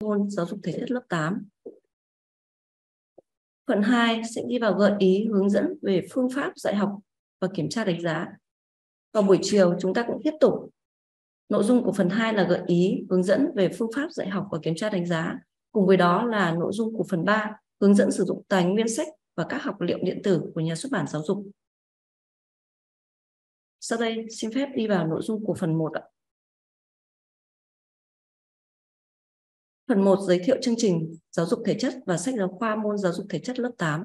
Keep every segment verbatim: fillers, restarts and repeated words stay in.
môn giáo dục thể chất lớp tám. Phần hai sẽ đi vào gợi ý hướng dẫn về phương pháp dạy học và kiểm tra đánh giá. Vào buổi chiều chúng ta cũng tiếp tục. Nội dung của phần hai là gợi ý hướng dẫn về phương pháp dạy học và kiểm tra đánh giá. Cùng với đó là nội dung của phần ba, hướng dẫn sử dụng tài nguyên sách và các học liệu điện tử của nhà xuất bản giáo dục. Sau đây xin phép đi vào nội dung của phần một ạ. Phần một giới thiệu chương trình giáo dục thể chất và sách giáo khoa môn giáo dục thể chất lớp tám.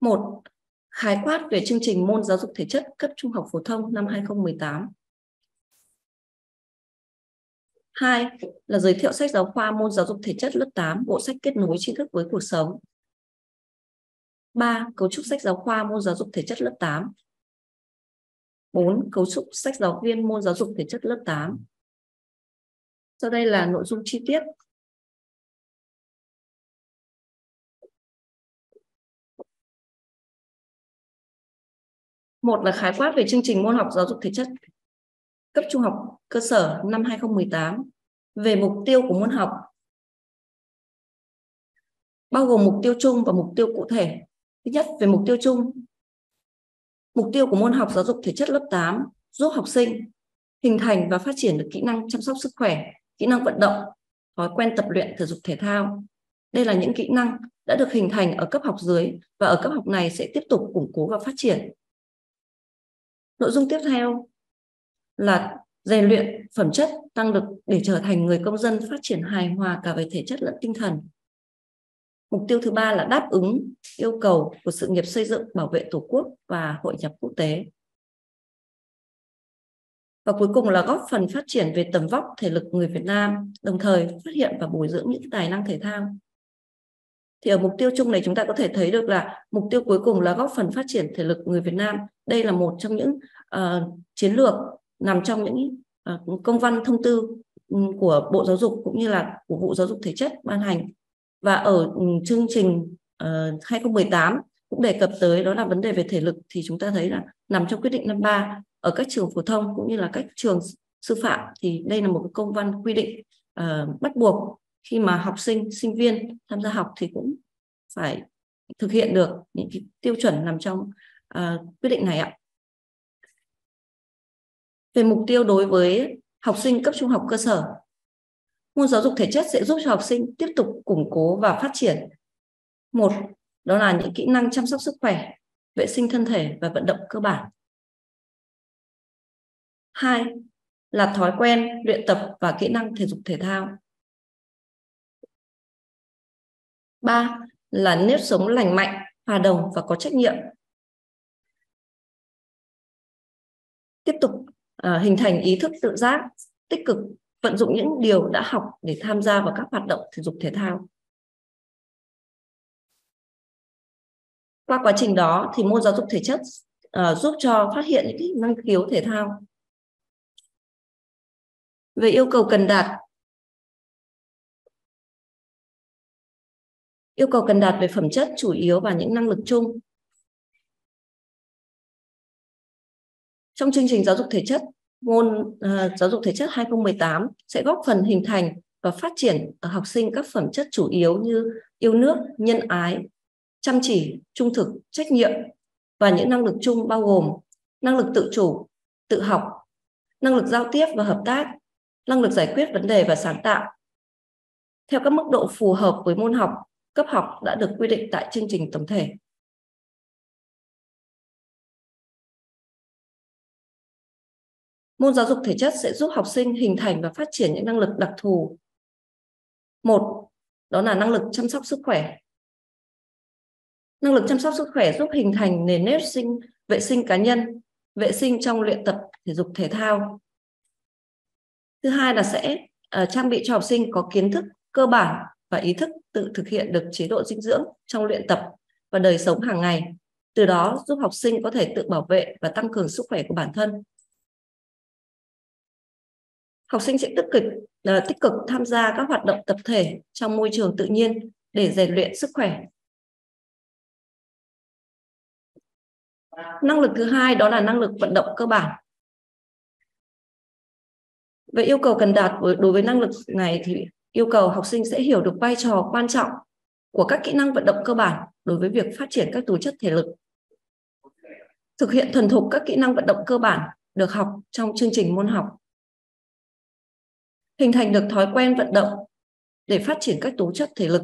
một. Khái quát về chương trình môn giáo dục thể chất cấp trung học phổ thông năm hai không một tám. hai. Là giới thiệu sách giáo khoa môn giáo dục thể chất lớp tám, bộ sách kết nối tri thức với cuộc sống. ba. Cấu trúc sách giáo khoa môn giáo dục thể chất lớp tám. bốn. Cấu trúc sách giáo viên môn giáo dục thể chất lớp tám. Sau đây là nội dung chi tiết. Một là khái quát về chương trình môn học giáo dục thể chất cấp trung học cơ sở năm hai không một tám về mục tiêu của môn học, bao gồm mục tiêu chung và mục tiêu cụ thể. Thứ nhất, về mục tiêu chung. Mục tiêu của môn học giáo dục thể chất lớp tám giúp học sinh hình thành và phát triển được kỹ năng chăm sóc sức khỏe, kỹ năng vận động, thói quen tập luyện thể dục thể thao. Đây là những kỹ năng đã được hình thành ở cấp học dưới và ở cấp học này sẽ tiếp tục củng cố và phát triển. Nội dung tiếp theo là rèn luyện phẩm chất tăng lực để trở thành người công dân phát triển hài hòa cả về thể chất lẫn tinh thần. Mục tiêu thứ ba là đáp ứng yêu cầu của sự nghiệp xây dựng, bảo vệ Tổ quốc và hội nhập quốc tế. Và cuối cùng là góp phần phát triển về tầm vóc thể lực người Việt Nam, đồng thời phát hiện và bồi dưỡng những tài năng thể thao. Thì ở mục tiêu chung này chúng ta có thể thấy được là mục tiêu cuối cùng là góp phần phát triển thể lực người Việt Nam. Đây là một trong những uh, chiến lược nằm trong những uh, công văn thông tư của Bộ Giáo dục cũng như là của Vụ Giáo dục Thể chất ban hành. Và ở chương trình uh, hai không một tám cũng đề cập tới đó là vấn đề về thể lực, thì chúng ta thấy là nằm trong quyết định năm ba ở các trường phổ thông cũng như là các trường sư phạm, thì đây là một công văn quy định uh, bắt buộc khi mà học sinh, sinh viên tham gia học thì cũng phải thực hiện được những cái tiêu chuẩn nằm trong uh, quyết định này ạ. Về mục tiêu đối với học sinh cấp trung học cơ sở, môn giáo dục thể chất sẽ giúp cho học sinh tiếp tục củng cố và phát triển. Một, đó là những kỹ năng chăm sóc sức khỏe, vệ sinh thân thể và vận động cơ bản. Hai, là thói quen, luyện tập và kỹ năng thể dục thể thao. Ba, là nếp sống lành mạnh, hòa đồng và có trách nhiệm. Tiếp tục uh, hình thành ý thức tự giác, tích cực, vận dụng những điều đã học để tham gia vào các hoạt động thể dục thể thao. Qua quá trình đó thì môn giáo dục thể chất uh, giúp cho phát hiện những năng khiếu thể thao. Về yêu cầu cần đạt, yêu cầu cần đạt về phẩm chất chủ yếu và những năng lực chung. Trong chương trình giáo dục thể chất, môn uh, giáo dục thể chất hai không một tám sẽ góp phần hình thành và phát triển ở học sinh các phẩm chất chủ yếu như yêu nước, nhân ái, chăm chỉ, trung thực, trách nhiệm và những năng lực chung bao gồm năng lực tự chủ, tự học, năng lực giao tiếp và hợp tác, năng lực giải quyết vấn đề và sáng tạo. Theo các mức độ phù hợp với môn học, cấp học đã được quy định tại chương trình tổng thể. Môn giáo dục thể chất sẽ giúp học sinh hình thành và phát triển những năng lực đặc thù. Một, đó là năng lực chăm sóc sức khỏe. Năng lực chăm sóc sức khỏe giúp hình thành nền nếp sinh, vệ sinh cá nhân, vệ sinh trong luyện tập thể dục thể thao. Thứ hai là sẽ uh, trang bị cho học sinh có kiến thức cơ bản và ý thức tự thực hiện được chế độ dinh dưỡng trong luyện tập và đời sống hàng ngày. Từ đó giúp học sinh có thể tự bảo vệ và tăng cường sức khỏe của bản thân. Học sinh sẽ tích cực, uh, tích cực tham gia các hoạt động tập thể trong môi trường tự nhiên để rèn luyện sức khỏe. Năng lực thứ hai đó là năng lực vận động cơ bản. Về yêu cầu cần đạt đối với năng lực này thì yêu cầu học sinh sẽ hiểu được vai trò quan trọng của các kỹ năng vận động cơ bản đối với việc phát triển các tố chất thể lực. Thực hiện thuần thục các kỹ năng vận động cơ bản được học trong chương trình môn học. Hình thành được thói quen vận động để phát triển các tố chất thể lực.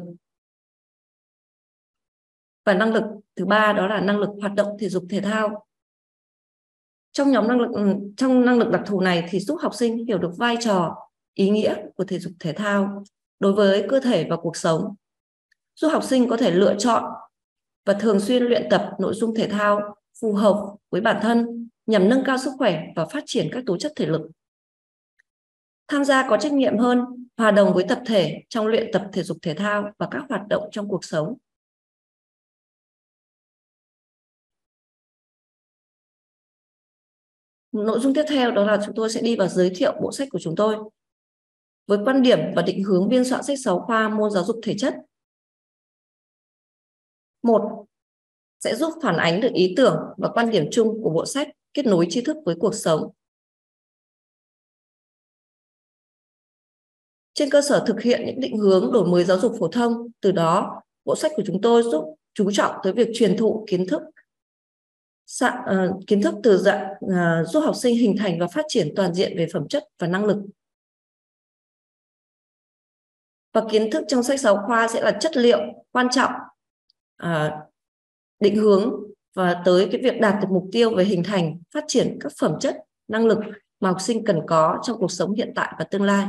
Và năng lực thứ ba đó là năng lực hoạt động thể dục thể thao. Trong nhóm năng lực trong năng lực đặc thù này thì giúp học sinh hiểu được vai trò, ý nghĩa của thể dục thể thao đối với cơ thể và cuộc sống. Giúp học sinh có thể lựa chọn và thường xuyên luyện tập nội dung thể thao phù hợp với bản thân nhằm nâng cao sức khỏe và phát triển các tố chất thể lực. Tham gia có trách nhiệm hơn, hòa đồng với tập thể trong luyện tập thể dục thể thao và các hoạt động trong cuộc sống. Nội dung tiếp theo đó là chúng tôi sẽ đi vào giới thiệu bộ sách của chúng tôi. Với quan điểm và định hướng biên soạn sách giáo khoa môn giáo dục thể chất. Một, sẽ giúp phản ánh được ý tưởng và quan điểm chung của bộ sách kết nối tri thức với cuộc sống. Trên cơ sở thực hiện những định hướng đổi mới giáo dục phổ thông, từ đó bộ sách của chúng tôi giúp chú trọng tới việc truyền thụ kiến thức, kiến thức từ dạng giúp học sinh hình thành và phát triển toàn diện về phẩm chất và năng lực. Và kiến thức trong sách giáo khoa sẽ là chất liệu quan trọng định hướng và tới cái việc đạt được mục tiêu về hình thành, phát triển các phẩm chất, năng lực mà học sinh cần có trong cuộc sống hiện tại và tương lai.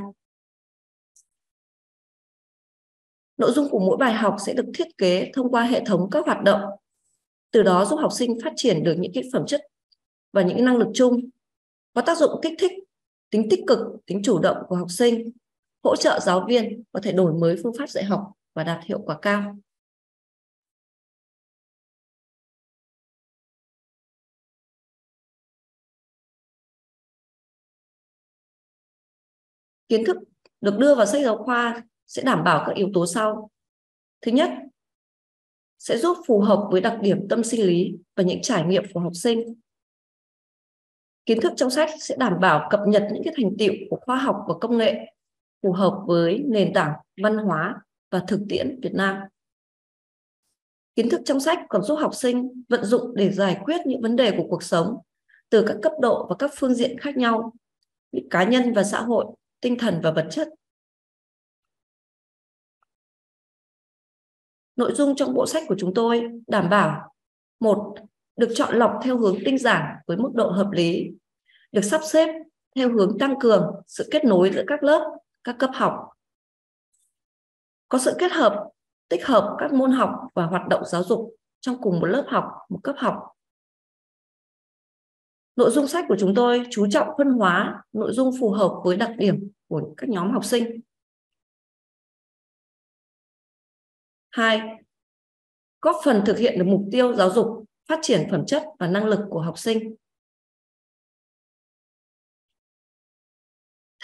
Nội dung của mỗi bài học sẽ được thiết kế thông qua hệ thống các hoạt động, từ đó giúp học sinh phát triển được những cái phẩm chất và những năng lực chung, có tác dụng kích thích tính tích cực, tính chủ động của học sinh, hỗ trợ giáo viên có thể đổi mới phương pháp dạy học và đạt hiệu quả cao. Kiến thức được đưa vào sách giáo khoa sẽ đảm bảo các yếu tố sau. Thứ nhất, sẽ giúp phù hợp với đặc điểm tâm sinh lý và những trải nghiệm của học sinh. Kiến thức trong sách sẽ đảm bảo cập nhật những cái thành tựu của khoa học và công nghệ phù hợp với nền tảng văn hóa và thực tiễn Việt Nam. Kiến thức trong sách còn giúp học sinh vận dụng để giải quyết những vấn đề của cuộc sống từ các cấp độ và các phương diện khác nhau, như cá nhân và xã hội, tinh thần và vật chất. Nội dung trong bộ sách của chúng tôi đảm bảo một. Được chọn lọc theo hướng tinh giản với mức độ hợp lý, được sắp xếp theo hướng tăng cường sự kết nối giữa các lớp, các cấp học. Có sự kết hợp, tích hợp các môn học và hoạt động giáo dục trong cùng một lớp học, một cấp học. Nội dung sách của chúng tôi chú trọng phân hóa nội dung phù hợp với đặc điểm của các nhóm học sinh. Hai, góp phần thực hiện được mục tiêu giáo dục, phát triển phẩm chất và năng lực của học sinh.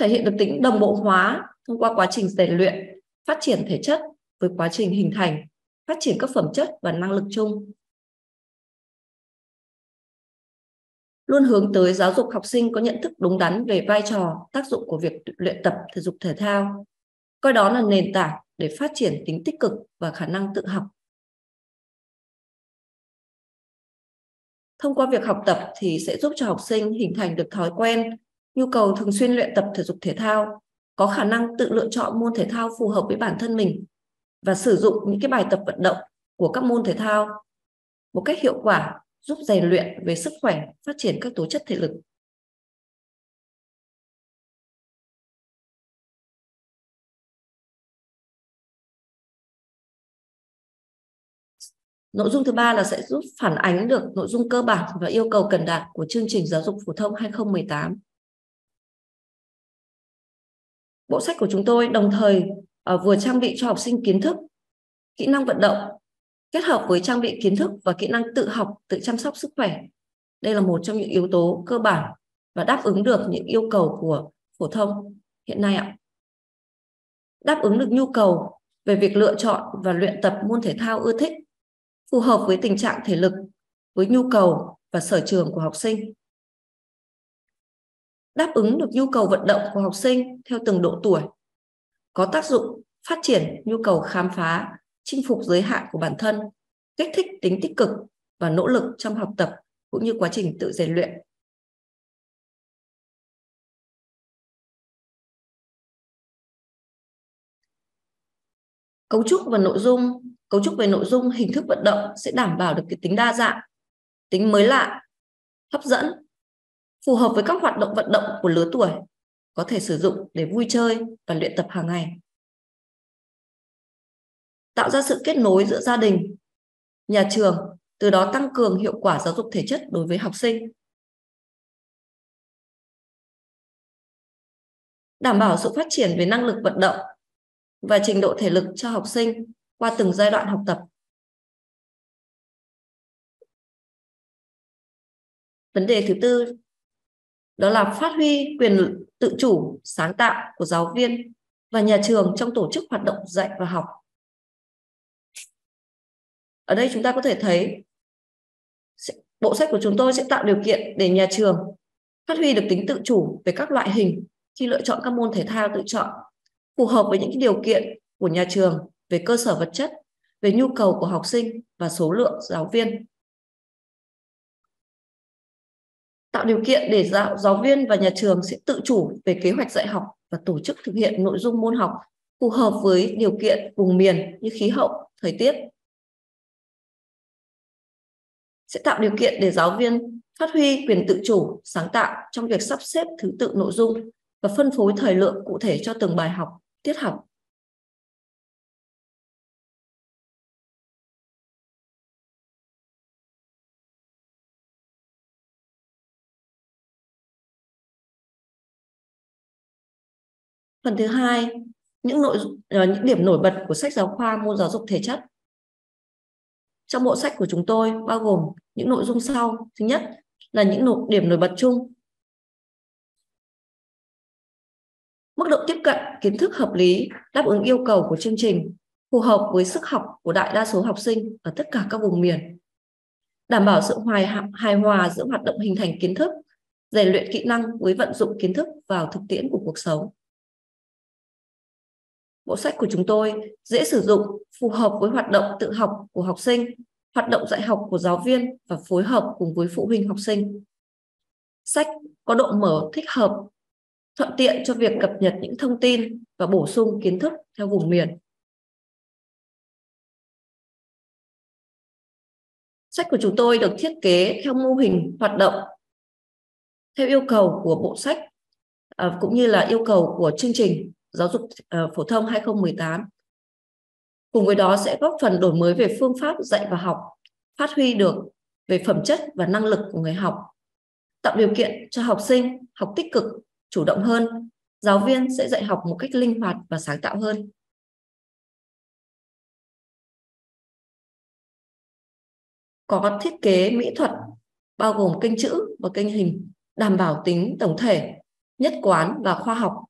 Thể hiện được tính đồng bộ hóa thông qua quá trình rèn luyện, phát triển thể chất với quá trình hình thành, phát triển các phẩm chất và năng lực chung. Luôn hướng tới giáo dục học sinh có nhận thức đúng đắn về vai trò, tác dụng của việc luyện tập thể dục thể thao, coi đó là nền tảng để phát triển tính tích cực và khả năng tự học. Thông qua việc học tập thì sẽ giúp cho học sinh hình thành được thói quen, nhu cầu thường xuyên luyện tập thể dục thể thao, có khả năng tự lựa chọn môn thể thao phù hợp với bản thân mình và sử dụng những cái bài tập vận động của các môn thể thao một cách hiệu quả, giúp rèn luyện về sức khỏe, phát triển các tố chất thể lực. Nội dung thứ ba là sẽ giúp phản ánh được nội dung cơ bản và yêu cầu cần đạt của chương trình giáo dục phổ thông hai nghìn không trăm mười tám. Bộ sách của chúng tôi đồng thời vừa trang bị cho học sinh kiến thức, kỹ năng vận động, kết hợp với trang bị kiến thức và kỹ năng tự học, tự chăm sóc sức khỏe. Đây là một trong những yếu tố cơ bản và đáp ứng được những yêu cầu của phổ thông hiện nay ạ. Đáp ứng được nhu cầu về việc lựa chọn và luyện tập môn thể thao ưa thích, phù hợp với tình trạng thể lực, với nhu cầu và sở trường của học sinh. đáp ứng được nhu cầu vận động của học sinh theo từng độ tuổi, có tác dụng phát triển nhu cầu khám phá, chinh phục giới hạn của bản thân, kích thích tính tích cực và nỗ lực trong học tập cũng như quá trình tự rèn luyện. Cấu trúc và nội dung, cấu trúc về nội dung, hình thức vận động sẽ đảm bảo được cái tính đa dạng, tính mới lạ, hấp dẫn, phù hợp với các hoạt động vận động của lứa tuổi, có thể sử dụng để vui chơi và luyện tập hàng ngày. Tạo ra sự kết nối giữa gia đình, nhà trường, từ đó tăng cường hiệu quả giáo dục thể chất đối với học sinh. Đảm bảo sự phát triển về năng lực vận động và trình độ thể lực cho học sinh qua từng giai đoạn học tập. Vấn đề thứ tư đó là phát huy quyền tự chủ, sáng tạo của giáo viên và nhà trường trong tổ chức hoạt động dạy và học. Ở đây chúng ta có thể thấy bộ sách của chúng tôi sẽ tạo điều kiện để nhà trường phát huy được tính tự chủ về các loại hình khi lựa chọn các môn thể thao tự chọn, phù hợp với những điều kiện của nhà trường về cơ sở vật chất, về nhu cầu của học sinh và số lượng giáo viên. Tạo điều kiện để giáo, giáo viên và nhà trường sẽ tự chủ về kế hoạch dạy học và tổ chức thực hiện nội dung môn học phù hợp với điều kiện vùng miền như khí hậu, thời tiết. Sẽ tạo điều kiện để giáo viên phát huy quyền tự chủ, sáng tạo trong việc sắp xếp thứ tự nội dung và phân phối thời lượng cụ thể cho từng bài học, tiết học. Phần thứ hai, những nội những điểm nổi bật của sách giáo khoa môn giáo dục thể chất. Trong bộ sách của chúng tôi bao gồm những nội dung sau. Thứ nhất là những nội, điểm nổi bật chung. Mức độ tiếp cận kiến thức hợp lý, đáp ứng yêu cầu của chương trình, phù hợp với sức học của đại đa số học sinh ở tất cả các vùng miền. Đảm bảo sự hoài, hài hòa giữa hoạt động hình thành kiến thức, rèn luyện kỹ năng với vận dụng kiến thức vào thực tiễn của cuộc sống. Bộ sách của chúng tôi dễ sử dụng, phù hợp với hoạt động tự học của học sinh, hoạt động dạy học của giáo viên và phối hợp cùng với phụ huynh học sinh. Sách có độ mở thích hợp, thuận tiện cho việc cập nhật những thông tin và bổ sung kiến thức theo vùng miền. Sách của chúng tôi được thiết kế theo mô hình hoạt động, theo yêu cầu của bộ sách cũng như là yêu cầu của chương trình giáo dục phổ thông hai không một tám. Cùng với đó sẽ góp phần đổi mới về phương pháp dạy và học, phát huy được về phẩm chất và năng lực của người học, tạo điều kiện cho học sinh học tích cực, chủ động hơn, giáo viên sẽ dạy học một cách linh hoạt và sáng tạo hơn. Có thiết kế mỹ thuật bao gồm kênh chữ và kênh hình, đảm bảo tính tổng thể, nhất quán và khoa học.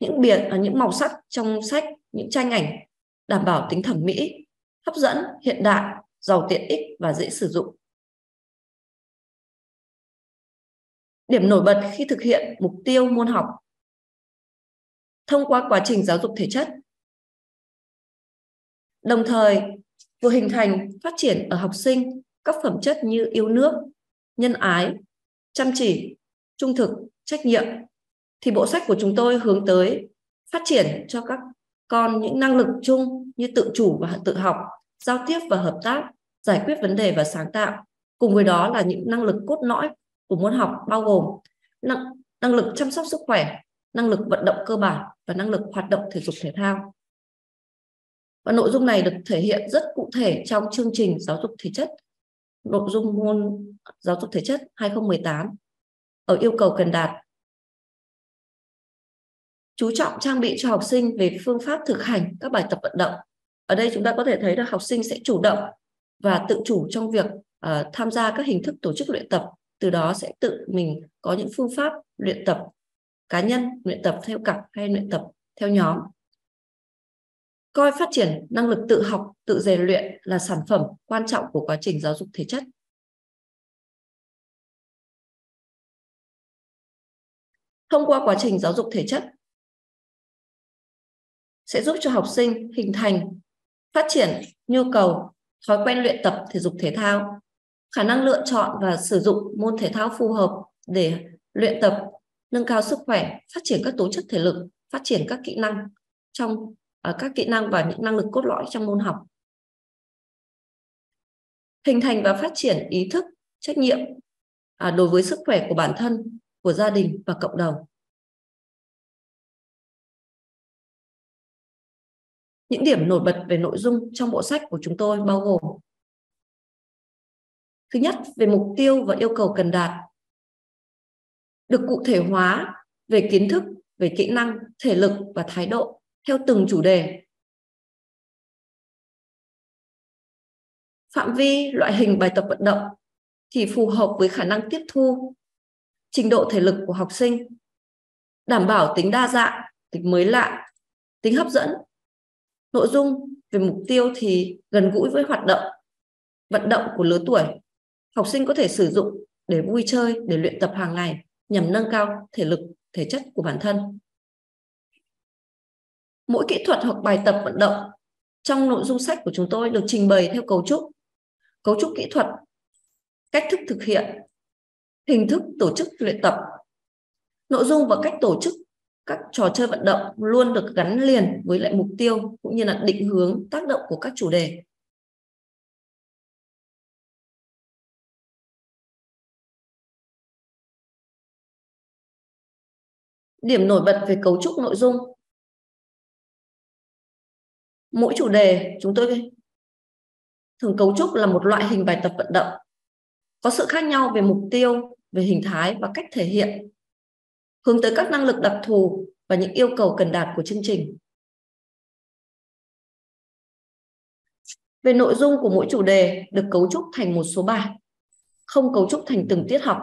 Những biệt ở những màu sắc trong sách, những tranh ảnh đảm bảo tính thẩm mỹ, hấp dẫn, hiện đại, giàu tiện ích và dễ sử dụng. Điểm nổi bật khi thực hiện mục tiêu môn học thông qua quá trình giáo dục thể chất, đồng thời vừa hình thành phát triển ở học sinh các phẩm chất như yêu nước, nhân ái, chăm chỉ, trung thực, trách nhiệm, thì bộ sách của chúng tôi hướng tới phát triển cho các con những năng lực chung như tự chủ và tự học, giao tiếp và hợp tác, giải quyết vấn đề và sáng tạo. Cùng với đó là những năng lực cốt lõi của môn học bao gồm năng, năng lực chăm sóc sức khỏe, năng lực vận động cơ bản và năng lực hoạt động thể dục thể thao. Và nội dung này được thể hiện rất cụ thể trong chương trình giáo dục thể chất, nội dung môn giáo dục thể chất hai không một tám ở yêu cầu cần đạt. Chú trọng trang bị cho học sinh về phương pháp thực hành các bài tập vận động. Ở đây chúng ta có thể thấy là học sinh sẽ chủ động và tự chủ trong việc uh, tham gia các hình thức tổ chức luyện tập. Từ đó sẽ tự mình có những phương pháp luyện tập cá nhân, luyện tập theo cặp hay luyện tập theo nhóm. Coi phát triển năng lực tự học, tự rèn luyện là sản phẩm quan trọng của quá trình giáo dục thể chất. thông qua quá trình giáo dục thể chất sẽ giúp cho học sinh hình thành, phát triển nhu cầu, thói quen luyện tập thể dục thể thao, khả năng lựa chọn và sử dụng môn thể thao phù hợp để luyện tập, nâng cao sức khỏe, phát triển các tố chất thể lực, phát triển các kỹ năng trong các kỹ năng và những năng lực cốt lõi trong môn học. Hình thành và phát triển ý thức, trách nhiệm đối với sức khỏe của bản thân, của gia đình và cộng đồng. Những điểm nổi bật về nội dung trong bộ sách của chúng tôi bao gồm: thứ nhất, về mục tiêu và yêu cầu cần đạt, được cụ thể hóa về kiến thức, về kỹ năng, thể lực và thái độ theo từng chủ đề. Phạm vi, loại hình bài tập vận động thì phù hợp với khả năng tiếp thu, trình độ thể lực của học sinh, đảm bảo tính đa dạng, tính mới lạ, tính hấp dẫn. Nội dung về mục tiêu thì gần gũi với hoạt động, vận động của lứa tuổi. Học sinh có thể sử dụng để vui chơi, để luyện tập hàng ngày nhằm nâng cao thể lực, thể chất của bản thân. Mỗi kỹ thuật hoặc bài tập vận động trong nội dung sách của chúng tôi được trình bày theo cấu trúc, cấu trúc kỹ thuật, cách thức thực hiện, hình thức tổ chức luyện tập. Nội dung và cách tổ chức các trò chơi vận động luôn được gắn liền với lại mục tiêu cũng như là định hướng tác động của các chủ đề. Điểm nổi bật về cấu trúc nội dung. Mỗi chủ đề chúng tôi thường cấu trúc là một loại hình bài tập vận động, có sự khác nhau về mục tiêu, về hình thái và cách thể hiện, hướng tới các năng lực đặc thù và những yêu cầu cần đạt của chương trình. Về nội dung của mỗi chủ đề được cấu trúc thành một số bài, không cấu trúc thành từng tiết học.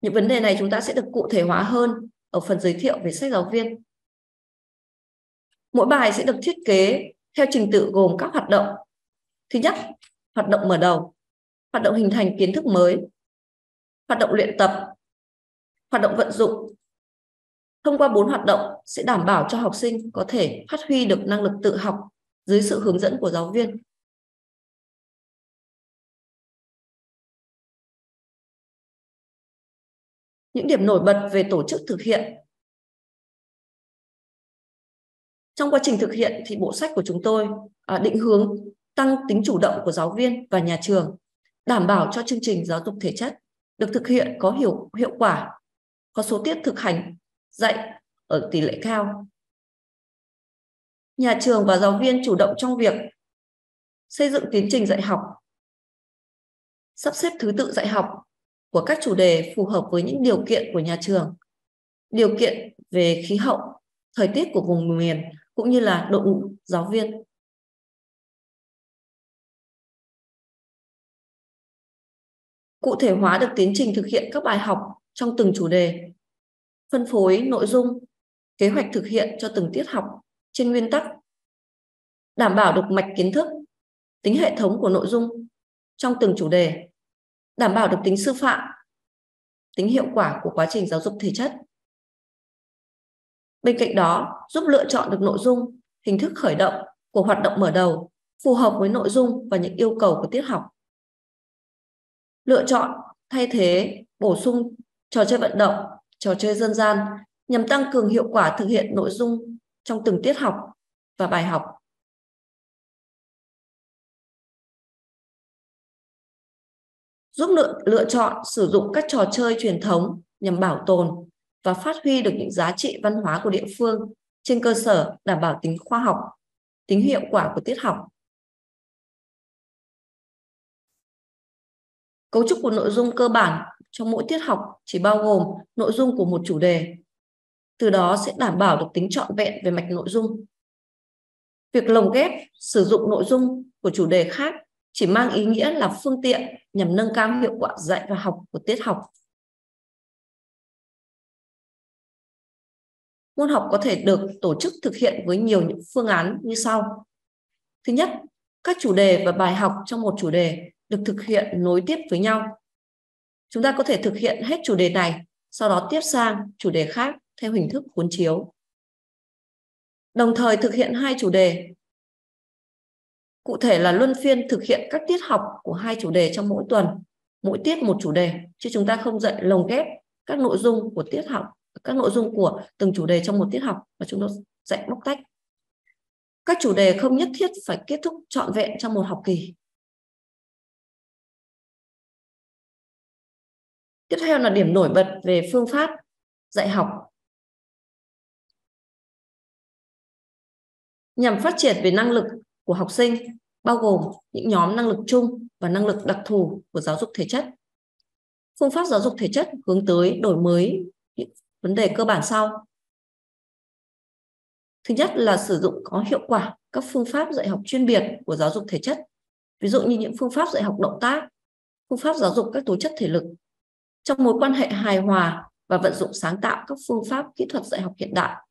Những vấn đề này chúng ta sẽ được cụ thể hóa hơn ở phần giới thiệu về sách giáo viên. Mỗi bài sẽ được thiết kế theo trình tự gồm các hoạt động. Thứ nhất, hoạt động mở đầu, hoạt động hình thành kiến thức mới, hoạt động luyện tập, hoạt động vận dụng. Thông qua bốn hoạt động sẽ đảm bảo cho học sinh có thể phát huy được năng lực tự học dưới sự hướng dẫn của giáo viên. Những điểm nổi bật về tổ chức thực hiện. Trong quá trình thực hiện thì bộ sách của chúng tôi định hướng tăng tính chủ động của giáo viên và nhà trường, đảm bảo cho chương trình giáo dục thể chất được thực hiện có hiệu, hiệu quả, có số tiết thực hành dạy ở tỷ lệ cao. Nhà trường và giáo viên chủ động trong việc xây dựng tiến trình dạy học, sắp xếp thứ tự dạy học của các chủ đề phù hợp với những điều kiện của nhà trường, điều kiện về khí hậu, thời tiết của vùng miền cũng như là đội ngũ giáo viên. Cụ thể hóa được tiến trình thực hiện các bài học trong từng chủ đề, phân phối nội dung, kế hoạch thực hiện cho từng tiết học trên nguyên tắc đảm bảo được mạch kiến thức, tính hệ thống của nội dung trong từng chủ đề, đảm bảo được tính sư phạm, tính hiệu quả của quá trình giáo dục thể chất. Bên cạnh đó, giúp lựa chọn được nội dung, hình thức khởi động của hoạt động mở đầu phù hợp với nội dung và những yêu cầu của tiết học. Lựa chọn, thay thế, bổ sung trò chơi vận động, trò chơi dân gian nhằm tăng cường hiệu quả thực hiện nội dung trong từng tiết học và bài học. Giúp lựa, lựa chọn sử dụng các trò chơi truyền thống nhằm bảo tồn và phát huy được những giá trị văn hóa của địa phương trên cơ sở đảm bảo tính khoa học, tính hiệu quả của tiết học. Cấu trúc của nội dung cơ bản trong mỗi tiết học chỉ bao gồm nội dung của một chủ đề, từ đó sẽ đảm bảo được tính trọn vẹn về mạch nội dung. Việc lồng ghép sử dụng nội dung của chủ đề khác chỉ mang ý nghĩa là phương tiện nhằm nâng cao hiệu quả dạy và học của tiết học. Môn học có thể được tổ chức thực hiện với nhiều những phương án như sau. Thứ nhất, các chủ đề và bài học trong một chủ đề được thực hiện nối tiếp với nhau. Chúng ta có thể thực hiện hết chủ đề này sau đó tiếp sang chủ đề khác theo hình thức cuốn chiếu. Đồng thời thực hiện hai chủ đề. Cụ thể là luân phiên thực hiện các tiết học của hai chủ đề trong mỗi tuần, mỗi tiết một chủ đề, chứ chúng ta không dạy lồng ghép các nội dung của tiết học, các nội dung của từng chủ đề trong một tiết học mà chúng ta dạy bóc tách. Các chủ đề không nhất thiết phải kết thúc trọn vẹn trong một học kỳ. Tiếp theo là điểm nổi bật về phương pháp dạy học. Nhằm phát triển về năng lực của học sinh, bao gồm những nhóm năng lực chung và năng lực đặc thù của giáo dục thể chất. Phương pháp giáo dục thể chất hướng tới đổi mới những vấn đề cơ bản sau. Thứ nhất là sử dụng có hiệu quả các phương pháp dạy học chuyên biệt của giáo dục thể chất, ví dụ như những phương pháp dạy học động tác, phương pháp giáo dục các tố chất thể lực, trong mối quan hệ hài hòa và vận dụng sáng tạo các phương pháp kỹ thuật dạy học hiện đại,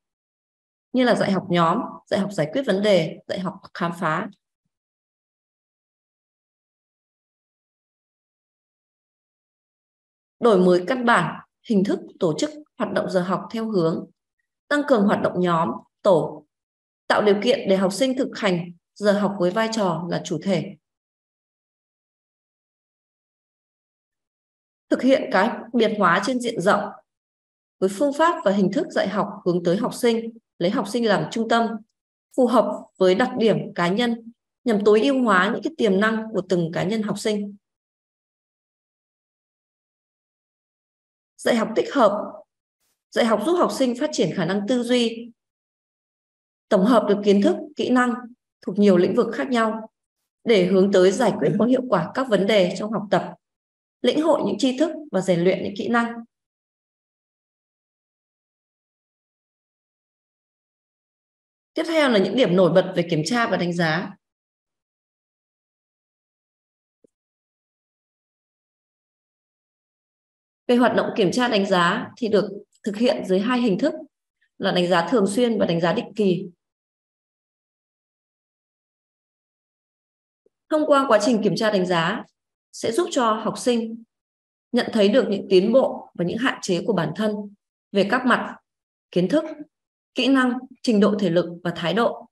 như là dạy học nhóm, dạy học giải quyết vấn đề, dạy học khám phá. Đổi mới căn bản, hình thức tổ chức hoạt động giờ học theo hướng tăng cường hoạt động nhóm, tổ, tạo điều kiện để học sinh thực hành giờ học với vai trò là chủ thể. Thực hiện cá biệt hóa trên diện rộng với phương pháp và hình thức dạy học hướng tới học sinh, lấy học sinh làm trung tâm, phù hợp với đặc điểm cá nhân nhằm tối ưu hóa những cái tiềm năng của từng cá nhân học sinh. Dạy học tích hợp, dạy học giúp học sinh phát triển khả năng tư duy, tổng hợp được kiến thức, kỹ năng thuộc nhiều lĩnh vực khác nhau để hướng tới giải quyết có hiệu quả các vấn đề trong học tập, lĩnh hội những tri thức và rèn luyện những kỹ năng. Tiếp theo là những điểm nổi bật về kiểm tra và đánh giá. Về hoạt động kiểm tra đánh giá thì được thực hiện dưới hai hình thức là đánh giá thường xuyên và đánh giá định kỳ. Thông qua quá trình kiểm tra đánh giá sẽ giúp cho học sinh nhận thấy được những tiến bộ và những hạn chế của bản thân về các mặt kiến thức, kỹ năng, trình độ thể lực và thái độ.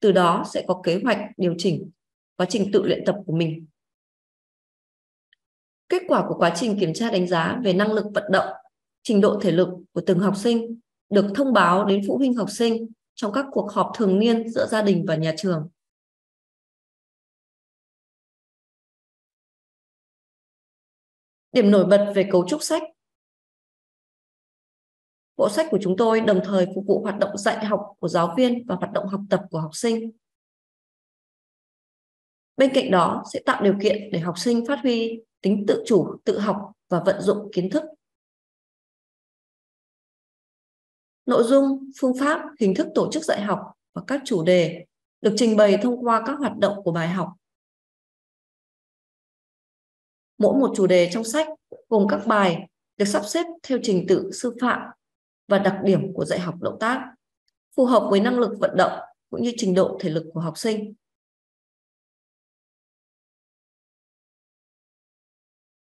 Từ đó sẽ có kế hoạch điều chỉnh quá trình tự luyện tập của mình. Kết quả của quá trình kiểm tra đánh giá về năng lực vận động, trình độ thể lực của từng học sinh được thông báo đến phụ huynh học sinh trong các cuộc họp thường niên giữa gia đình và nhà trường. Điểm nổi bật về cấu trúc sách. Bộ sách của chúng tôi đồng thời phục vụ hoạt động dạy học của giáo viên và hoạt động học tập của học sinh. Bên cạnh đó sẽ tạo điều kiện để học sinh phát huy tính tự chủ, tự học và vận dụng kiến thức. Nội dung, phương pháp, hình thức tổ chức dạy học và các chủ đề được trình bày thông qua các hoạt động của bài học. Mỗi một chủ đề trong sách gồm các bài được sắp xếp theo trình tự sư phạm và đặc điểm của dạy học động tác, phù hợp với năng lực vận động cũng như trình độ thể lực của học sinh.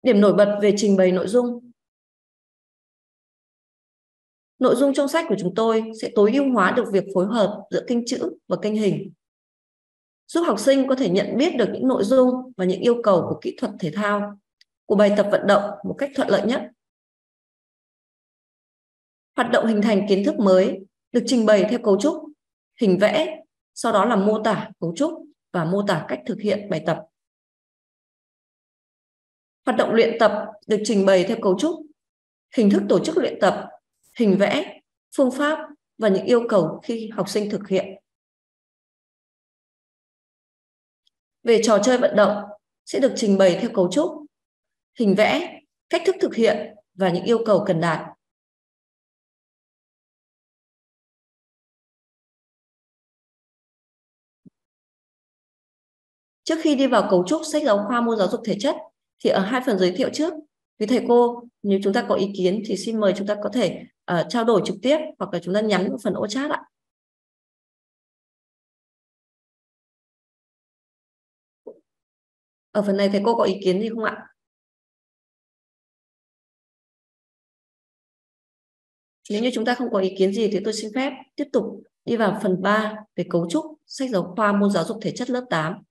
Điểm nổi bật về trình bày nội dung. Nội dung trong sách của chúng tôi sẽ tối ưu hóa được việc phối hợp giữa kênh chữ và kênh hình, giúp học sinh có thể nhận biết được những nội dung và những yêu cầu của kỹ thuật thể thao, của bài tập vận động một cách thuận lợi nhất. Hoạt động hình thành kiến thức mới được trình bày theo cấu trúc, hình vẽ, sau đó là mô tả cấu trúc và mô tả cách thực hiện bài tập. Hoạt động luyện tập được trình bày theo cấu trúc, hình thức tổ chức luyện tập, hình vẽ, phương pháp và những yêu cầu khi học sinh thực hiện. Về trò chơi vận động sẽ được trình bày theo cấu trúc, hình vẽ, cách thức thực hiện và những yêu cầu cần đạt. Trước khi đi vào cấu trúc sách giáo khoa môn giáo dục thể chất thì ở hai phần giới thiệu trước, quý thầy cô nếu chúng ta có ý kiến thì xin mời chúng ta có thể uh, trao đổi trực tiếp hoặc là chúng ta nhắn vào phần ô chat ạ. Ở phần này thầy cô có ý kiến gì không ạ? Nếu như chúng ta không có ý kiến gì thì tôi xin phép tiếp tục đi vào phần ba về cấu trúc sách giáo khoa môn giáo dục thể chất lớp tám.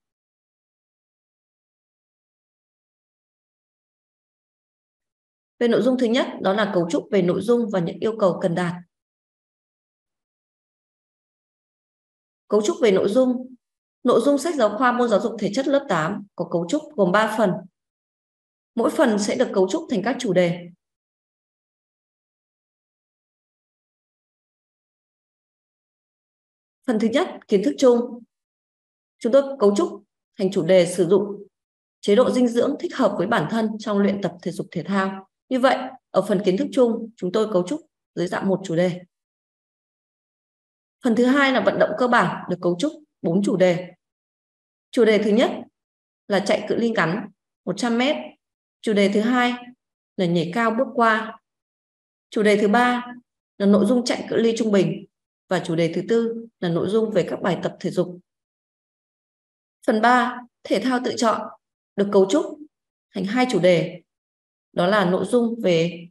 Về nội dung thứ nhất, đó là cấu trúc về nội dung và những yêu cầu cần đạt. Cấu trúc về nội dung. Nội dung sách giáo khoa môn giáo dục thể chất lớp tám có cấu trúc gồm ba phần. Mỗi phần sẽ được cấu trúc thành các chủ đề. Phần thứ nhất, kiến thức chung. Chúng tôi cấu trúc thành chủ đề sử dụng chế độ dinh dưỡng thích hợp với bản thân trong luyện tập thể dục thể thao. Như vậy, ở phần kiến thức chung, chúng tôi cấu trúc dưới dạng một chủ đề. Phần thứ hai là vận động cơ bản, được cấu trúc bốn chủ đề. Chủ đề thứ nhất là chạy cự ly ngắn một trăm mét. Chủ đề thứ hai là nhảy cao bước qua. Chủ đề thứ ba là nội dung chạy cự ly trung bình. Và chủ đề thứ tư là nội dung về các bài tập thể dục. Phần ba, thể thao tự chọn, được cấu trúc thành hai chủ đề. Đó là nội dung về...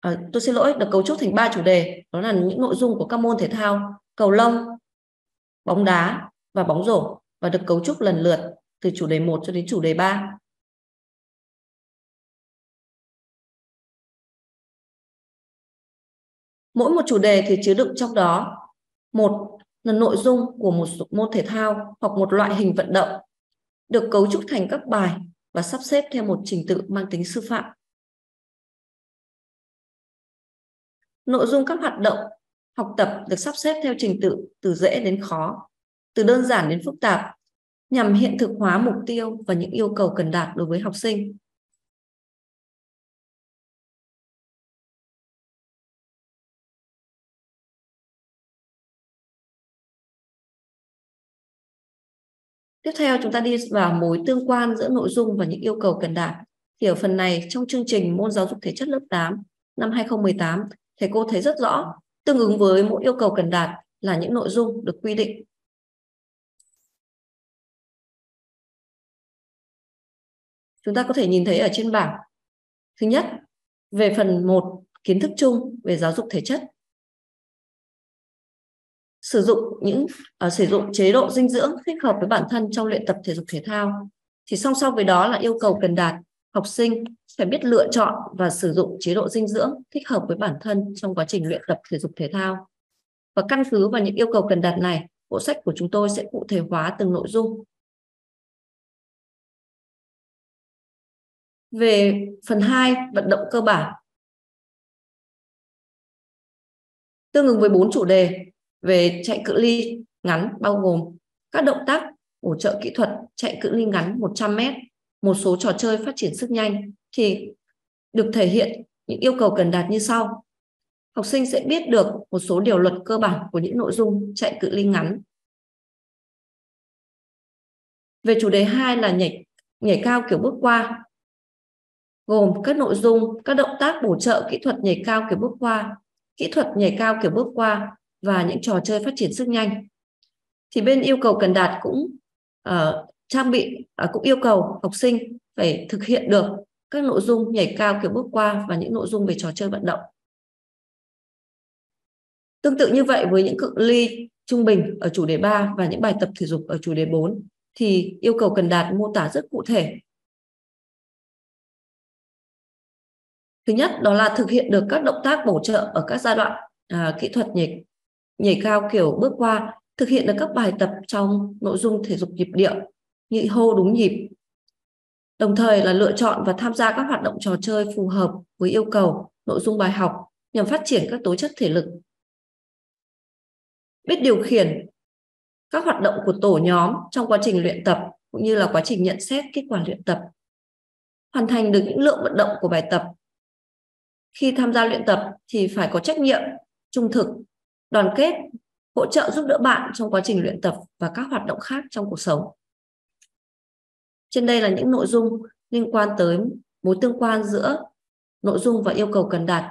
À, tôi xin lỗi, được cấu trúc thành ba chủ đề. Đó là những nội dung của các môn thể thao, cầu lông, bóng đá và bóng rổ. Và được cấu trúc lần lượt từ chủ đề một cho đến chủ đề ba. Mỗi một chủ đề thì chứa đựng trong đó một là nội dung của một môn thể thao hoặc một loại hình vận động, được cấu trúc thành các bài và sắp xếp theo một trình tự mang tính sư phạm. Nội dung các hoạt động học tập được sắp xếp theo trình tự từ dễ đến khó, từ đơn giản đến phức tạp, nhằm hiện thực hóa mục tiêu và những yêu cầu cần đạt đối với học sinh. Tiếp theo, chúng ta đi vào mối tương quan giữa nội dung và những yêu cầu cần đạt. Thì ở phần này, trong chương trình môn giáo dục thể chất lớp tám năm hai nghìn không trăm mười tám, thầy cô thấy rất rõ, tương ứng với mỗi yêu cầu cần đạt là những nội dung được quy định. Chúng ta có thể nhìn thấy ở trên bảng. Thứ nhất, về phần một, kiến thức chung về giáo dục thể chất. Sử dụng những uh, sử dụng chế độ dinh dưỡng thích hợp với bản thân trong luyện tập thể dục thể thao. Thì song song với đó là yêu cầu cần đạt, học sinh phải biết lựa chọn và sử dụng chế độ dinh dưỡng thích hợp với bản thân trong quá trình luyện tập thể dục thể thao. Và căn cứ vào những yêu cầu cần đạt này, bộ sách của chúng tôi sẽ cụ thể hóa từng nội dung. Về phần hai, vận động cơ bản. Tương ứng với bốn chủ đề về chạy cự ly ngắn, bao gồm các động tác bổ trợ kỹ thuật chạy cự ly ngắn một trăm mét, một số trò chơi phát triển sức nhanh, thì được thể hiện những yêu cầu cần đạt như sau. Học sinh sẽ biết được một số điều luật cơ bản của những nội dung chạy cự ly ngắn. Về chủ đề hai là nhảy, nhảy cao kiểu bước qua, gồm các nội dung, các động tác bổ trợ kỹ thuật nhảy cao kiểu bước qua, kỹ thuật nhảy cao kiểu bước qua, và những trò chơi phát triển sức nhanh. Thì bên yêu cầu cần đạt cũng uh, trang bị uh, cũng yêu cầu học sinh phải thực hiện được các nội dung nhảy cao kiểu bước qua và những nội dung về trò chơi vận động. Tương tự như vậy với những cự ly trung bình ở chủ đề ba và những bài tập thể dục ở chủ đề bốn, thì yêu cầu cần đạt mô tả rất cụ thể. Thứ nhất, đó là thực hiện được các động tác bổ trợ ở các giai đoạn uh, kỹ thuật nhảy nhảy cao kiểu bước qua, thực hiện được các bài tập trong nội dung thể dục nhịp điệu, nhị hô đúng nhịp, đồng thời là lựa chọn và tham gia các hoạt động trò chơi phù hợp với yêu cầu nội dung bài học nhằm phát triển các tố chất thể lực. Biết điều khiển các hoạt động của tổ nhóm trong quá trình luyện tập cũng như là quá trình nhận xét kết quả luyện tập. Hoàn thành được những lượng vận động của bài tập. Khi tham gia luyện tập thì phải có trách nhiệm, trung thực, đoàn kết, hỗ trợ giúp đỡ bạn trong quá trình luyện tập và các hoạt động khác trong cuộc sống. Trên đây là những nội dung liên quan tới mối tương quan giữa nội dung và yêu cầu cần đạt.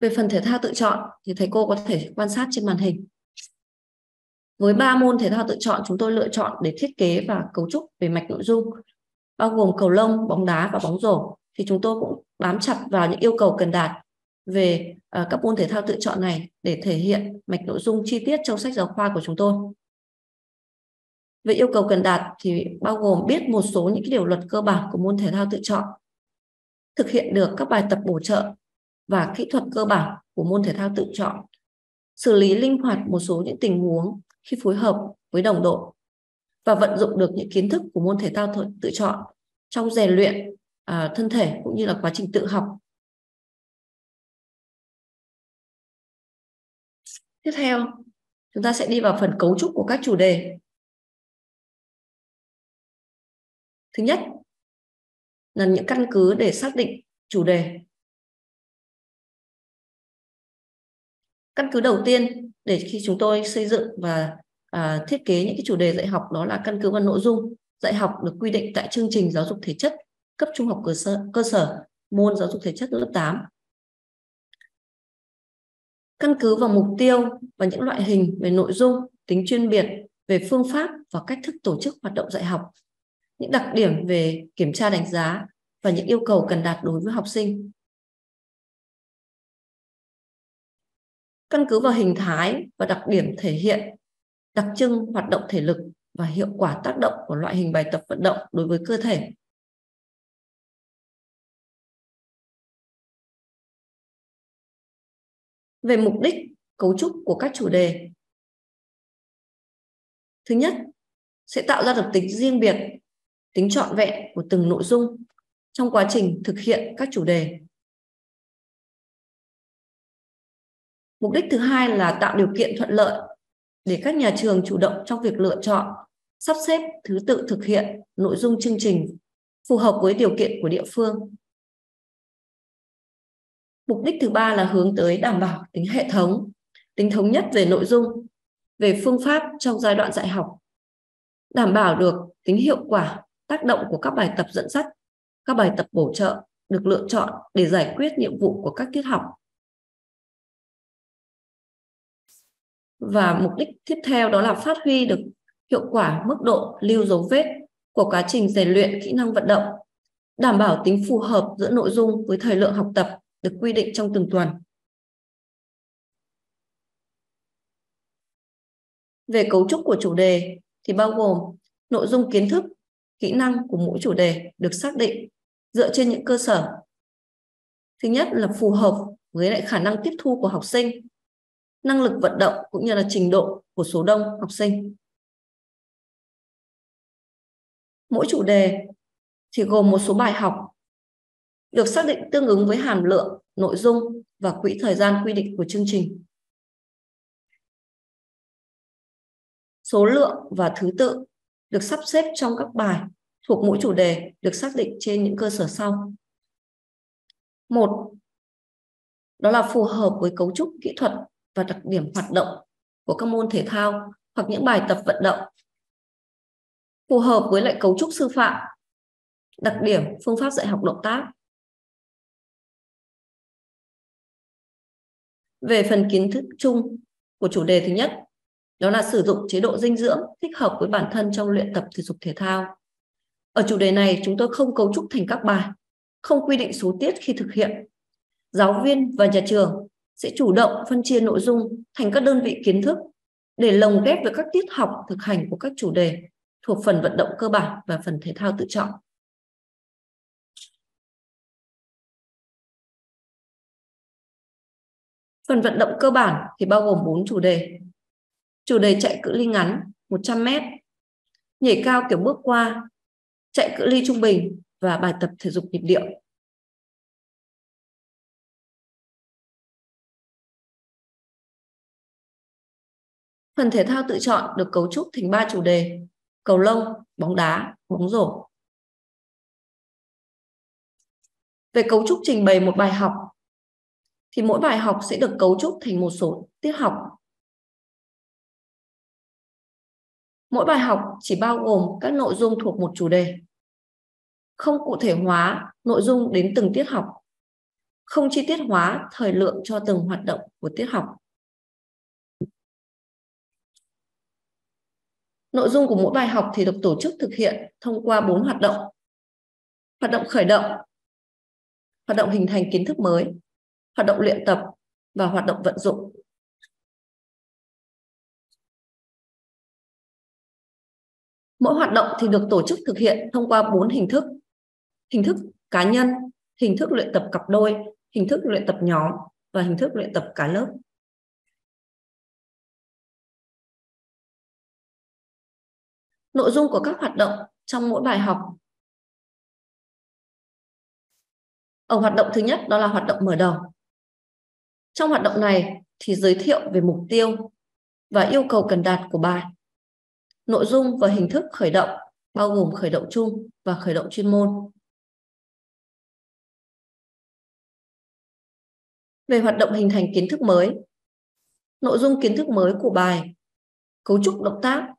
Về phần thể thao tự chọn thì thầy cô có thể quan sát trên màn hình. Với ba môn thể thao tự chọn, chúng tôi lựa chọn để thiết kế và cấu trúc về mạch nội dung, bao gồm cầu lông, bóng đá và bóng rổ. thì chúng tôi cũng bám chặt vào những yêu cầu cần đạt về uh, các môn thể thao tự chọn này để thể hiện mạch nội dung chi tiết trong sách giáo khoa của chúng tôi. Về yêu cầu cần đạt thì bao gồm biết một số những cái điều luật cơ bản của môn thể thao tự chọn, thực hiện được các bài tập bổ trợ và kỹ thuật cơ bản của môn thể thao tự chọn, xử lý linh hoạt một số những tình huống khi phối hợp với đồng đội và vận dụng được những kiến thức của môn thể thao tự chọn trong rèn luyện à, thân thể cũng như là quá trình tự học. Tiếp theo, chúng ta sẽ đi vào phần cấu trúc của các chủ đề. Thứ nhất là những căn cứ để xác định chủ đề. Căn cứ đầu tiên để khi chúng tôi xây dựng và à, thiết kế những cái chủ đề dạy học đó là căn cứ và nội dung dạy học được quy định tại chương trình giáo dục thể chất cấp trung học cơ sở, cơ sở môn giáo dục thể chất lớp tám. Căn cứ vào mục tiêu và những loại hình về nội dung, tính chuyên biệt, về phương pháp và cách thức tổ chức hoạt động dạy học, những đặc điểm về kiểm tra đánh giá và những yêu cầu cần đạt đối với học sinh. Căn cứ vào hình thái và đặc điểm thể hiện, đặc trưng hoạt động thể lực và hiệu quả tác động của loại hình bài tập vận động đối với cơ thể. Về mục đích, cấu trúc của các chủ đề. Thứ nhất, sẽ tạo ra được tính riêng biệt, tính trọn vẹn của từng nội dung trong quá trình thực hiện các chủ đề. Mục đích thứ hai là tạo điều kiện thuận lợi để các nhà trường chủ động trong việc lựa chọn, sắp xếp thứ tự thực hiện nội dung chương trình phù hợp với điều kiện của địa phương. Mục đích thứ ba là hướng tới đảm bảo tính hệ thống, tính thống nhất về nội dung, về phương pháp trong giai đoạn dạy học, đảm bảo được tính hiệu quả, tác động của các bài tập dẫn dắt, các bài tập bổ trợ được lựa chọn để giải quyết nhiệm vụ của các tiết học. Và mục đích tiếp theo đó là phát huy được hiệu quả mức độ lưu dấu vết của quá trình rèn luyện kỹ năng vận động, đảm bảo tính phù hợp giữa nội dung với thời lượng học tập được quy định trong từng tuần. Về cấu trúc của chủ đề thì bao gồm nội dung kiến thức, kỹ năng của mỗi chủ đề được xác định dựa trên những cơ sở. Thứ nhất là phù hợp với lại khả năng tiếp thu của học sinh, năng lực vận động cũng như là trình độ của số đông học sinh. Mỗi chủ đề thì gồm một số bài học được xác định tương ứng với hàm lượng, nội dung và quỹ thời gian quy định của chương trình. Số lượng và thứ tự được sắp xếp trong các bài thuộc mỗi chủ đề được xác định trên những cơ sở sau. Một, đó là phù hợp với cấu trúc kỹ thuật và đặc điểm hoạt động của các môn thể thao hoặc những bài tập vận động, phù hợp với lại cấu trúc sư phạm, đặc điểm phương pháp dạy học động tác. Về phần kiến thức chung của chủ đề thứ nhất, đó là sử dụng chế độ dinh dưỡng thích hợp với bản thân trong luyện tập thể dục thể thao. Ở chủ đề này chúng tôi không cấu trúc thành các bài, không quy định số tiết khi thực hiện. Giáo viên và nhà trường sẽ chủ động phân chia nội dung thành các đơn vị kiến thức để lồng ghép với các tiết học thực hành của các chủ đề thuộc phần vận động cơ bản và phần thể thao tự chọn. Phần vận động cơ bản thì bao gồm bốn chủ đề. Chủ đề chạy cự ly ngắn một trăm mét, nhảy cao kiểu bước qua, chạy cự ly trung bình và bài tập thể dục nhịp điệu. Phần thể thao tự chọn được cấu trúc thành ba chủ đề: cầu lông, bóng đá, bóng rổ. Về cấu trúc trình bày một bài học thì mỗi bài học sẽ được cấu trúc thành một số tiết học. Mỗi bài học chỉ bao gồm các nội dung thuộc một chủ đề, không cụ thể hóa nội dung đến từng tiết học, không chi tiết hóa thời lượng cho từng hoạt động của tiết học. Nội dung của mỗi bài học thì được tổ chức thực hiện thông qua bốn hoạt động. Hoạt động khởi động hoạt động hình thành kiến thức mới, hoạt động luyện tập và hoạt động vận dụng. Mỗi hoạt động thì được tổ chức thực hiện thông qua bốn hình thức: hình thức cá nhân, hình thức luyện tập cặp đôi, hình thức luyện tập nhóm và hình thức luyện tập cả lớp. Nội dung của các hoạt động trong mỗi bài học. Ở hoạt động thứ nhất đó là hoạt động mở đầu. Trong hoạt động này thì giới thiệu về mục tiêu và yêu cầu cần đạt của bài. Nội dung và hình thức khởi động bao gồm khởi động chung và khởi động chuyên môn. Về hoạt động hình thành kiến thức mới. Nội dung kiến thức mới của bài, cấu trúc động tác,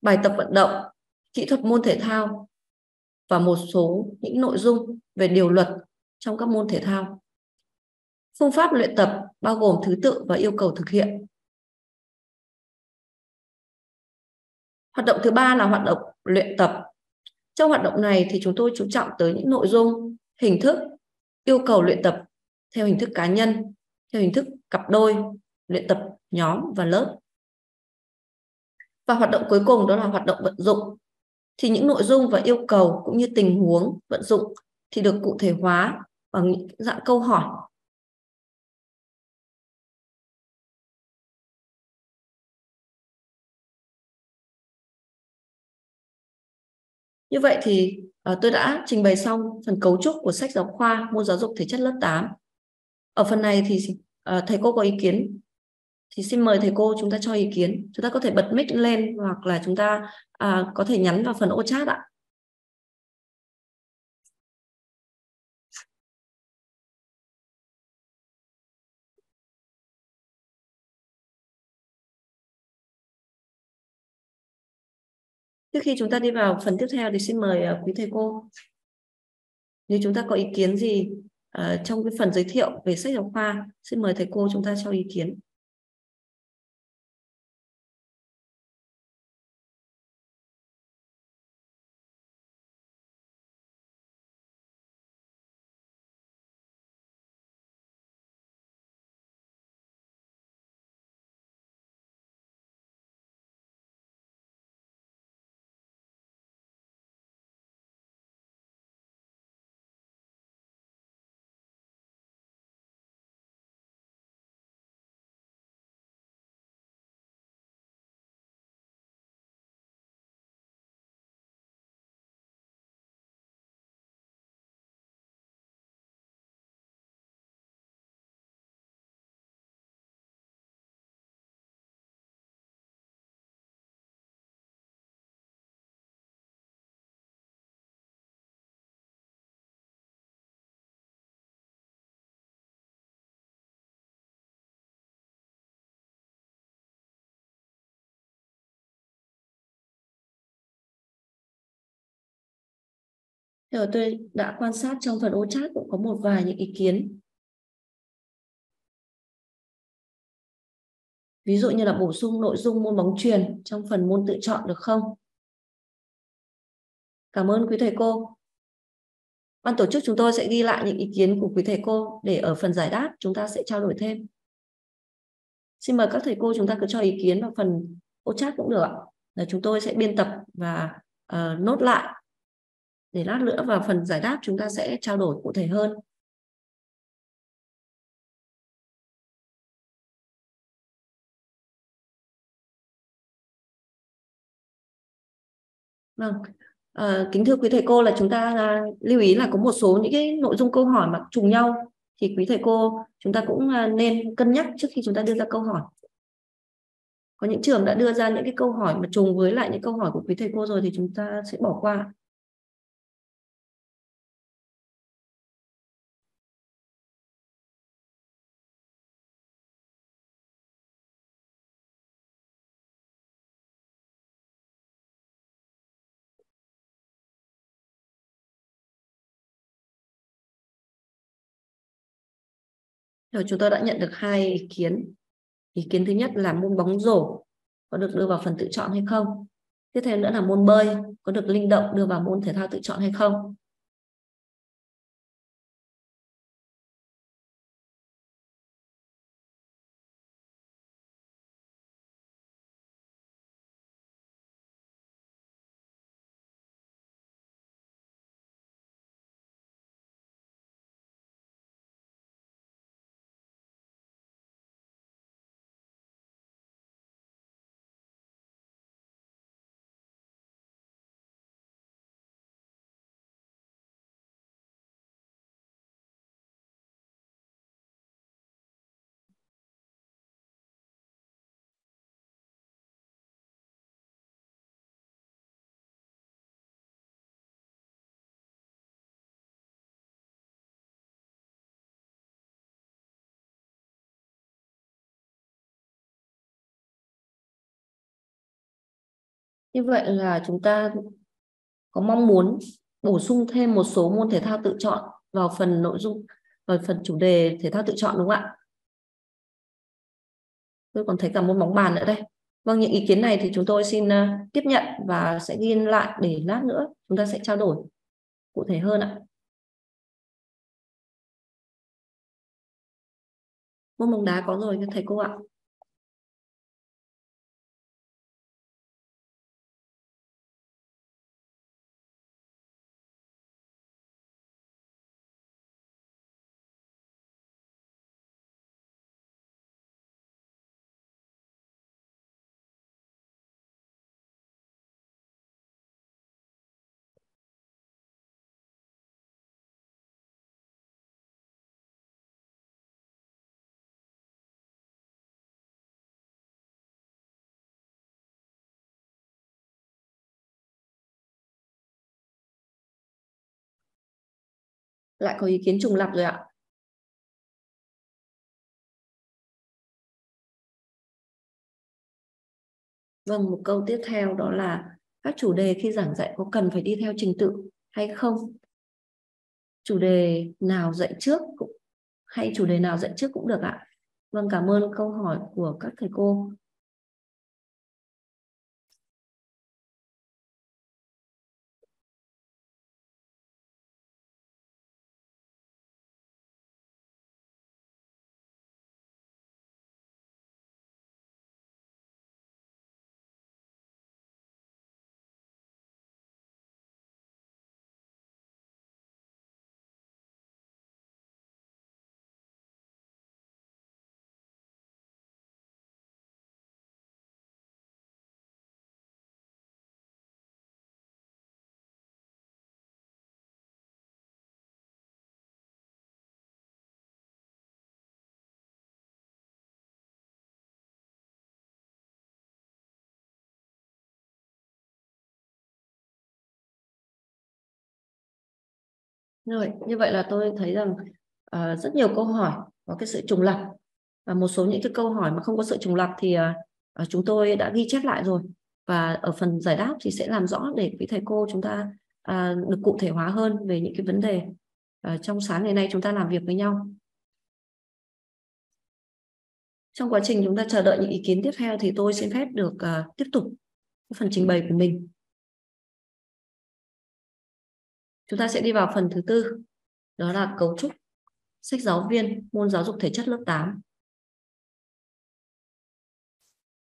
bài tập vận động, kỹ thuật môn thể thao và một số những nội dung về điều luật trong các môn thể thao. Phương pháp luyện tập bao gồm thứ tự và yêu cầu thực hiện. Hoạt động thứ ba là hoạt động luyện tập. Trong hoạt động này thì chúng tôi chú trọng tới những nội dung, hình thức, yêu cầu luyện tập theo hình thức cá nhân, theo hình thức cặp đôi, luyện tập nhóm và lớp. Và hoạt động cuối cùng đó là hoạt động vận dụng. Thì những nội dung và yêu cầu cũng như tình huống vận dụng thì được cụ thể hóa bằng những dạng câu hỏi. Như vậy thì à, tôi đã trình bày xong phần cấu trúc của sách giáo khoa môn giáo dục thể chất lớp tám. Ở phần này thì à, thầy cô có ý kiến thì xin mời thầy cô chúng ta cho ý kiến. Chúng ta có thể bật mic lên hoặc là chúng ta à, có thể nhắn vào phần ô chat ạ. Trước khi chúng ta đi vào phần tiếp theo thì xin mời quý thầy cô, nếu chúng ta có ý kiến gì uh, trong cái phần giới thiệu về sách giáo khoa, xin mời thầy cô chúng ta cho ý kiến. Rồi tôi đã quan sát trong phần ô chat cũng có một vài những ý kiến. Ví dụ như là bổ sung nội dung môn bóng chuyền trong phần môn tự chọn được không? Cảm ơn quý thầy cô. Ban tổ chức chúng tôi sẽ ghi lại những ý kiến của quý thầy cô để ở phần giải đáp chúng ta sẽ trao đổi thêm. Xin mời các thầy cô chúng ta cứ cho ý kiến vào phần ô chat cũng được ạ. Là chúng tôi sẽ biên tập và uh, nốt lại. Để lát nữa vào phần giải đáp chúng ta sẽ trao đổi cụ thể hơn. Vâng, à, kính thưa quý thầy cô là chúng ta à, lưu ý là có một số những cái nội dung câu hỏi mà trùng nhau thì quý thầy cô chúng ta cũng à, nên cân nhắc trước khi chúng ta đưa ra câu hỏi. Có những trường đã đưa ra những cái câu hỏi mà trùng với lại những câu hỏi của quý thầy cô rồi thì chúng ta sẽ bỏ qua. Rồi chúng tôi đã nhận được hai ý kiến. Ý kiến thứ nhất là môn bóng rổ có được đưa vào phần tự chọn hay không? Tiếp theo nữa là môn bơi có được linh động đưa vào môn thể thao tự chọn hay không? Như vậy là chúng ta có mong muốn bổ sung thêm một số môn thể thao tự chọn vào phần nội dung, vào phần chủ đề thể thao tự chọn, đúng không ạ? Tôi còn thấy cả môn bóng bàn nữa đây. Vâng, những ý kiến này thì chúng tôi xin tiếp nhận và sẽ ghi lại để lát nữa chúng ta sẽ trao đổi cụ thể hơn ạ. Môn bóng đá có rồi các thầy cô ạ. Lại có ý kiến trùng lặp rồi ạ. Vâng, một câu tiếp theo đó là các chủ đề khi giảng dạy có cần phải đi theo trình tự hay không? Chủ đề nào dạy trước cũng, hay chủ đề nào dạy trước cũng được ạ. Vâng, cảm ơn câu hỏi của các thầy cô. Rồi, như vậy là tôi thấy rằng uh, rất nhiều câu hỏi có cái sự trùng lặp, và một số những cái câu hỏi mà không có sự trùng lặp thì uh, chúng tôi đã ghi chép lại rồi, và ở phần giải đáp thì sẽ làm rõ để quý thầy cô chúng ta uh, được cụ thể hóa hơn về những cái vấn đề uh, trong sáng ngày nay chúng ta làm việc với nhau. Trong quá trình chúng ta chờ đợi những ý kiến tiếp theo thì tôi xin phép được uh, tiếp tục phần trình bày của mình. Chúng ta sẽ đi vào phần thứ tư, đó là cấu trúc sách giáo viên môn giáo dục thể chất lớp tám.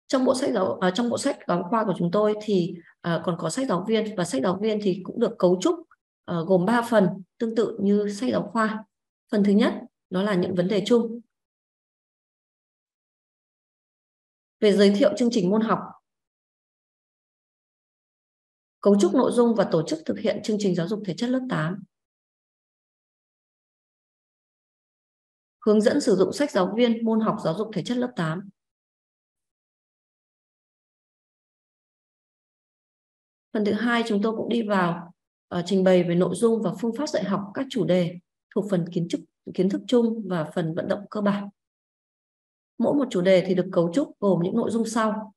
Trong bộ sách giáo à, trong bộ sách giáo khoa của chúng tôi thì à, còn có sách giáo viên, và sách giáo viên thì cũng được cấu trúc à, gồm ba phần tương tự như sách giáo khoa. Phần thứ nhất đó là những vấn đề chung về giới thiệu chương trình môn học, cấu trúc nội dung và tổ chức thực hiện chương trình giáo dục thể chất lớp tám. Hướng dẫn sử dụng sách giáo viên môn học giáo dục thể chất lớp tám. Phần thứ hai chúng tôi cũng đi vào uh, trình bày về nội dung và phương pháp dạy học các chủ đề thuộc phần kiến trúc, kiến thức chung và phần vận động cơ bản. Mỗi một chủ đề thì được cấu trúc gồm những nội dung sau.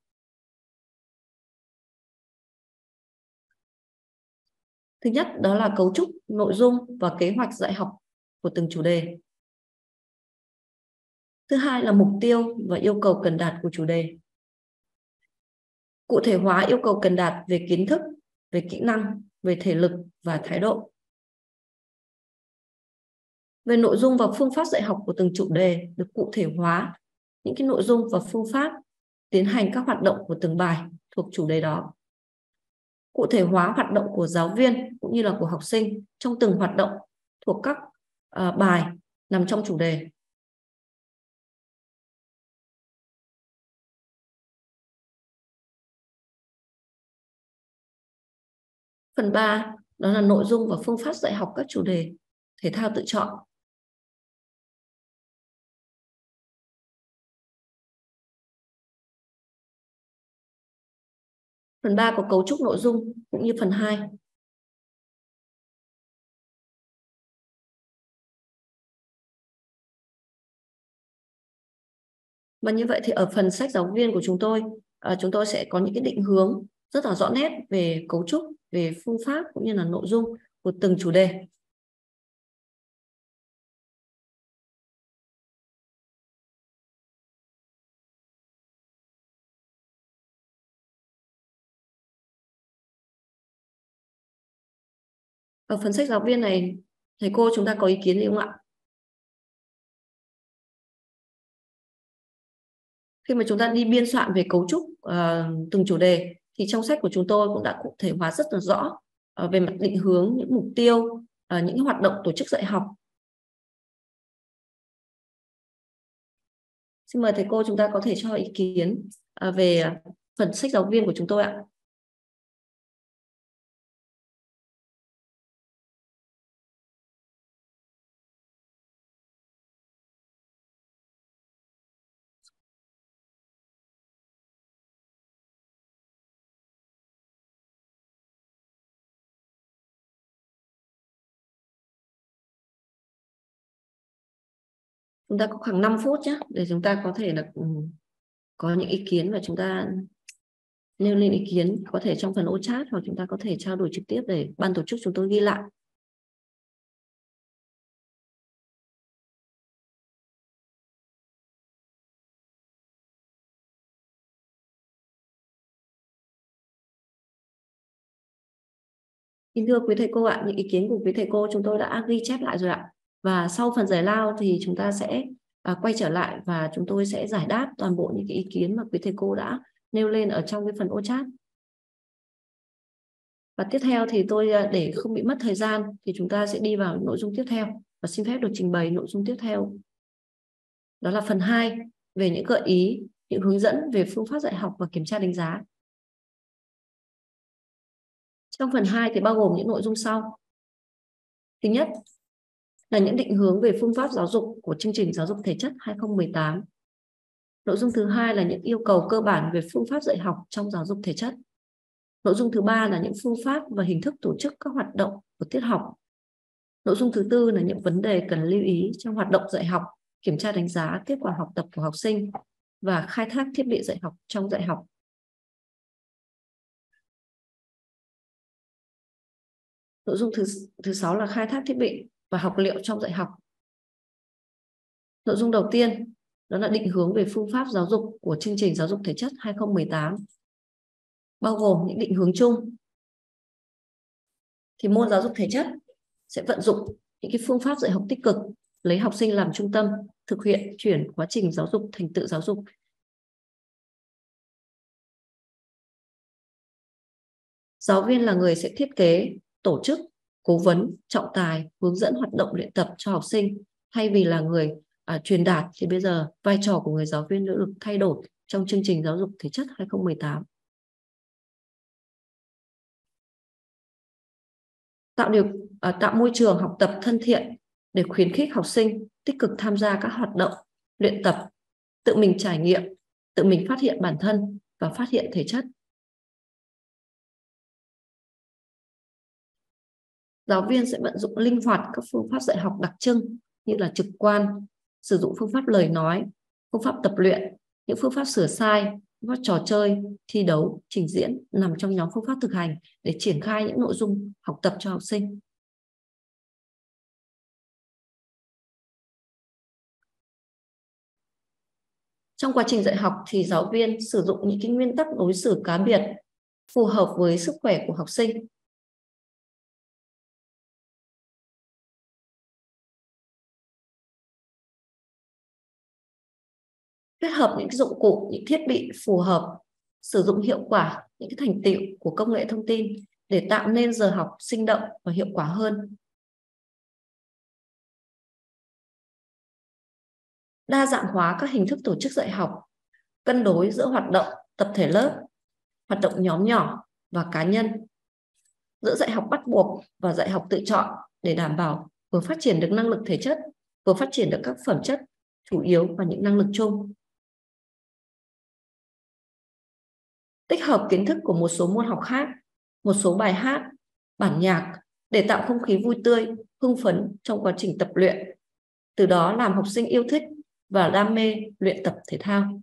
Thứ nhất đó là cấu trúc, nội dung và kế hoạch dạy học của từng chủ đề. Thứ hai là mục tiêu và yêu cầu cần đạt của chủ đề. Cụ thể hóa yêu cầu cần đạt về kiến thức, về kỹ năng, về thể lực và thái độ. Về nội dung và phương pháp dạy học của từng chủ đề được cụ thể hóa những cái nội dung và phương pháp tiến hành các hoạt động của từng bài thuộc chủ đề đó. Cụ thể hóa hoạt động của giáo viên cũng như là của học sinh trong từng hoạt động thuộc các uh, bài nằm trong chủ đề. Phần ba đó là nội dung và phương pháp dạy học các chủ đề thể thao tự chọn. Phần ba có cấu trúc nội dung cũng như phần hai. Và như vậy thì ở phần sách giáo viên của chúng tôi, chúng tôi sẽ có những cái định hướng rất là rõ nét về cấu trúc, về phương pháp cũng như là nội dung của từng chủ đề. Ở phần sách giáo viên này, thầy cô chúng ta có ý kiến gì không ạ? Khi mà chúng ta đi biên soạn về cấu trúc uh, từng chủ đề thì trong sách của chúng tôi cũng đã cụ thể hóa rất là rõ uh, về mặt định hướng, những mục tiêu, uh, những hoạt động tổ chức dạy học. Xin mời thầy cô chúng ta có thể cho ý kiến uh, về phần sách giáo viên của chúng tôi ạ. Chúng ta có khoảng năm phút nhé, để chúng ta có thể là có những ý kiến và chúng ta nêu lên ý kiến có thể trong phần ô chat, hoặc chúng ta có thể trao đổi trực tiếp để ban tổ chức chúng tôi ghi lại. Kính thưa quý thầy cô ạ, những ý kiến của quý thầy cô chúng tôi đã ghi chép lại rồi ạ. Và sau phần giải lao thì chúng ta sẽ à, quay trở lại và chúng tôi sẽ giải đáp toàn bộ những cái ý kiến mà quý thầy cô đã nêu lên ở trong cái phần ô chat. Và tiếp theo thì tôi, để không bị mất thời gian, thì chúng ta sẽ đi vào nội dung tiếp theo. Và xin phép được trình bày nội dung tiếp theo. Đó là phần hai, về những gợi ý, những hướng dẫn về phương pháp dạy học và kiểm tra đánh giá. Trong phần hai thì bao gồm những nội dung sau. Thứ nhất là những định hướng về phương pháp giáo dục của chương trình giáo dục thể chất hai không một tám. Nội dung thứ hai là những yêu cầu cơ bản về phương pháp dạy học trong giáo dục thể chất. Nội dung thứ ba là những phương pháp và hình thức tổ chức các hoạt động của tiết học. Nội dung thứ tư là những vấn đề cần lưu ý trong hoạt động dạy học, kiểm tra đánh giá kết quả học tập của học sinh và khai thác thiết bị dạy học trong dạy học. Nội dung thứ, thứ sáu là khai thác thiết bị và học liệu trong dạy học. Nội dung đầu tiên đó là định hướng về phương pháp giáo dục của chương trình giáo dục thể chất hai không một tám, bao gồm những định hướng chung. Thì môn giáo dục thể chất sẽ vận dụng những cái phương pháp dạy học tích cực, lấy học sinh làm trung tâm, thực hiện chuyển quá trình giáo dục thành tựu giáo dục. Giáo viên là người sẽ thiết kế, tổ chức, cố vấn, trọng tài, hướng dẫn hoạt động luyện tập cho học sinh. Thay vì là người à, truyền đạt, thì bây giờ vai trò của người giáo viên đã được thay đổi trong chương trình giáo dục thể chất hai không một tám. Tạo điều à, tạo môi trường học tập thân thiện để khuyến khích học sinh tích cực tham gia các hoạt động luyện tập, tự mình trải nghiệm, tự mình phát hiện bản thân và phát hiện thể chất. Giáo viên sẽ vận dụng linh hoạt các phương pháp dạy học đặc trưng như là trực quan, sử dụng phương pháp lời nói, phương pháp tập luyện, những phương pháp sửa sai, phương pháp trò chơi, thi đấu, trình diễn nằm trong nhóm phương pháp thực hành để triển khai những nội dung học tập cho học sinh. Trong quá trình dạy học thì giáo viên sử dụng những cái nguyên tắc đối xử cá biệt phù hợp với sức khỏe của học sinh. Kết hợp những dụng cụ, những thiết bị phù hợp, sử dụng hiệu quả những cái thành tựu của công nghệ thông tin để tạo nên giờ học sinh động và hiệu quả hơn. Đa dạng hóa các hình thức tổ chức dạy học, cân đối giữa hoạt động tập thể lớp, hoạt động nhóm nhỏ và cá nhân, giữa dạy học bắt buộc và dạy học tự chọn để đảm bảo vừa phát triển được năng lực thể chất, vừa phát triển được các phẩm chất chủ yếu và những năng lực chung. Tích hợp kiến thức của một số môn học khác, một số bài hát, bản nhạc để tạo không khí vui tươi, hưng phấn trong quá trình tập luyện. Từ đó làm học sinh yêu thích và đam mê luyện tập thể thao.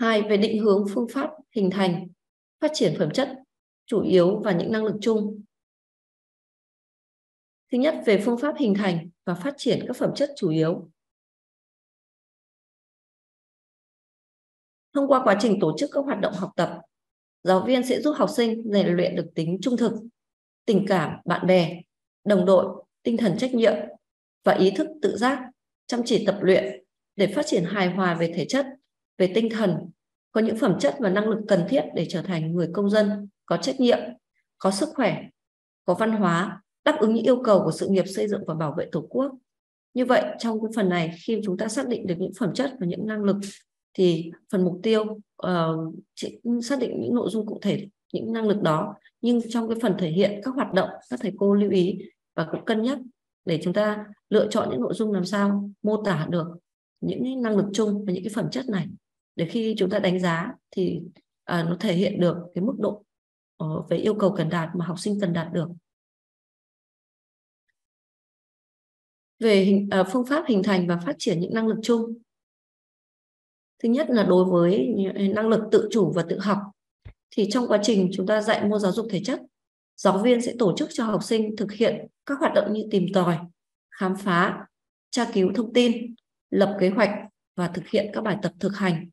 Hai, về định hướng phương pháp hình thành, phát triển phẩm chất, chủ yếu và những năng lực chung. Thứ nhất, về phương pháp hình thành và phát triển các phẩm chất chủ yếu. Thông qua quá trình tổ chức các hoạt động học tập, giáo viên sẽ giúp học sinh rèn luyện được tính trung thực, tình cảm, bạn bè, đồng đội, tinh thần trách nhiệm và ý thức tự giác, chăm chỉ tập luyện để phát triển hài hòa về thể chất, về tinh thần, có những phẩm chất và năng lực cần thiết để trở thành người công dân có trách nhiệm, có sức khỏe, có văn hóa, đáp ứng những yêu cầu của sự nghiệp xây dựng và bảo vệ Tổ quốc. Như vậy, trong cái phần này, khi chúng ta xác định được những phẩm chất và những năng lực, thì phần mục tiêu uh, sẽ xác định những nội dung cụ thể, những năng lực đó. Nhưng trong cái phần thể hiện các hoạt động, các thầy cô lưu ý và cũng cân nhắc để chúng ta lựa chọn những nội dung làm sao mô tả được những năng lực chung và những cái phẩm chất này, để khi chúng ta đánh giá thì uh, nó thể hiện được cái mức độ uh, về yêu cầu cần đạt mà học sinh cần đạt được. Về hình, uh, phương pháp hình thành và phát triển những năng lực chung. Thứ nhất là đối với năng lực tự chủ và tự học. Thì trong quá trình chúng ta dạy môn giáo dục thể chất, giáo viên sẽ tổ chức cho học sinh thực hiện các hoạt động như tìm tòi, khám phá, tra cứu thông tin, lập kế hoạch và thực hiện các bài tập thực hành.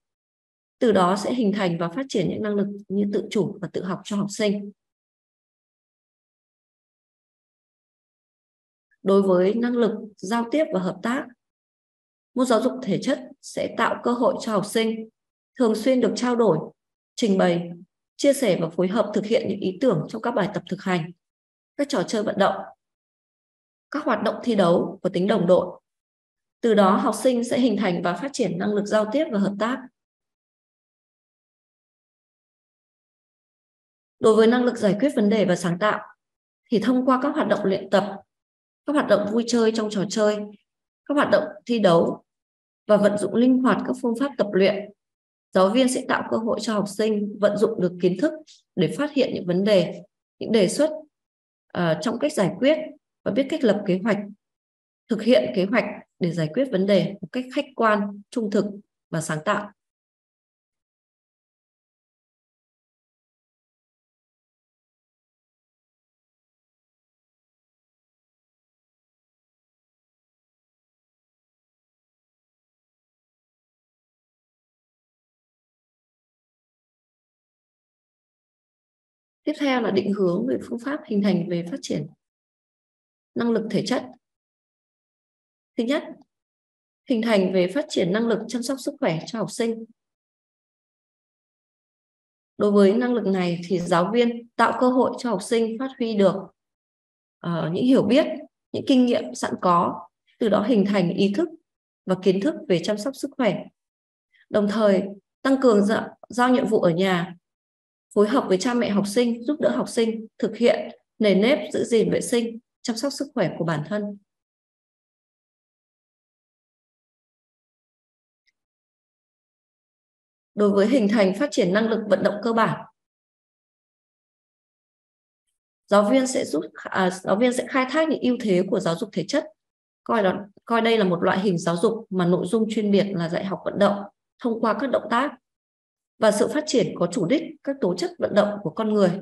Từ đó sẽ hình thành và phát triển những năng lực như tự chủ và tự học cho học sinh. Đối với năng lực giao tiếp và hợp tác, môn giáo dục thể chất sẽ tạo cơ hội cho học sinh thường xuyên được trao đổi, trình bày, chia sẻ và phối hợp thực hiện những ý tưởng trong các bài tập thực hành, các trò chơi vận động, các hoạt động thi đấu có tính đồng đội. Từ đó học sinh sẽ hình thành và phát triển năng lực giao tiếp và hợp tác. Đối với năng lực giải quyết vấn đề và sáng tạo, thì thông qua các hoạt động luyện tập, các hoạt động vui chơi trong trò chơi, các hoạt động thi đấu và vận dụng linh hoạt các phương pháp tập luyện, giáo viên sẽ tạo cơ hội cho học sinh vận dụng được kiến thức để phát hiện những vấn đề, những đề xuất uh, trong cách giải quyết và biết cách lập kế hoạch, thực hiện kế hoạch để giải quyết vấn đề một cách khách quan, trung thực và sáng tạo. Tiếp theo là định hướng về phương pháp hình thành về phát triển năng lực thể chất. Thứ nhất, hình thành về phát triển năng lực chăm sóc sức khỏe cho học sinh. Đối với năng lực này thì giáo viên tạo cơ hội cho học sinh phát huy được uh, những hiểu biết, những kinh nghiệm sẵn có, từ đó hình thành ý thức và kiến thức về chăm sóc sức khỏe. Đồng thời, tăng cường giao, giao nhiệm vụ ở nhà, phối hợp với cha mẹ học sinh, giúp đỡ học sinh thực hiện nề nếp giữ gìn vệ sinh, chăm sóc sức khỏe của bản thân. Đối với hình thành phát triển năng lực vận động cơ bản, giáo viên sẽ giúp à, giáo viên sẽ khai thác những ưu thế của giáo dục thể chất, coi đó coi đây là một loại hình giáo dục mà nội dung chuyên biệt là dạy học vận động thông qua các động tác và sự phát triển có chủ đích các tố chất vận động của con người.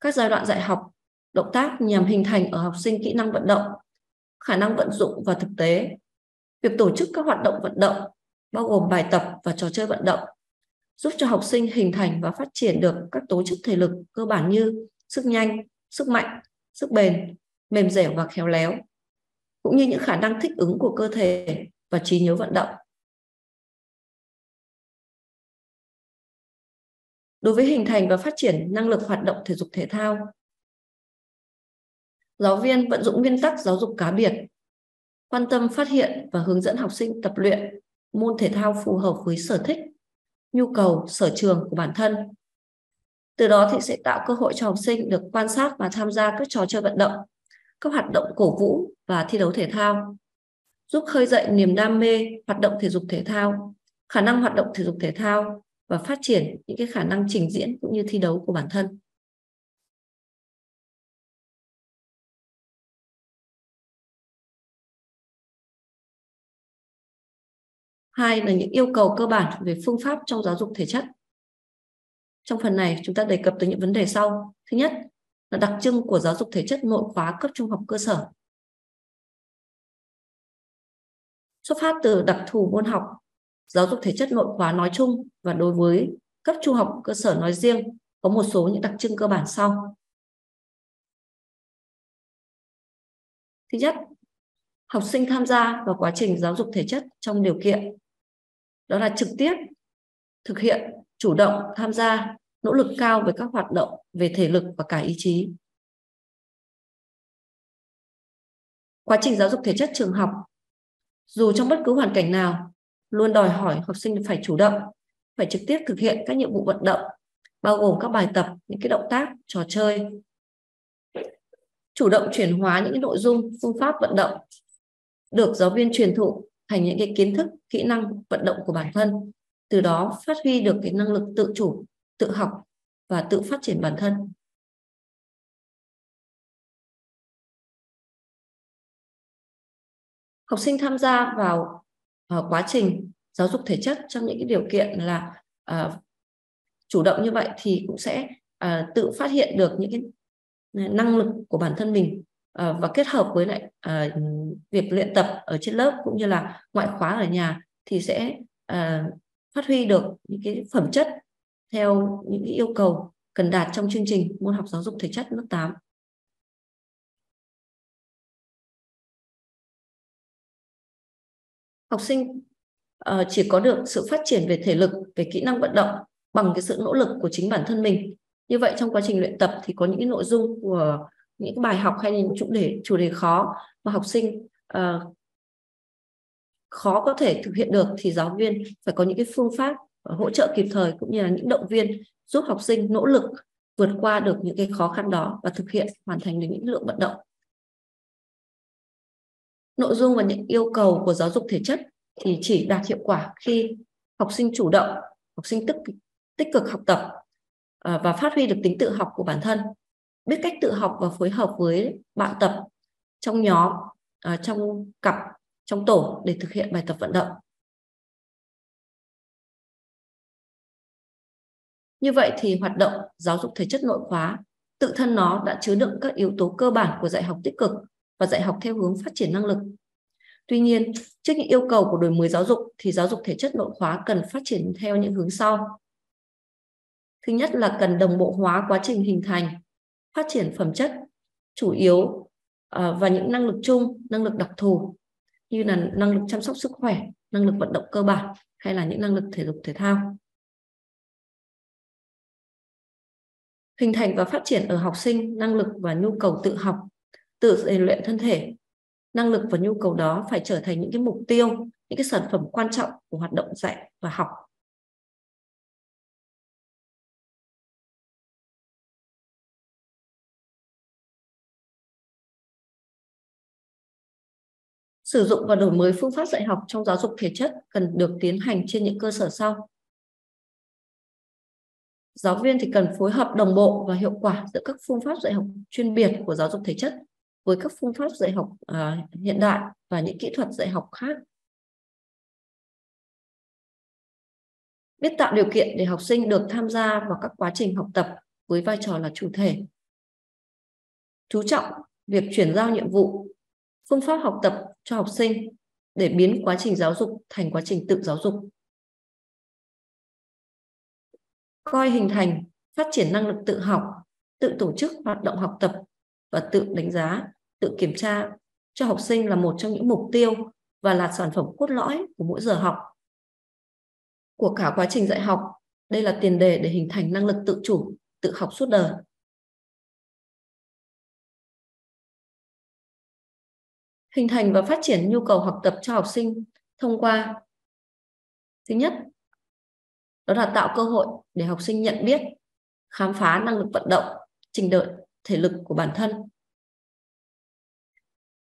Các giai đoạn dạy học, động tác nhằm hình thành ở học sinh kỹ năng vận động, khả năng vận dụng và thực tế. Việc tổ chức các hoạt động vận động, bao gồm bài tập và trò chơi vận động, giúp cho học sinh hình thành và phát triển được các tố chất thể lực cơ bản như sức nhanh, sức mạnh, sức bền, mềm dẻo và khéo léo, cũng như những khả năng thích ứng của cơ thể và trí nhớ vận động. Đối với hình thành và phát triển năng lực hoạt động thể dục thể thao, giáo viên vận dụng nguyên tắc giáo dục cá biệt, quan tâm phát hiện và hướng dẫn học sinh tập luyện môn thể thao phù hợp với sở thích, nhu cầu, sở trường của bản thân. Từ đó thì sẽ tạo cơ hội cho học sinh được quan sát và tham gia các trò chơi vận động, các hoạt động cổ vũ và thi đấu thể thao, giúp khơi dậy niềm đam mê hoạt động thể dục thể thao, khả năng hoạt động thể dục thể thao, và phát triển những cái khả năng trình diễn cũng như thi đấu của bản thân. Hai là những yêu cầu cơ bản về phương pháp trong giáo dục thể chất. Trong phần này chúng ta đề cập tới những vấn đề sau. Thứ nhất là đặc trưng của giáo dục thể chất nội khóa cấp trung học cơ sở. Xuất phát từ đặc thù môn học, giáo dục thể chất nội khóa nói chung và đối với cấp trung học cơ sở nói riêng có một số những đặc trưng cơ bản sau. Thứ nhất, học sinh tham gia vào quá trình giáo dục thể chất trong điều kiện đó là trực tiếp, thực hiện, chủ động, tham gia, nỗ lực cao với các hoạt động về thể lực và cả ý chí. Quá trình giáo dục thể chất trường học, dù trong bất cứ hoàn cảnh nào, luôn đòi hỏi học sinh phải chủ động, phải trực tiếp thực hiện các nhiệm vụ vận động, bao gồm các bài tập, những cái động tác, trò chơi. Chủ động chuyển hóa những nội dung, phương pháp vận động được giáo viên truyền thụ thành những cái kiến thức, kỹ năng vận động của bản thân, từ đó phát huy được cái năng lực tự chủ, tự học và tự phát triển bản thân. Học sinh tham gia vào uh, quá trình giáo dục thể chất trong những cái điều kiện là uh, chủ động như vậy thì cũng sẽ uh, tự phát hiện được những cái năng lực của bản thân mình uh, và kết hợp với lại uh, việc luyện tập ở trên lớp cũng như là ngoại khóa ở nhà thì sẽ uh, phát huy được những cái phẩm chất theo những cái yêu cầu cần đạt trong chương trình môn học giáo dục thể chất lớp tám. Học sinh uh, chỉ có được sự phát triển về thể lực, về kỹ năng vận động bằng cái sự nỗ lực của chính bản thân mình. Như vậy trong quá trình luyện tập thì có những cái nội dung của những bài học hay những chủ đề chủ đề khó mà học sinh uh, khó có thể thực hiện được thì giáo viên phải có những cái phương pháp hỗ trợ kịp thời cũng như là những động viên giúp học sinh nỗ lực vượt qua được những cái khó khăn đó và thực hiện hoàn thành được những lượng vận động. Nội dung và những yêu cầu của giáo dục thể chất thì chỉ đạt hiệu quả khi học sinh chủ động, học sinh tích, tích cực học tập và phát huy được tính tự học của bản thân, biết cách tự học và phối hợp với bạn tập trong nhóm, trong cặp, trong tổ để thực hiện bài tập vận động. Như vậy thì hoạt động giáo dục thể chất nội khóa tự thân nó đã chứa đựng các yếu tố cơ bản của dạy học tích cực và dạy học theo hướng phát triển năng lực. Tuy nhiên, trước những yêu cầu của đổi mới giáo dục thì giáo dục thể chất nội khóa cần phát triển theo những hướng sau. Thứ nhất là cần đồng bộ hóa quá trình hình thành, phát triển phẩm chất chủ yếu và những năng lực chung, năng lực đặc thù như là năng lực chăm sóc sức khỏe, năng lực vận động cơ bản hay là những năng lực thể dục thể thao. Hình thành và phát triển ở học sinh năng lực và nhu cầu tự học, tự rèn luyện thân thể. Năng lực và nhu cầu đó phải trở thành những cái mục tiêu, những cái sản phẩm quan trọng của hoạt động dạy và học. Sử dụng và đổi mới phương pháp dạy học trong giáo dục thể chất cần được tiến hành trên những cơ sở sau. Giáo viên thì cần phối hợp đồng bộ và hiệu quả giữa các phương pháp dạy học chuyên biệt của giáo dục thể chất với các phương pháp dạy học à, hiện đại và những kỹ thuật dạy học khác. Biết tạo điều kiện để học sinh được tham gia vào các quá trình học tập với vai trò là chủ thể. Chú trọng việc chuyển giao nhiệm vụ, phương pháp học tập cho học sinh để biến quá trình giáo dục thành quá trình tự giáo dục. Coi hình thành, phát triển năng lực tự học, tự tổ chức hoạt động học tập và tự đánh giá, tự kiểm tra cho học sinh là một trong những mục tiêu và là sản phẩm cốt lõi của mỗi giờ học. Của cả quá trình dạy học, đây là tiền đề để hình thành năng lực tự chủ, tự học suốt đời. Hình thành và phát triển nhu cầu học tập cho học sinh thông qua thứ nhất, đó là tạo cơ hội để học sinh nhận biết, khám phá năng lực vận động, trình độ thể lực của bản thân.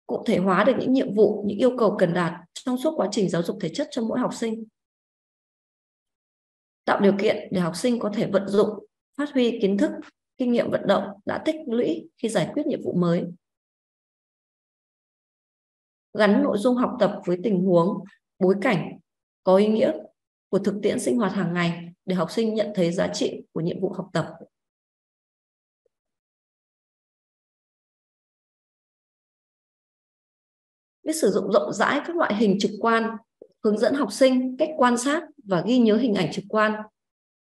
Cụ thể hóa được những nhiệm vụ, những yêu cầu cần đạt trong suốt quá trình giáo dục thể chất cho mỗi học sinh. Tạo điều kiện để học sinh có thể vận dụng, phát huy kiến thức, kinh nghiệm vận động đã tích lũy khi giải quyết nhiệm vụ mới. Gắn nội dung học tập với tình huống, bối cảnh có ý nghĩa của thực tiễn sinh hoạt hàng ngày để học sinh nhận thấy giá trị của nhiệm vụ học tập. Biết sử dụng rộng rãi các loại hình trực quan, hướng dẫn học sinh cách quan sát và ghi nhớ hình ảnh trực quan,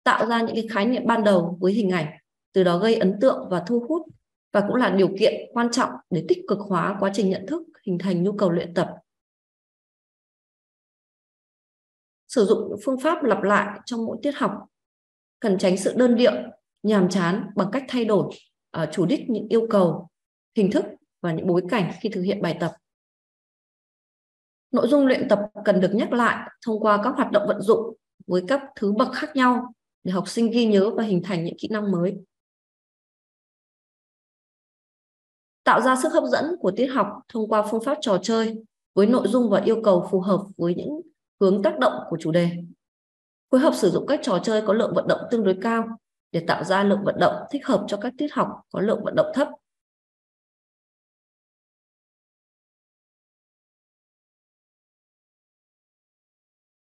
tạo ra những cái khái niệm ban đầu với hình ảnh, từ đó gây ấn tượng và thu hút, và cũng là điều kiện quan trọng để tích cực hóa quá trình nhận thức, hình thành nhu cầu luyện tập. Sử dụng phương pháp lặp lại trong mỗi tiết học, cần tránh sự đơn điệu, nhàm chán bằng cách thay đổi uh, chủ đích những yêu cầu, hình thức và những bối cảnh khi thực hiện bài tập. Nội dung luyện tập cần được nhắc lại thông qua các hoạt động vận dụng với các thứ bậc khác nhau để học sinh ghi nhớ và hình thành những kỹ năng mới. Tạo ra sức hấp dẫn của tiết học thông qua phương pháp trò chơi với nội dung và yêu cầu phù hợp với những hướng tác động của chủ đề. Phối hợp sử dụng các trò chơi có lượng vận động tương đối cao để tạo ra lượng vận động thích hợp cho các tiết học có lượng vận động thấp.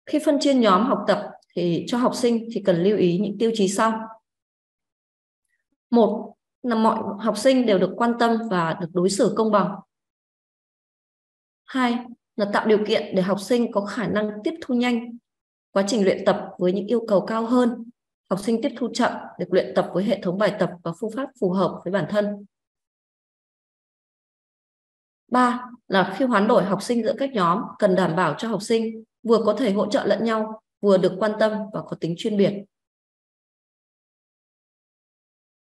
Khi phân chia nhóm học tập thì cho học sinh thì cần lưu ý những tiêu chí sau. Một là mọi học sinh đều được quan tâm và được đối xử công bằng. Hai là tạo điều kiện để học sinh có khả năng tiếp thu nhanh. Quá trình luyện tập với những yêu cầu cao hơn, học sinh tiếp thu chậm được luyện tập với hệ thống bài tập và phương pháp phù hợp với bản thân. Ba là khi hoán đổi học sinh giữa các nhóm cần đảm bảo cho học sinh vừa có thể hỗ trợ lẫn nhau, vừa được quan tâm và có tính chuyên biệt.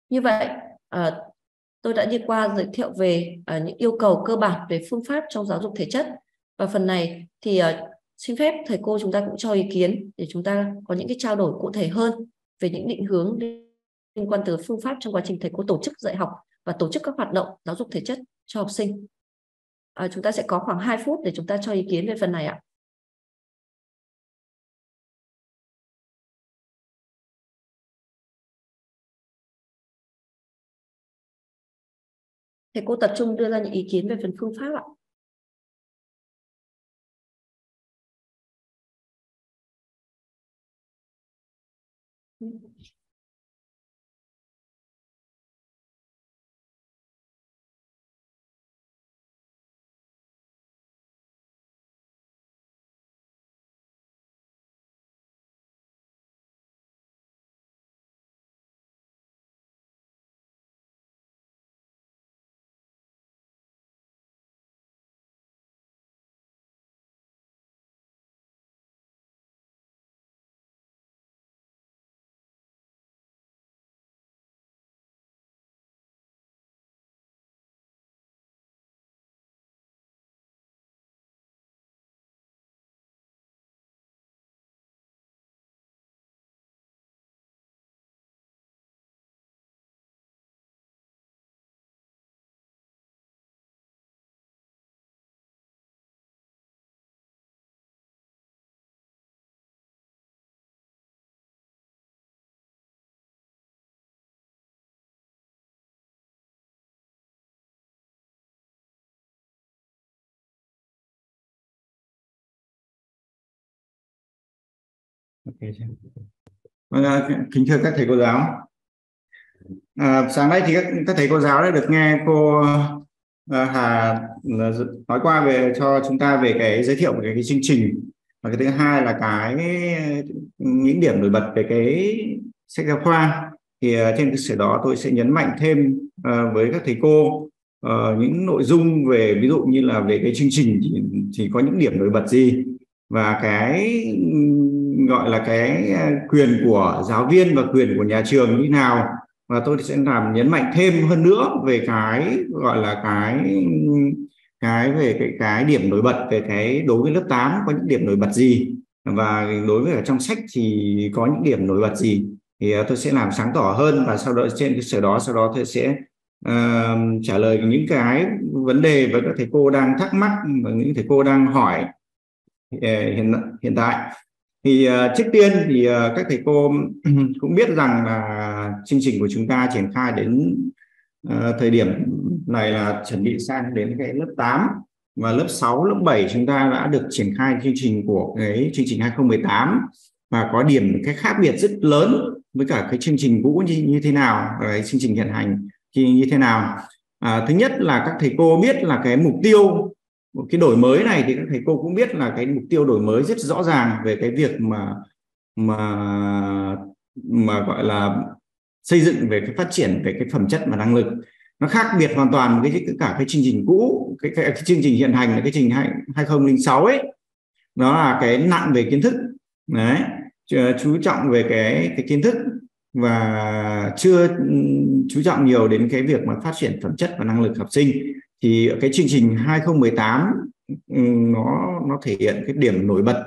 Như vậy, tôi đã đi qua giới thiệu về những yêu cầu cơ bản về phương pháp trong giáo dục thể chất. Và phần này thì xin phép thầy cô chúng ta cũng cho ý kiến để chúng ta có những cái trao đổi cụ thể hơn về những định hướng liên quan tới phương pháp trong quá trình thầy cô tổ chức dạy học và tổ chức các hoạt động giáo dục thể chất cho học sinh. Chúng ta sẽ có khoảng hai phút để chúng ta cho ý kiến về phần này ạ. Thầy cô tập trung đưa ra những ý kiến về phần phương pháp ạ. Okay. Kính thưa các thầy cô giáo, à, sáng nay thì các, các thầy cô giáo đã được nghe cô Hà nói qua về cho chúng ta về cái giới thiệu về cái, cái chương trình, và cái thứ hai là cái những điểm nổi bật về cái sách giáo khoa. Thì trên cơ sở đó tôi sẽ nhấn mạnh thêm uh, với các thầy cô uh, những nội dung về ví dụ như là về cái chương trình thì, thì có những điểm nổi bật gì, và cái gọi là cái quyền của giáo viên và quyền của nhà trường như thế nào. Và tôi sẽ làm nhấn mạnh thêm hơn nữa về cái gọi là cái cái về cái cái điểm nổi bật về cái đối với lớp tám có những điểm nổi bật gì, và đối với ở trong sách thì có những điểm nổi bật gì, thì tôi sẽ làm sáng tỏ hơn. Và sau đó trên cái sở đó sau đó tôi sẽ uh, trả lời những cái vấn đề với các thầy cô đang thắc mắc và những thầy cô đang hỏi hiện hiện tại. Thì uh, trước tiên thì uh, các thầy cô cũng biết rằng là chương trình của chúng ta triển khai đến uh, thời điểm này là chuẩn bị sang đến cái lớp tám, Và lớp sáu, lớp bảy chúng ta đã được triển khai chương trình của cái chương trình hai không một tám và có điểm cái khác biệt rất lớn với cả cái chương trình cũ như, như thế nào, cái chương trình hiện hành thì như thế nào. À, thứ nhất là các thầy cô biết là cái mục tiêu cái đổi mới này, thì các thầy cô cũng biết là cái mục tiêu đổi mới rất rõ ràng về cái việc mà mà mà gọi là xây dựng về cái phát triển về cái phẩm chất và năng lực. Nó khác biệt hoàn toàn với cả cái chương trình cũ, cái, cái, cái chương trình hiện hành là cái chương trình hai không không sáu ấy, nó là cái nặng về kiến thức đấy, chú trọng về cái cái kiến thức và chưa chú trọng nhiều đến cái việc mà phát triển phẩm chất và năng lực học sinh. Thì cái chương trình hai không một tám nó nó thể hiện cái điểm nổi bật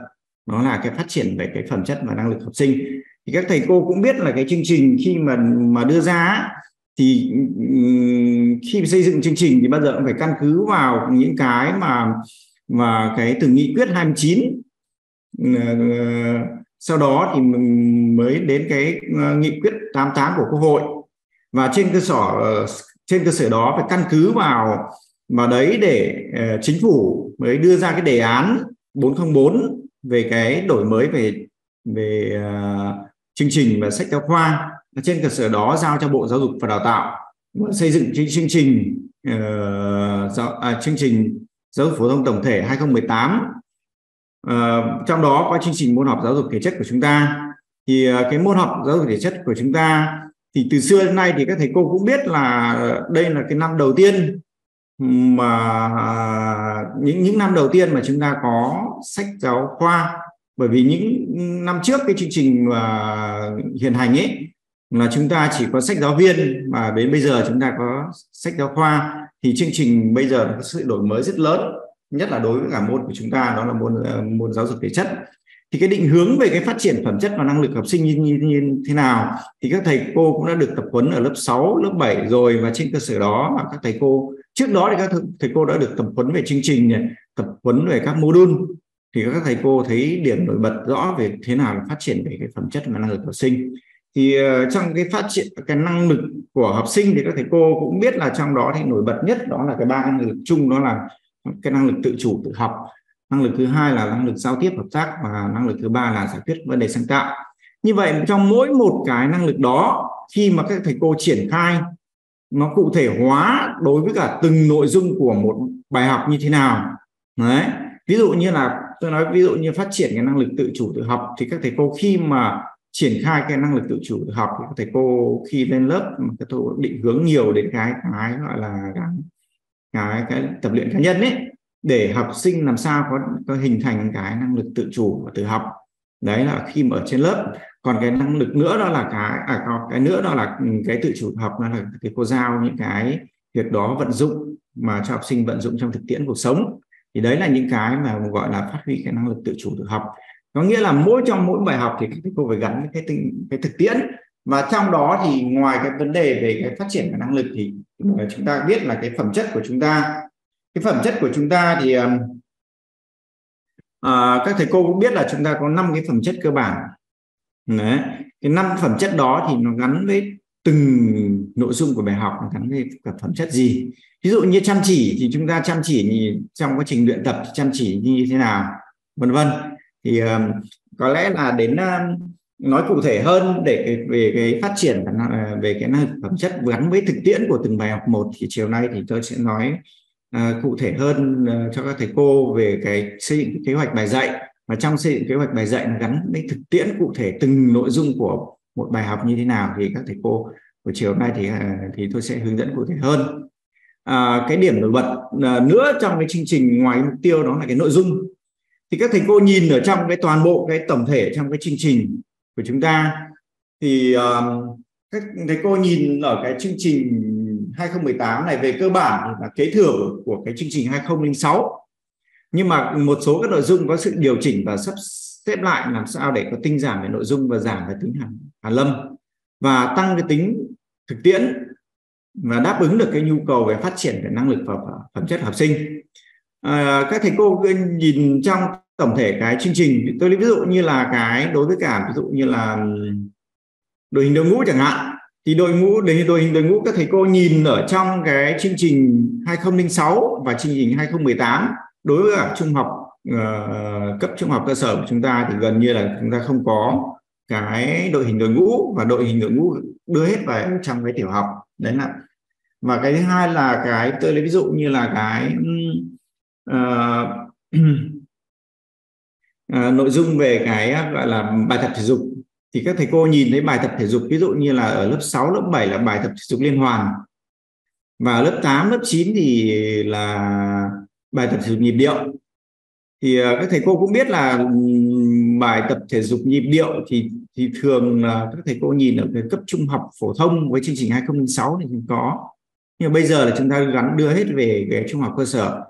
đó là cái phát triển về cái phẩm chất và năng lực học sinh. Thì các thầy cô cũng biết là cái chương trình khi mà mà đưa ra thì khi xây dựng chương trình thì bao giờ cũng phải căn cứ vào những cái mà mà cái từ nghị quyết hai mươi chín, sau đó thì mới đến cái nghị quyết tám mươi tám của Quốc hội, và trên cơ sở trên cơ sở đó phải căn cứ vào vào đấy để chính phủ mới đưa ra cái đề án bốn không bốn về cái đổi mới về về uh, chương trình và sách giáo khoa. Trên cơ sở đó giao cho Bộ Giáo dục và Đào tạo xây dựng chương trình uh, giáo, à, chương trình giáo dục phổ thông tổng thể hai không một tám. Uh, trong đó có chương trình môn học giáo dục thể chất của chúng ta. Thì uh, cái môn học giáo dục thể chất của chúng ta thì từ xưa đến nay thì các thầy cô cũng biết là đây là cái năm đầu tiên mà uh, những những năm đầu tiên mà chúng ta có sách giáo khoa. Bởi vì những năm trước cái chương trình uh, hiện hành ấy là chúng ta chỉ có sách giáo viên, mà đến bây giờ chúng ta có sách giáo khoa. Thì chương trình bây giờ có sự đổi mới rất lớn, nhất là đối với cả môn của chúng ta, đó là môn uh, môn giáo dục thể chất. Thì cái định hướng về cái phát triển phẩm chất và năng lực học sinh như, như, như thế nào thì các thầy cô cũng đã được tập huấn ở lớp sáu, lớp bảy rồi. Và trên cơ sở đó các thầy cô trước đó thì các thầy cô đã được tập huấn về chương trình này, tập huấn về các mô đun. Thì các thầy cô thấy điểm nổi bật rõ về thế nào là phát triển về cái phẩm chất và năng lực học sinh. Thì trong cái phát triển cái năng lực của học sinh thì các thầy cô cũng biết là trong đó thì nổi bật nhất đó là cái ba năng lực chung, đó là cái năng lực tự chủ tự học, năng lực thứ hai là năng lực giao tiếp hợp tác, và năng lực thứ ba là giải quyết vấn đề sáng tạo. Như vậy trong mỗi một cái năng lực đó, khi mà các thầy cô triển khai nó cụ thể hóa đối với cả từng nội dung của một bài học như thế nào đấy. Ví dụ như là tôi nói ví dụ như phát triển cái năng lực tự chủ tự học, thì các thầy cô khi mà triển khai cái năng lực tự chủ tự học thì các thầy cô khi lên lớp các thầy cô định hướng nhiều đến cái cái gọi là cái, cái, cái tập luyện cá nhân ấy, để học sinh làm sao có, có hình thành cái năng lực tự chủ và tự học. Đấy là khi mà ở trên lớp. Còn cái năng lực nữa đó là cái à, cái nữa đó là cái tự chủ học, đó là cái cô giao những cái việc đó vận dụng mà cho học sinh vận dụng trong thực tiễn cuộc sống. Thì đấy là những cái mà gọi là phát huy cái năng lực tự chủ tự học. Có nghĩa là mỗi trong mỗi bài học thì các thầy cô phải gắn với cái, cái thực tiễn. Và trong đó thì ngoài cái vấn đề về cái phát triển cái năng lực thì chúng ta biết là cái phẩm chất của chúng ta. Cái phẩm chất của chúng ta thì à, các thầy cô cũng biết là chúng ta có năm cái phẩm chất cơ bản. Đấy. Cái năm phẩm chất đó thì nó gắn với từng nội dung của bài học, nó gắn với cả phẩm chất gì. Ví dụ như chăm chỉ thì chúng ta chăm chỉ trong quá trình luyện tập chăm chỉ như thế nào, vân vân. Thì à, có lẽ là đến nói cụ thể hơn để về cái phát triển về cái phẩm chất gắn với thực tiễn của từng bài học một thì chiều nay thì tôi sẽ nói À, cụ thể hơn à, cho các thầy cô về cái xây dựng kế hoạch bài dạy, và trong xây dựng kế hoạch bài dạy nó gắn với thực tiễn cụ thể từng nội dung của một bài học như thế nào. Thì các thầy cô buổi chiều hôm nay thì à, thì tôi sẽ hướng dẫn cụ thể hơn. À, cái điểm nổi bật à, nữa trong cái chương trình ngoài mục tiêu đó là cái nội dung. Thì các thầy cô nhìn ở trong cái toàn bộ cái tổng thể trong cái chương trình của chúng ta thì à, các thầy cô nhìn ở cái chương trình hai không một tám này về cơ bản là kế thừa của cái chương trình hai không không sáu, nhưng mà một số các nội dung có sự điều chỉnh và sắp xếp lại làm sao để có tinh giản về nội dung và giảm về tính hàn lâm và tăng cái tính thực tiễn và đáp ứng được cái nhu cầu về phát triển về năng lực và phẩm chất học sinh. À, các thầy cô nhìn trong tổng thể cái chương trình, tôi lấy ví dụ như là cái đối với cả ví dụ như là đội hình đội ngũ chẳng hạn, Thì đội ngũ đội, đội ngũ các thầy cô nhìn ở trong cái chương trình hai không không sáu và chương trình hai không một tám đối với cả trung học uh, cấp trung học cơ sở của chúng ta thì gần như là chúng ta không có cái đội hình đội ngũ, và đội hình đội ngũ đưa hết vào trong cái tiểu học đấy là. Và cái thứ hai là cái tôi lấy ví dụ như là cái uh, uh, nội dung về cái gọi là bài tập thể dục, thì các thầy cô nhìn thấy bài tập thể dục ví dụ như là ở lớp sáu, lớp bảy là bài tập thể dục liên hoàn, và lớp tám, lớp chín thì là bài tập thể dục nhịp điệu. Thì các thầy cô cũng biết là bài tập thể dục nhịp điệu thì thì thường là các thầy cô nhìn ở cái cấp trung học phổ thông với chương trình hai không không sáu thì cũng có, nhưng mà bây giờ là chúng ta gắn đưa hết về cái trung học cơ sở,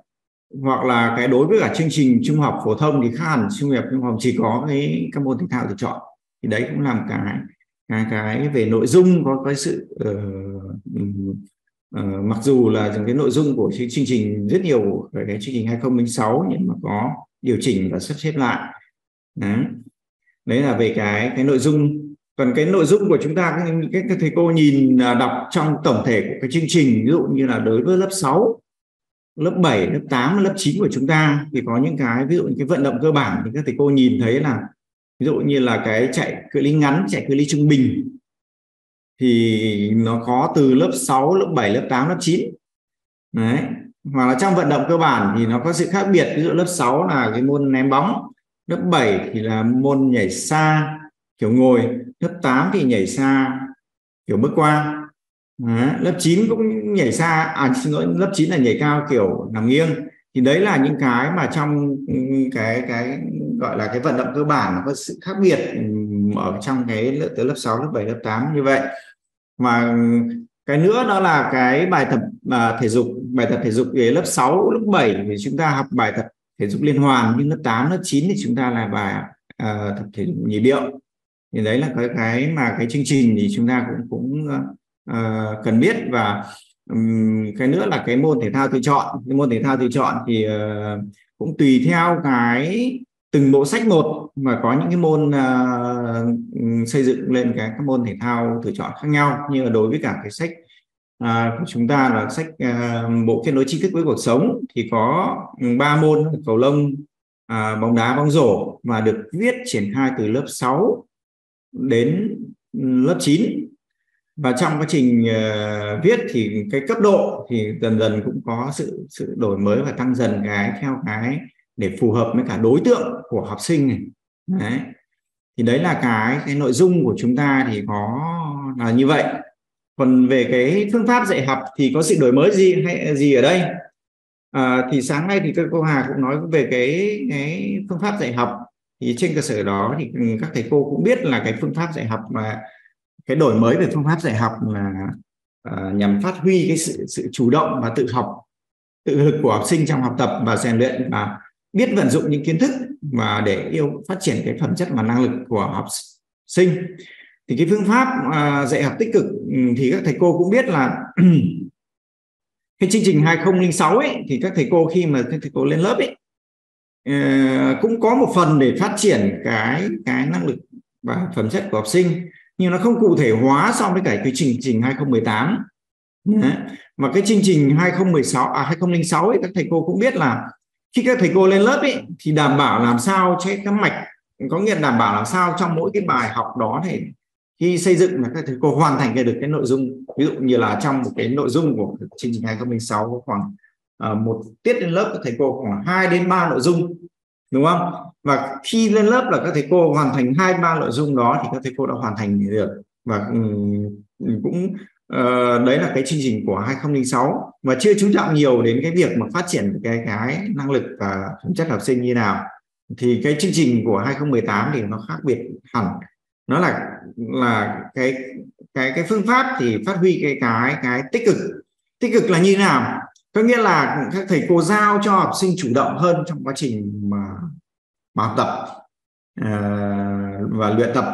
hoặc là cái đối với cả chương trình trung học phổ thông thì khá hẳn trung học trung học chỉ có cái các môn thể thao để chọn. Thì đấy cũng làm cái cái, cái về nội dung có cái sự uh, uh, mặc dù là cái nội dung của chương trình rất nhiều về cái chương trình hai không không sáu nhưng mà có điều chỉnh và sắp xếp lại. Đấy. Đấy là về cái cái nội dung. Còn cái nội dung của chúng ta các, các, các thầy cô nhìn đọc trong tổng thể của cái chương trình, ví dụ như là đối với lớp sáu, lớp bảy, lớp tám, lớp chín của chúng ta thì có những cái ví dụ những cái vận động cơ bản thì các thầy cô nhìn thấy là ví dụ như là cái chạy cự ly ngắn, chạy cự ly trung bình thì nó có từ lớp sáu, lớp bảy, lớp tám, lớp chín. Đấy. Hoặc là trong vận động cơ bản thì nó có sự khác biệt, ví dụ lớp sáu là cái môn ném bóng, lớp bảy thì là môn nhảy xa kiểu ngồi, lớp tám thì nhảy xa kiểu bước qua. Đấy. Lớp chín cũng nhảy xa, à xin lỗi, lớp chín là nhảy cao kiểu nằm nghiêng. Thì đấy là những cái mà trong cái cái gọi là cái vận động cơ bản nó có sự khác biệt ở trong cái tới lớp sáu, lớp bảy, lớp tám như vậy. Mà cái nữa đó là cái bài tập à, thể dục, bài tập thể dục về lớp sáu, lớp bảy thì chúng ta học bài tập thể dục liên hoàn, nhưng lớp tám, lớp chín thì chúng ta là bài à, tập thể dục nhịp điệu. Thì đấy là cái cái mà cái chương trình thì chúng ta cũng cũng à, cần biết. Và cái nữa là cái môn thể thao tự chọn, cái môn thể thao tự chọn thì uh, cũng tùy theo cái từng bộ sách một mà có những cái môn uh, xây dựng lên cái các môn thể thao tự chọn khác nhau. Như là đối với cả cái sách uh, của chúng ta là sách uh, bộ Kết Nối Tri Thức Với Cuộc Sống thì có ba môn: cầu lông, uh, bóng đá, bóng rổ, và được viết triển khai từ lớp sáu đến lớp chín. Và trong quá trình uh, viết thì cái cấp độ thì dần dần cũng có sự sự đổi mới và tăng dần cái theo cái để phù hợp với cả đối tượng của học sinh này. Đấy. Thì đấy là cái cái nội dung của chúng ta thì có là như vậy. Còn về cái phương pháp dạy học thì có sự đổi mới gì hay gì ở đây? À, thì sáng nay thì cô Hà cũng nói về cái cái phương pháp dạy học, thì trên cơ sở đó thì các thầy cô cũng biết là cái phương pháp dạy học mà cái đổi mới về phương pháp dạy học là uh, nhằm phát huy cái sự sự chủ động và tự học, tự lực của học sinh trong học tập và rèn luyện và biết vận dụng những kiến thức và để yêu phát triển cái phẩm chất và năng lực của học sinh. Thì cái phương pháp uh, dạy học tích cực thì các thầy cô cũng biết là cái chương trình hai không không sáu ấy thì các thầy cô khi mà các thầy cô lên lớp ấy uh, cũng có một phần để phát triển cái cái năng lực và phẩm chất của học sinh, nhưng nó không cụ thể hóa so với cả cái chương trình hai không một tám. Đấy. Mà cái chương trình hai không một sáu à hai không không sáu ấy, các thầy cô cũng biết là khi các thầy cô lên lớp ấy thì đảm bảo làm sao cho các mạch, có nghĩa đảm bảo làm sao trong mỗi cái bài học đó thì khi xây dựng là các thầy cô hoàn thành được cái nội dung. Ví dụ như là trong một cái nội dung của chương trình hai không không sáu có khoảng à, một tiết lên lớp các thầy cô khoảng hai đến ba nội dung, đúng không? Và khi lên lớp là các thầy cô hoàn thành hai ba nội dung đó thì các thầy cô đã hoàn thành được. Và cũng đấy là cái chương trình của hai không không sáu, và chưa chú trọng nhiều đến cái việc mà phát triển cái cái năng lực và phẩm chất học sinh như nào. Thì cái chương trình của hai không một tám thì nó khác biệt hẳn, nó là là cái cái cái phương pháp thì phát huy cái cái cái tích cực. Tích cực là như nào? Có nghĩa là các thầy cô giao cho học sinh chủ động hơn trong quá trình mà mà học tập à, và luyện tập.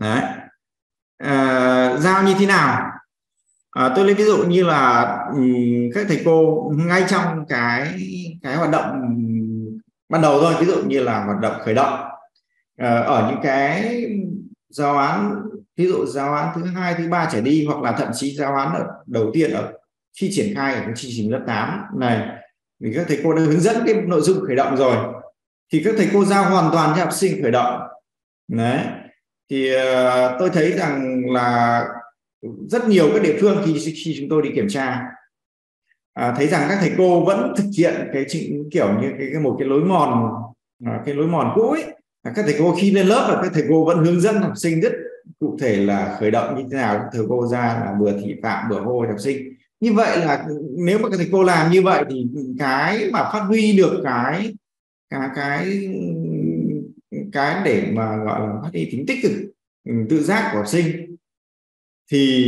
Đấy. À, giao như thế nào? À, tôi lấy ví dụ như là các thầy cô ngay trong cái cái hoạt động ban đầu thôi, ví dụ như là hoạt động khởi động à, ở những cái giáo án, ví dụ giáo án thứ hai, thứ ba trở đi, hoặc là thậm chí giáo án ở đầu tiên ở khi triển khai ở chương trình lớp tám này, vì các thầy cô đã hướng dẫn cái nội dung khởi động rồi thì các thầy cô giao hoàn toàn cho học sinh khởi động. Đấy, thì uh, tôi thấy rằng là rất nhiều các địa phương khi, khi chúng tôi đi kiểm tra uh, thấy rằng các thầy cô vẫn thực hiện cái kiểu như cái, cái một cái lối mòn uh, cái lối mòn cũ ấy. Các thầy cô khi lên lớp là các thầy cô vẫn hướng dẫn học sinh rất cụ thể là khởi động như thế nào, các thầy cô ra là vừa thị phạm vừa hô học sinh. Như vậy là nếu mà các thầy cô làm như vậy thì cái mà phát huy được cái cái cái cái để mà gọi là phát huy tính tích cực tự giác của học sinh thì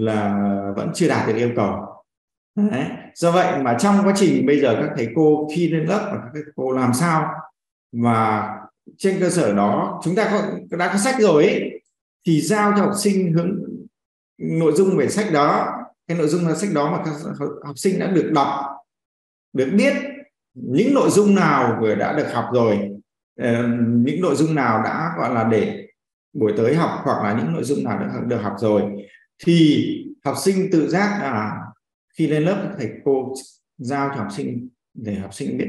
là vẫn chưa đạt được yêu cầu. Đấy. Do vậy mà trong quá trình bây giờ các thầy cô khi lên lớp và các thầy cô làm sao mà trên cơ sở đó chúng ta có, đã có sách rồi ấy, thì giao cho học sinh hướng nội dung về sách đó, cái nội dung là sách đó mà các học sinh đã được đọc, được biết những nội dung nào vừa đã được học rồi, những nội dung nào đã gọi là để buổi tới học, hoặc là những nội dung nào đã được học rồi thì học sinh tự giác là khi lên lớp thầy cô giao cho học sinh để học sinh biết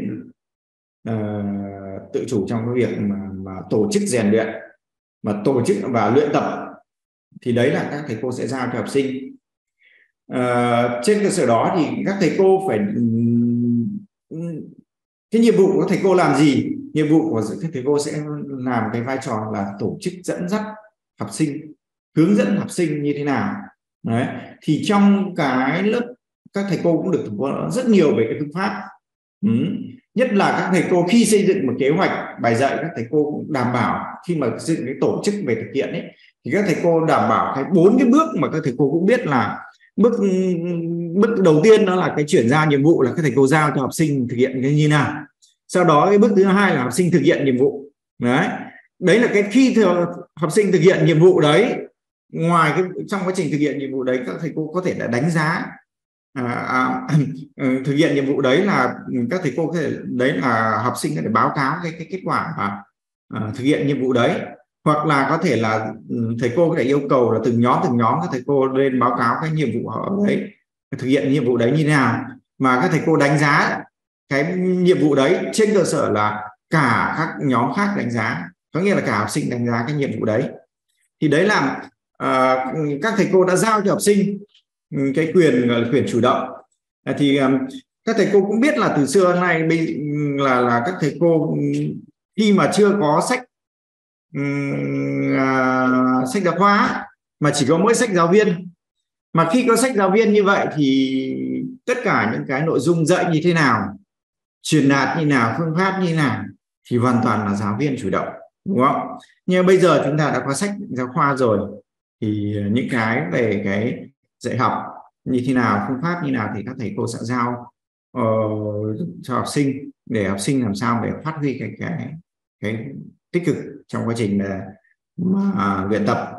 uh, tự chủ trong cái việc mà, mà tổ chức rèn luyện, mà tổ chức và luyện tập, thì đấy là các thầy cô sẽ giao cho học sinh. Uh, trên cơ sở đó thì các thầy cô phải cái nhiệm vụ của thầy cô làm gì, nhiệm vụ của các thầy cô sẽ làm cái vai trò là tổ chức dẫn dắt học sinh, hướng dẫn học sinh như thế nào. Đấy. Thì trong cái lớp các thầy cô cũng được rất nhiều về cái phương pháp, ừ. nhất là các thầy cô khi xây dựng một kế hoạch bài dạy, các thầy cô cũng đảm bảo khi mà xây dựng cái tổ chức về thực hiện ấy, thì các thầy cô đảm bảo cái bốn cái bước mà các thầy cô cũng biết là bước bước đầu tiên đó là cái chuyển giao nhiệm vụ, là các thầy cô giao cho học sinh thực hiện cái như nào. Sau đó cái bước thứ hai là học sinh thực hiện nhiệm vụ. Đấy, đấy là cái khi học sinh thực hiện nhiệm vụ đấy, ngoài cái trong quá trình thực hiện nhiệm vụ đấy các thầy cô có thể đã đánh giá à, à, thực hiện nhiệm vụ đấy là các thầy cô có thể, đấy là học sinh có thể báo cáo cái, cái kết quả à, à, thực hiện nhiệm vụ đấy, hoặc là có thể là thầy cô có thể yêu cầu là từng nhóm từng nhóm các thầy cô lên báo cáo cái nhiệm vụ họ đấy thực hiện nhiệm vụ đấy như thế nào, mà các thầy cô đánh giá cái nhiệm vụ đấy trên cơ sở là cả các nhóm khác đánh giá, có nghĩa là cả học sinh đánh giá cái nhiệm vụ đấy. Thì đấy là uh, các thầy cô đã giao cho học sinh cái quyền gọi là quyền chủ động. Thì um, các thầy cô cũng biết là từ xưa đến nay là là các thầy cô khi mà chưa có sách um, uh, sách giáo khoa mà chỉ có mỗi sách giáo viên, mà khi có sách giáo viên như vậy thì tất cả những cái nội dung dạy như thế nào, truyền đạt như nào, phương pháp như nào thì hoàn toàn là giáo viên chủ động, đúng không? Nhưng bây giờ chúng ta đã có sách giáo khoa rồi thì những cái về cái dạy học như thế nào, phương pháp như nào thì các thầy cô sẽ giao uh, cho học sinh, để học sinh làm sao để phát huy cái cái, cái tích cực trong quá trình mà luyện tập.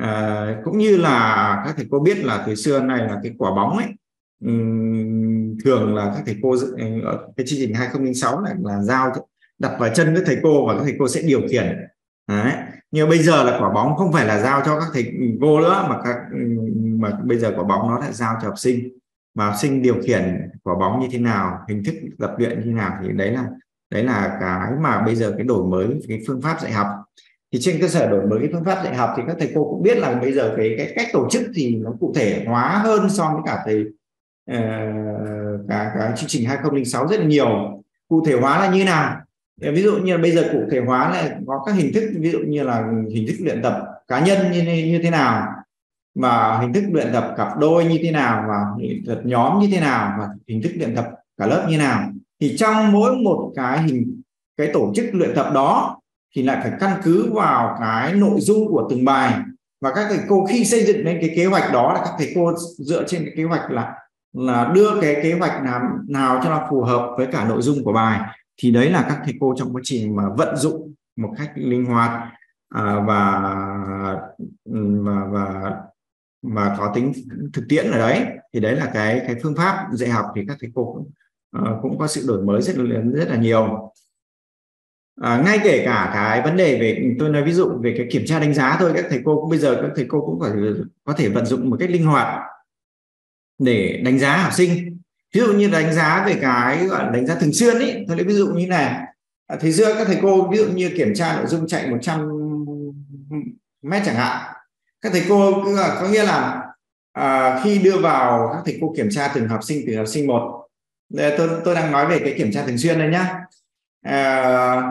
À, cũng như là các thầy cô biết là từ xưa này là cái quả bóng ấy, um, thường là các thầy cô ở cái chương trình hai không không sáu này là giao đặt vào chân các thầy cô và các thầy cô sẽ điều khiển. Đấy. Nhưng bây giờ là quả bóng không phải là giao cho các thầy cô nữa, mà các mà bây giờ quả bóng nó lại giao cho học sinh, và học sinh điều khiển quả bóng như thế nào, hình thức tập luyện như thế nào, thì đấy là đấy là cái mà bây giờ cái đổi mới cái phương pháp dạy học. Thì trên cơ sở đổi mới cái phương pháp dạy học thì các thầy cô cũng biết là bây giờ cái, cái cách tổ chức thì nó cụ thể hóa hơn so với cả thầy uh, cả, cả chương trình hai không không sáu rất là nhiều. Cụ thể hóa là như nào? Ví dụ như là bây giờ cụ thể hóa là có các hình thức, ví dụ như là hình thức luyện tập cá nhân như, như thế nào, và hình thức luyện tập cặp đôi như thế nào, và hình thức nhóm như thế nào, và hình thức luyện tập cả lớp như nào. Thì trong mỗi một cái hình cái tổ chức luyện tập đó thì lại phải căn cứ vào cái nội dung của từng bài, và các thầy cô khi xây dựng lên cái kế hoạch đó là các thầy cô dựa trên cái kế hoạch là là đưa cái kế hoạch nào, nào cho nó phù hợp với cả nội dung của bài. Thì đấy là các thầy cô trong quá trình mà vận dụng một cách linh hoạt à, và, và và và có tính thực tiễn ở đấy. Thì đấy là cái cái phương pháp dạy học thì các thầy cô cũng, uh, cũng có sự đổi mới rất rất là nhiều. À, ngay kể cả cái vấn đề về, tôi nói ví dụ về cái kiểm tra đánh giá thôi, các thầy cô cũng bây giờ các thầy cô cũng phải có thể vận dụng một cách linh hoạt để đánh giá học sinh. Ví dụ như đánh giá về cái gọi là đánh giá thường xuyên ấy, tôi lấy ví dụ như này, thì giữa các thầy cô ví dụ như kiểm tra nội dung chạy một trăm mét chẳng hạn, các thầy cô có nghĩa là à, khi đưa vào các thầy cô kiểm tra từng học sinh từ học sinh một. Tôi tôi đang nói về cái kiểm tra thường xuyên đây nhá. À,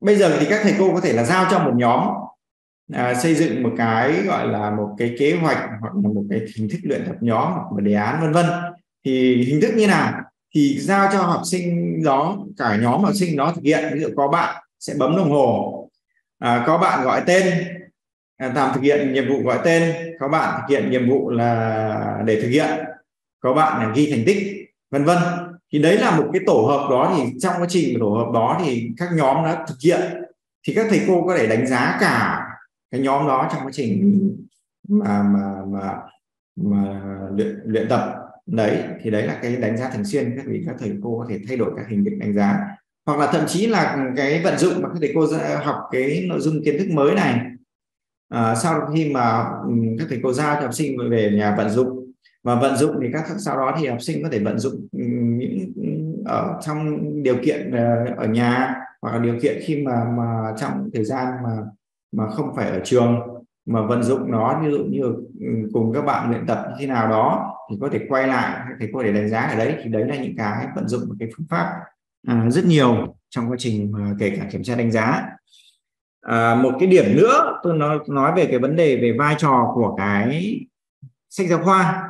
bây giờ thì các thầy cô có thể là giao cho một nhóm à, xây dựng một cái gọi là một cái kế hoạch hoặc là một cái hình thức luyện tập nhóm hoặc một đề án vân vân. Thì hình thức như nào thì giao cho học sinh đó, cả nhóm học sinh đó thực hiện. Ví dụ có bạn sẽ bấm đồng hồ, à, có bạn gọi tên à, làm thực hiện nhiệm vụ gọi tên, có bạn thực hiện nhiệm vụ là để thực hiện, có bạn là ghi thành tích vân vân. Thì đấy là một cái tổ hợp đó, thì trong quá trình tổ hợp đó thì các nhóm đã thực hiện, thì các thầy cô có thể đánh giá cả cái nhóm đó trong quá trình mà mà mà, mà luyện, luyện tập đấy. Thì đấy là cái đánh giá thường xuyên, các các thầy cô có thể thay đổi các hình thức đánh giá, hoặc là thậm chí là cái vận dụng mà các thầy cô học cái nội dung kiến thức mới này, à, sau khi mà các thầy cô giao cho học sinh về nhà vận dụng. Và vận dụng thì các sau đó thì học sinh có thể vận dụng những ở trong điều kiện ở nhà, hoặc là điều kiện khi mà mà trong thời gian mà mà không phải ở trường, mà vận dụng nó ví dụ như cùng các bạn luyện tập như thế nào đó thì có thể quay lại thầy cô để đánh giá ở đấy. Thì đấy là những cái vận dụng một cái phương pháp à, rất nhiều trong quá trình mà kể cả kiểm tra đánh giá. À, một cái điểm nữa tôi nói nói về cái vấn đề về vai trò của cái sách giáo khoa.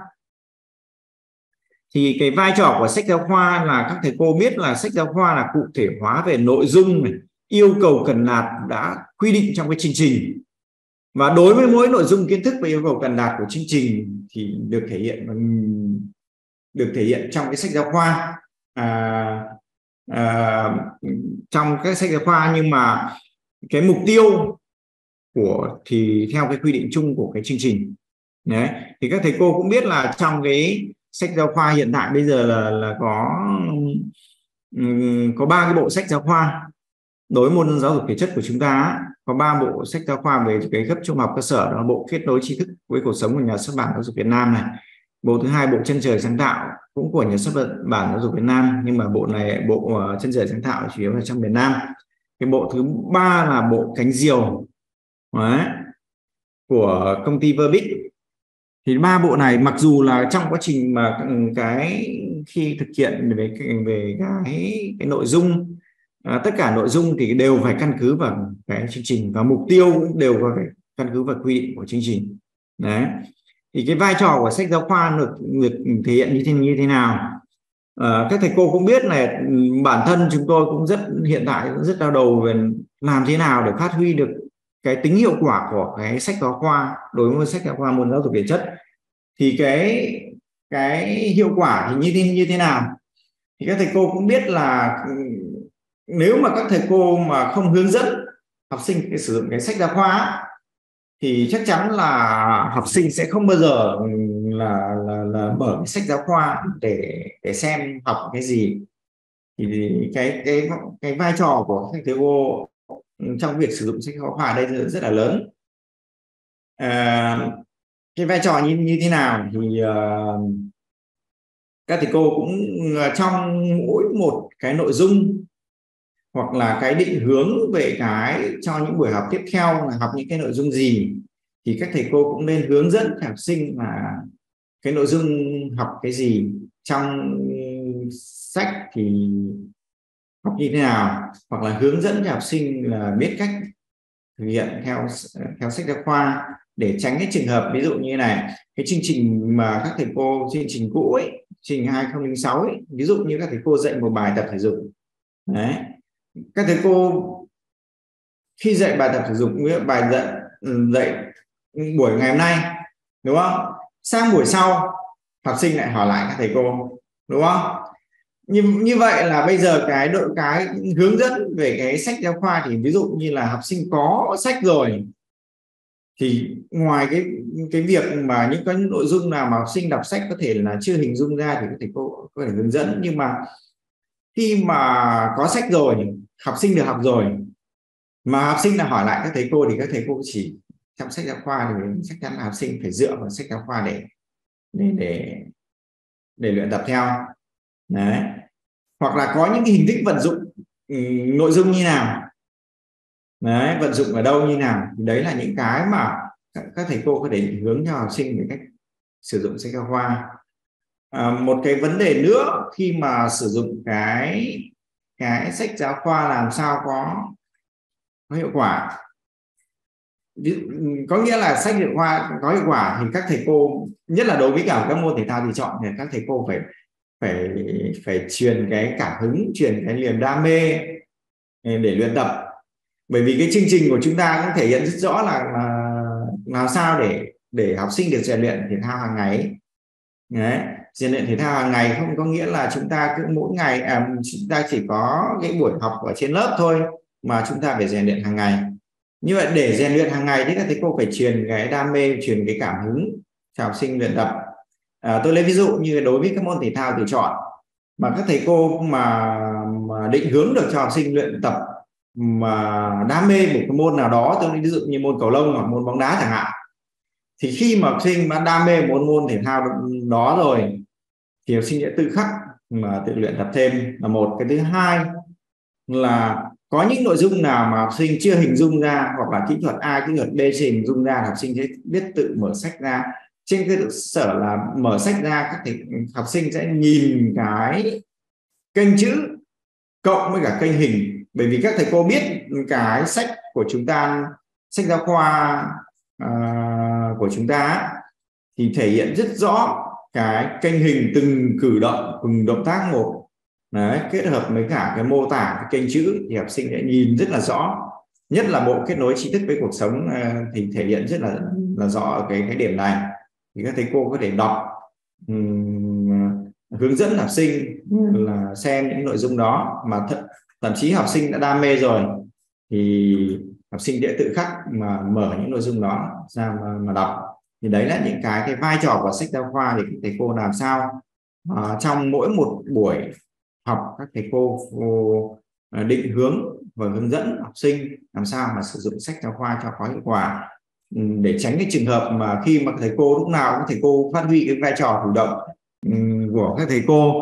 Thì cái vai trò của sách giáo khoa là các thầy cô biết là sách giáo khoa là cụ thể hóa về nội dung này, yêu cầu cần đạt đã quy định trong cái chương trình. Và đối với mỗi nội dung kiến thức và yêu cầu cần đạt của chương trình thì được thể hiện được thể hiện trong cái sách giáo khoa, à, à, trong các sách giáo khoa. Nhưng mà cái mục tiêu của thì theo cái quy định chung của cái chương trình. Đấy, thì các thầy cô cũng biết là trong cái sách giáo khoa hiện tại bây giờ là, là có um, có ba cái bộ sách giáo khoa đối với môn giáo dục thể chất của chúng ta. Có ba bộ sách giáo khoa về cái cấp trung học cơ sở, đó là bộ Kết Nối Tri Thức với Cuộc Sống của Nhà Xuất bản Giáo dục Việt Nam này, bộ thứ hai bộ Chân Trời Sáng Tạo cũng của Nhà Xuất bản Giáo dục Việt Nam, nhưng mà bộ này bộ Chân Trời Sáng Tạo chủ yếu là trong miền Nam. Cái bộ thứ ba là bộ Cánh Diều đấy, của công ty Verbit. Thì ba bộ này mặc dù là trong quá trình mà cái khi thực hiện về về cái, cái nội dung, à, tất cả nội dung thì đều phải căn cứ vào cái chương trình, và mục tiêu cũng đều phải căn cứ vào quy định của chương trình. Đấy, thì cái vai trò của sách giáo khoa được, được thể hiện như thế như thế nào. À, các thầy cô cũng biết là bản thân chúng tôi cũng rất hiện tại rất đau đầu về làm thế nào để phát huy được cái tính hiệu quả của cái sách giáo khoa đối với sách giáo khoa môn giáo dục thể chất. Thì cái cái hiệu quả thì như thế như thế nào thì các thầy cô cũng biết là nếu mà các thầy cô mà không hướng dẫn học sinh cái sử dụng cái sách giáo khoa thì chắc chắn là học sinh sẽ không bao giờ là là, là mở cái sách giáo khoa để để xem học cái gì. Thì cái cái cái vai trò của các thầy cô trong việc sử dụng sách giáo khoa đây rất là lớn. À, cái vai trò như, như thế nào thì uh, các thầy cô cũng trong mỗi một cái nội dung hoặc là cái định hướng về cái cho những buổi học tiếp theo là học những cái nội dung gì, thì các thầy cô cũng nên hướng dẫn học sinh là cái nội dung học cái gì trong sách thì học như thế nào, hoặc là hướng dẫn cho học sinh là biết cách thực hiện theo theo sách giáo khoa, để tránh cái trường hợp ví dụ như này, cái chương trình mà các thầy cô chương trình cũ ấy, chương trình hai không không sáu ấy, ví dụ như các thầy cô dạy một bài tập thể dục. Đấy, các thầy cô khi dạy bài tập thể dục, bài dạy dạy buổi ngày hôm nay đúng không, sang buổi sau học sinh lại hỏi lại các thầy cô đúng không. Như, như vậy là bây giờ cái đội cái hướng dẫn về cái sách giáo khoa thì ví dụ như là học sinh có sách rồi, thì ngoài cái cái việc mà những cái nội dung nào mà học sinh đọc sách có thể là chưa hình dung ra thì có thể cô có thể hướng dẫn. Nhưng mà khi mà có sách rồi học sinh được học rồi mà học sinh là hỏi lại các thầy cô thì các thầy cô chỉ trong sách giáo khoa, thì chắc chắn là học sinh phải dựa vào sách giáo khoa để để để, để luyện tập theo. Đấy. Hoặc là có những hình thức vận dụng nội dung như nào, đấy, vận dụng ở đâu như nào, đấy là những cái mà các thầy cô có thể định hướng cho học sinh về cách sử dụng sách giáo khoa. À, một cái vấn đề nữa khi mà sử dụng cái cái sách giáo khoa làm sao có, có hiệu quả, có nghĩa là sách giáo khoa có hiệu quả thì các thầy cô, nhất là đối với cả các môn thể thao thì chọn, thì các thầy cô phải phải phải truyền cái cảm hứng, truyền cái niềm đam mê để luyện tập. Bởi vì cái chương trình của chúng ta cũng thể hiện rất rõ là, là làm sao để để học sinh được rèn luyện thể thao hàng ngày. Đấy, rèn luyện thể thao hàng ngày không có nghĩa là chúng ta cứ mỗi ngày à, chúng ta chỉ có cái buổi học ở trên lớp thôi, mà chúng ta phải rèn luyện hàng ngày. Như vậy để rèn luyện hàng ngày thì các thầy cô phải truyền cái đam mê, truyền cái cảm hứng cho học sinh luyện tập. À, tôi lấy ví dụ như đối với các môn thể thao tự chọn mà các thầy cô mà, mà định hướng được cho học sinh luyện tập mà đam mê một cái môn nào đó, tôi lấy ví dụ như môn cầu lông hoặc môn bóng đá chẳng hạn, thì khi mà học sinh mà đam mê một môn thể thao đó rồi thì học sinh sẽ tự khắc mà tự luyện tập thêm là một. Cái thứ hai là có những nội dung nào mà học sinh chưa hình dung ra, hoặc là kỹ thuật A, kỹ thuật B chưa hình dung ra, học sinh sẽ biết tự mở sách ra. Trên cơ sở là mở sách ra, các thầy, học sinh sẽ nhìn cái kênh chữ cộng với cả kênh hình. Bởi vì các thầy cô biết cái sách của chúng ta, sách giáo khoa uh, của chúng ta thì thể hiện rất rõ cái kênh hình, từng cử động, từng động tác một. Đấy, kết hợp với cả cái mô tả cái kênh chữ thì học sinh sẽ nhìn rất là rõ. Nhất là bộ Kết Nối Tri Thức với Cuộc Sống uh, thì thể hiện rất là, là rõ ở cái, cái điểm này. Thì các thầy cô có thể đọc um, hướng dẫn học sinh là xem những nội dung đó, mà th thậm chí học sinh đã đam mê rồi thì học sinh sẽ tự khắc mà mở những nội dung đó ra mà, mà đọc. Thì đấy là những cái cái vai trò của sách giáo khoa, thì các thầy cô làm sao à, trong mỗi một buổi học các thầy cô, cô định hướng và hướng dẫn học sinh làm sao mà sử dụng sách giáo khoa cho có hiệu quả, để tránh cái trường hợp mà khi mà thầy cô lúc nào cũng thầy cô phát huy cái vai trò chủ động của các thầy cô,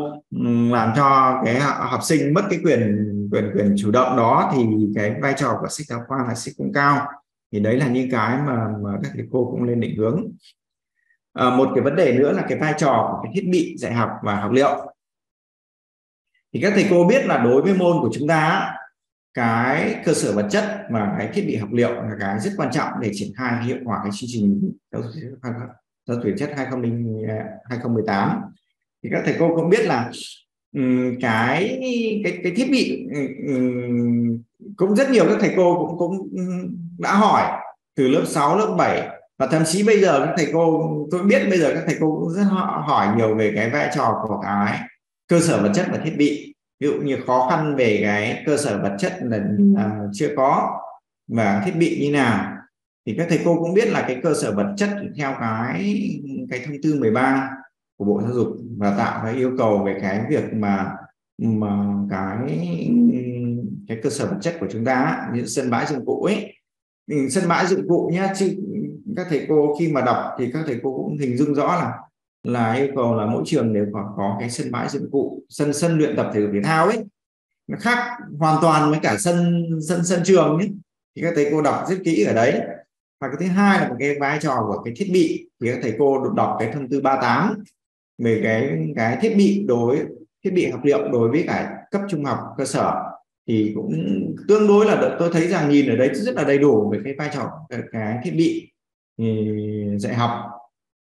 làm cho cái học sinh mất cái quyền quyền quyền chủ động đó, thì cái vai trò của sách giáo khoa là sẽ cũng cao. Thì đấy là những cái mà, mà các thầy cô cũng nên định hướng. À, một cái vấn đề nữa là cái vai trò của cái thiết bị dạy học và học liệu. Thì các thầy cô biết là đối với môn của chúng ta, cái cơ sở vật chất và cái thiết bị học liệu là cái rất quan trọng để triển khai hiệu quả cái chương trình giáo dục thể chất hai nghìn không trăm mười tám. Thì các thầy cô cũng biết là cái cái cái thiết bị cũng rất nhiều, các thầy cô cũng cũng đã hỏi từ lớp sáu, lớp bảy, và thậm chí bây giờ các thầy cô, tôi biết bây giờ các thầy cô cũng rất hỏi nhiều về cái vai trò của cái cơ sở vật chất và thiết bị. Ví dụ như khó khăn về cái cơ sở vật chất là uh, chưa có, và thiết bị như nào. Thì các thầy cô cũng biết là cái cơ sở vật chất theo cái cái thông tư mười ba của Bộ Giáo dục và Tạo cái yêu cầu về cái việc mà mà cái cái cơ sở vật chất của chúng ta, những sân bãi dụng cụ ấy, sân bãi dụng cụ nhá, chứ các thầy cô khi mà đọc thì các thầy cô cũng hình dung rõ là là yêu cầu là mỗi trường đều có, có cái sân bãi dụng cụ, sân sân luyện tập thể dục thể thao ấy, nó khác hoàn toàn với cả sân sân sân trường ấy. Thì các thầy cô đọc rất kỹ ở đấy. Và cái thứ hai là một cái vai trò của cái thiết bị, thì các thầy cô đọc cái thông tư ba mươi tám về cái cái thiết bị đối thiết bị học liệu đối với cả cấp trung học cơ sở, thì cũng tương đối là tôi thấy rằng nhìn ở đấy rất là đầy đủ về cái vai trò cái thiết bị dạy học.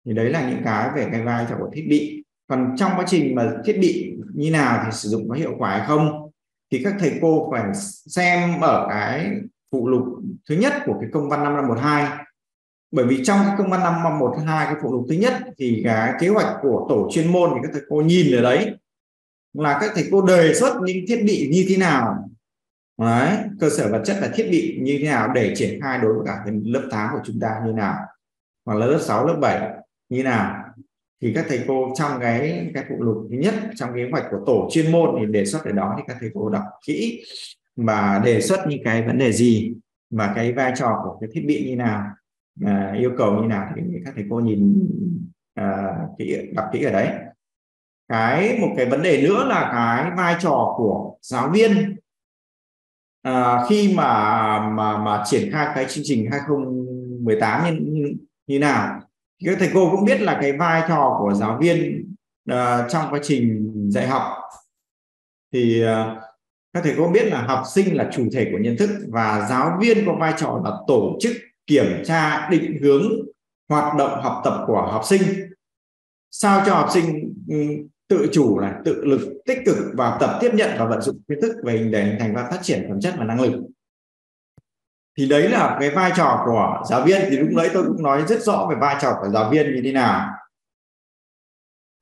Thì đấy là những cái về cái vai trò của thiết bị. Còn trong quá trình mà thiết bị như nào thì sử dụng có hiệu quả hay không, thì các thầy cô phải xem ở cái phụ lục thứ nhất của cái công văn năm năm một hai. Bởi vì trong cái công văn năm năm một hai, cái phụ lục thứ nhất, thì cái kế hoạch của tổ chuyên môn, thì các thầy cô nhìn ở đấy là các thầy cô đề xuất những thiết bị như thế nào, đấy, cơ sở vật chất là thiết bị như thế nào để triển khai đối với cả cái lớp tám của chúng ta như nào, hoặc là lớp sáu, lớp bảy như nào. Thì các thầy cô trong cái cái phụ lục thứ nhất, trong kế hoạch của tổ chuyên môn thì đề xuất ở đó, thì các thầy cô đọc kỹ mà đề xuất những cái vấn đề gì, và cái vai trò của cái thiết bị như nào, à, yêu cầu như nào, thì các thầy cô nhìn à, kỹ, đọc kỹ ở đấy. Cái một cái vấn đề nữa là cái vai trò của giáo viên à, khi mà mà mà triển khai cái chương trình hai không một tám như như nào. Các thầy cô cũng biết là cái vai trò của giáo viên à, trong quá trình dạy học thì à, các thầy cô biết là học sinh là chủ thể của nhận thức và giáo viên có vai trò là tổ chức, kiểm tra, định hướng hoạt động học tập của học sinh, sao cho học sinh tự chủ, là tự lực, tích cực và tập tiếp nhận và vận dụng kiến thức về để hình thành và phát triển phẩm chất và năng lực. Thì đấy là cái vai trò của giáo viên. Thì lúc nãy tôi cũng nói rất rõ về vai trò của giáo viên như thế nào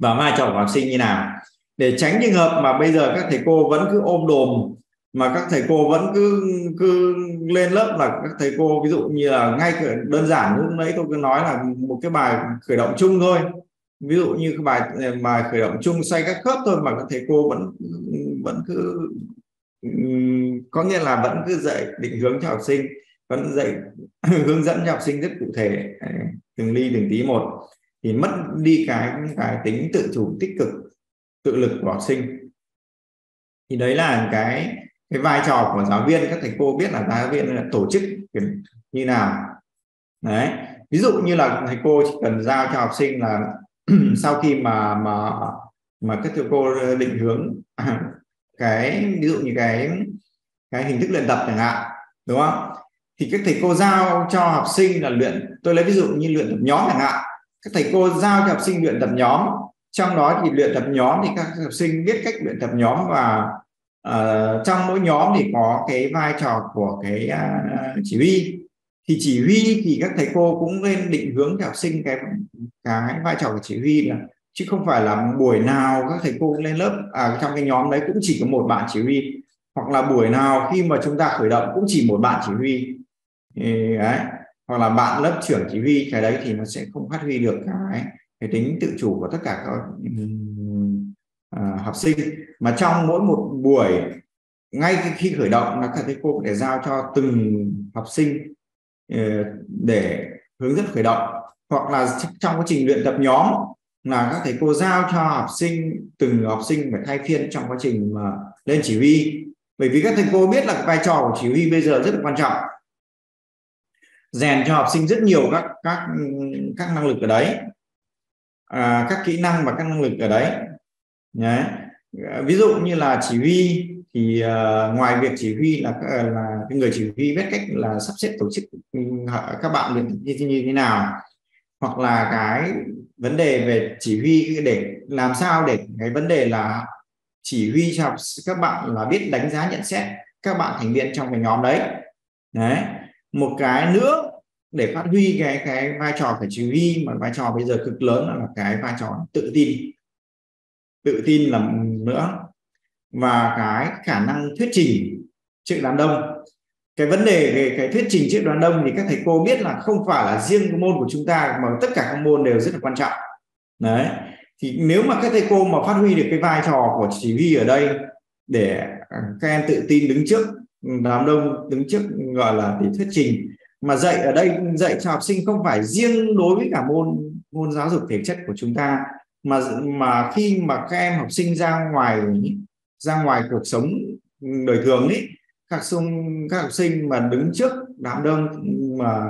và vai trò của học sinh như nào, để tránh trường hợp mà bây giờ các thầy cô vẫn cứ ôm đồm, mà các thầy cô vẫn cứ cứ lên lớp là các thầy cô, ví dụ như là ngay đơn giản lúc nãy tôi cứ nói là một cái bài khởi động chung thôi, ví dụ như cái bài bài khởi động chung xoay các khớp thôi, mà các thầy cô vẫn vẫn cứ có nghĩa là vẫn cứ dạy định hướng cho học sinh, vẫn dạy hướng dẫn cho học sinh rất cụ thể từng ly từng tí một, thì mất đi cái cái tính tự chủ, tích cực, tự lực của học sinh. Thì đấy là cái cái vai trò của giáo viên. Các thầy cô biết là giáo viên là tổ chức như nào đấy. Ví dụ như là thầy cô chỉ cần giao cho học sinh là sau khi mà mà mà các thầy cô định hướng cái ví dụ như cái cái hình thức luyện tập chẳng hạn, đúng không, thì các thầy cô giao cho học sinh là luyện, tôi lấy ví dụ như luyện tập nhóm chẳng hạn, các thầy cô giao cho học sinh luyện tập nhóm, trong đó thì luyện tập nhóm thì các học sinh biết cách luyện tập nhóm, và uh, trong mỗi nhóm thì có cái vai trò của cái uh, chỉ huy. Thì chỉ huy thì các thầy cô cũng nên định hướng cho học sinh cái cái vai trò của chỉ huy, là chứ không phải là buổi nào các thầy cô lên lớp à, trong cái nhóm đấy cũng chỉ có một bạn chỉ huy, hoặc là buổi nào khi mà chúng ta khởi động cũng chỉ một bạn chỉ huy đấy, hoặc là bạn lớp trưởng chỉ huy, cái đấy thì nó sẽ không phát huy được cái cái tính tự chủ của tất cả các uh, học sinh. Mà trong mỗi một buổi, ngay khi khởi động là các thầy cô để giao cho từng học sinh uh, để hướng dẫn khởi động, hoặc là trong quá trình luyện tập nhóm là các thầy cô giao cho học sinh, từng học sinh phải thay phiên trong quá trình mà lên chỉ huy. Bởi vì các thầy cô biết là vai trò của chỉ huy bây giờ rất là quan trọng, rèn cho học sinh rất nhiều các các các năng lực ở đấy. À, các kỹ năng và các năng lực ở đấy. Đấy. Ví dụ như là chỉ huy thì uh, ngoài việc chỉ huy là là người chỉ huy biết cách là sắp xếp tổ chức các bạn luyện như, như thế nào, hoặc là cái vấn đề về chỉ huy để làm sao để cái vấn đề là chỉ huy cho các bạn là biết đánh giá, nhận xét các bạn thành viên trong cái nhóm đấy. Đấy. Một cái nữa để phát huy cái cái vai trò của chỉ huy mà vai trò bây giờ cực lớn là cái vai trò tự tin, tự tin là nữa, và cái khả năng thuyết trình trước đám đông. Cái vấn đề về cái thuyết trình trước đám đông thì các thầy cô biết là không phải là riêng cái môn của chúng ta mà tất cả các môn đều rất là quan trọng đấy. Thì nếu mà các thầy cô mà phát huy được cái vai trò của chỉ huy ở đây để các em tự tin đứng trước đám đông, đứng trước gọi là để thuyết trình, mà dạy ở đây dạy cho học sinh không phải riêng đối với cả môn môn giáo dục thể chất của chúng ta, mà mà khi mà các em học sinh ra ngoài ra ngoài cuộc sống đời thường ấy, các xung các học sinh mà đứng trước đám đông mà